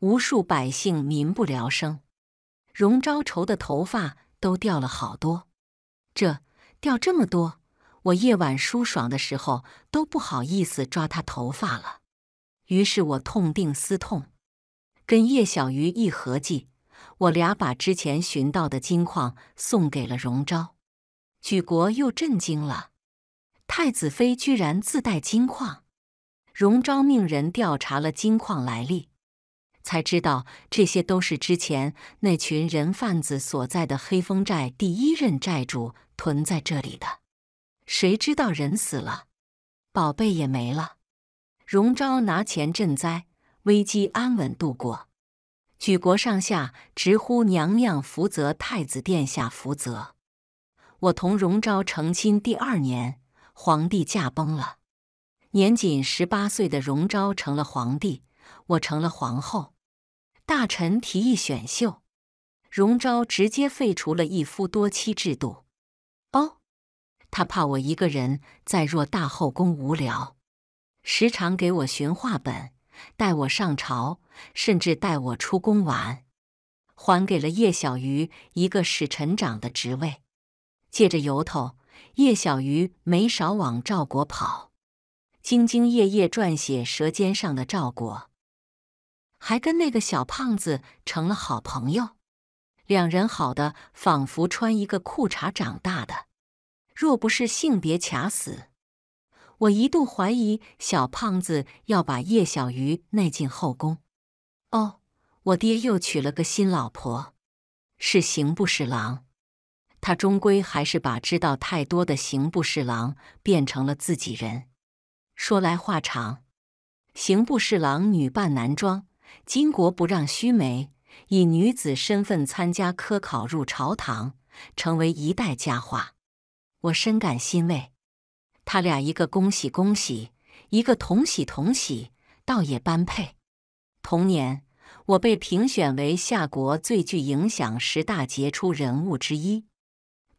无数百姓民不聊生，荣昭愁的头发都掉了好多。这掉这么多，我夜晚舒爽的时候都不好意思抓他头发了。于是我痛定思痛，跟叶小鱼一合计，我俩把之前寻到的金矿送给了荣昭。举国又震惊了，太子妃居然自带金矿。荣昭命人调查了金矿来历，才知道这些都是之前那群人贩子所在的黑风寨第一任寨主囤在这里的。谁知道人死了，宝贝也没了。荣昭拿钱赈灾，危机安稳度过。举国上下直呼娘娘福泽，太子殿下福泽。我同荣昭成亲第二年，皇帝驾崩了。年仅十八岁的荣昭成了皇帝，我成了皇后。大臣提议选秀，荣昭直接废除了一夫多妻制度。哦，他怕我一个人在偌大后宫无聊，时常给我寻话本，带我上朝，甚至带我出宫玩，还给了叶小鱼一个使臣长的职位。借着由头，叶小鱼没少往赵国跑，兢兢业业撰写《舌尖上的赵国》，还跟那个小胖子成了好朋友，两人好的仿佛穿一个裤衩长大的。若不是性别卡死，我一度怀疑小胖子要把叶小鱼内进后宫。哦，我爹又娶了个新老婆，是刑部侍郎。他终归还是把知道太多的刑部侍郎变成了自己人。说来话长，刑部侍郎女扮男装，巾帼不让须眉，以女子身份参加科考入朝堂，成为一代佳话。我深感欣慰，他俩一个恭喜恭喜，一个同喜同喜，倒也般配。同年，我被评选为夏国最具影响十大杰出人物之一。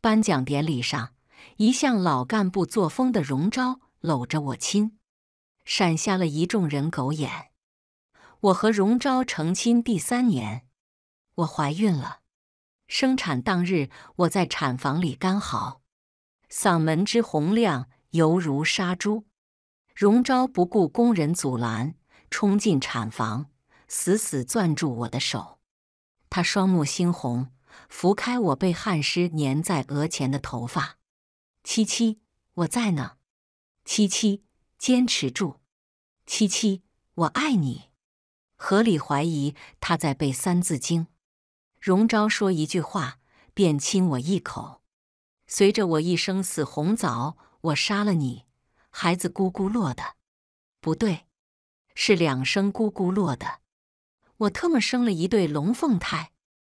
颁奖典礼上，一向老干部作风的荣昭搂着我亲，闪瞎了一众人狗眼。我和荣昭成亲第三年，我怀孕了。生产当日，我在产房里干嚎，嗓门之洪亮犹如杀猪。荣昭不顾工人阻拦，冲进产房，死死攥住我的手。他双目猩红，拂开我被汗湿粘在额前的头发。七七，我在呢。七七，坚持住。七七，我爱你。合理怀疑他在背《三字经》。荣昭说一句话，便亲我一口。随着我一声死红枣，我杀了你，孩子咕咕落的，不对，是两声咕咕落的。我特么生了一对龙凤胎。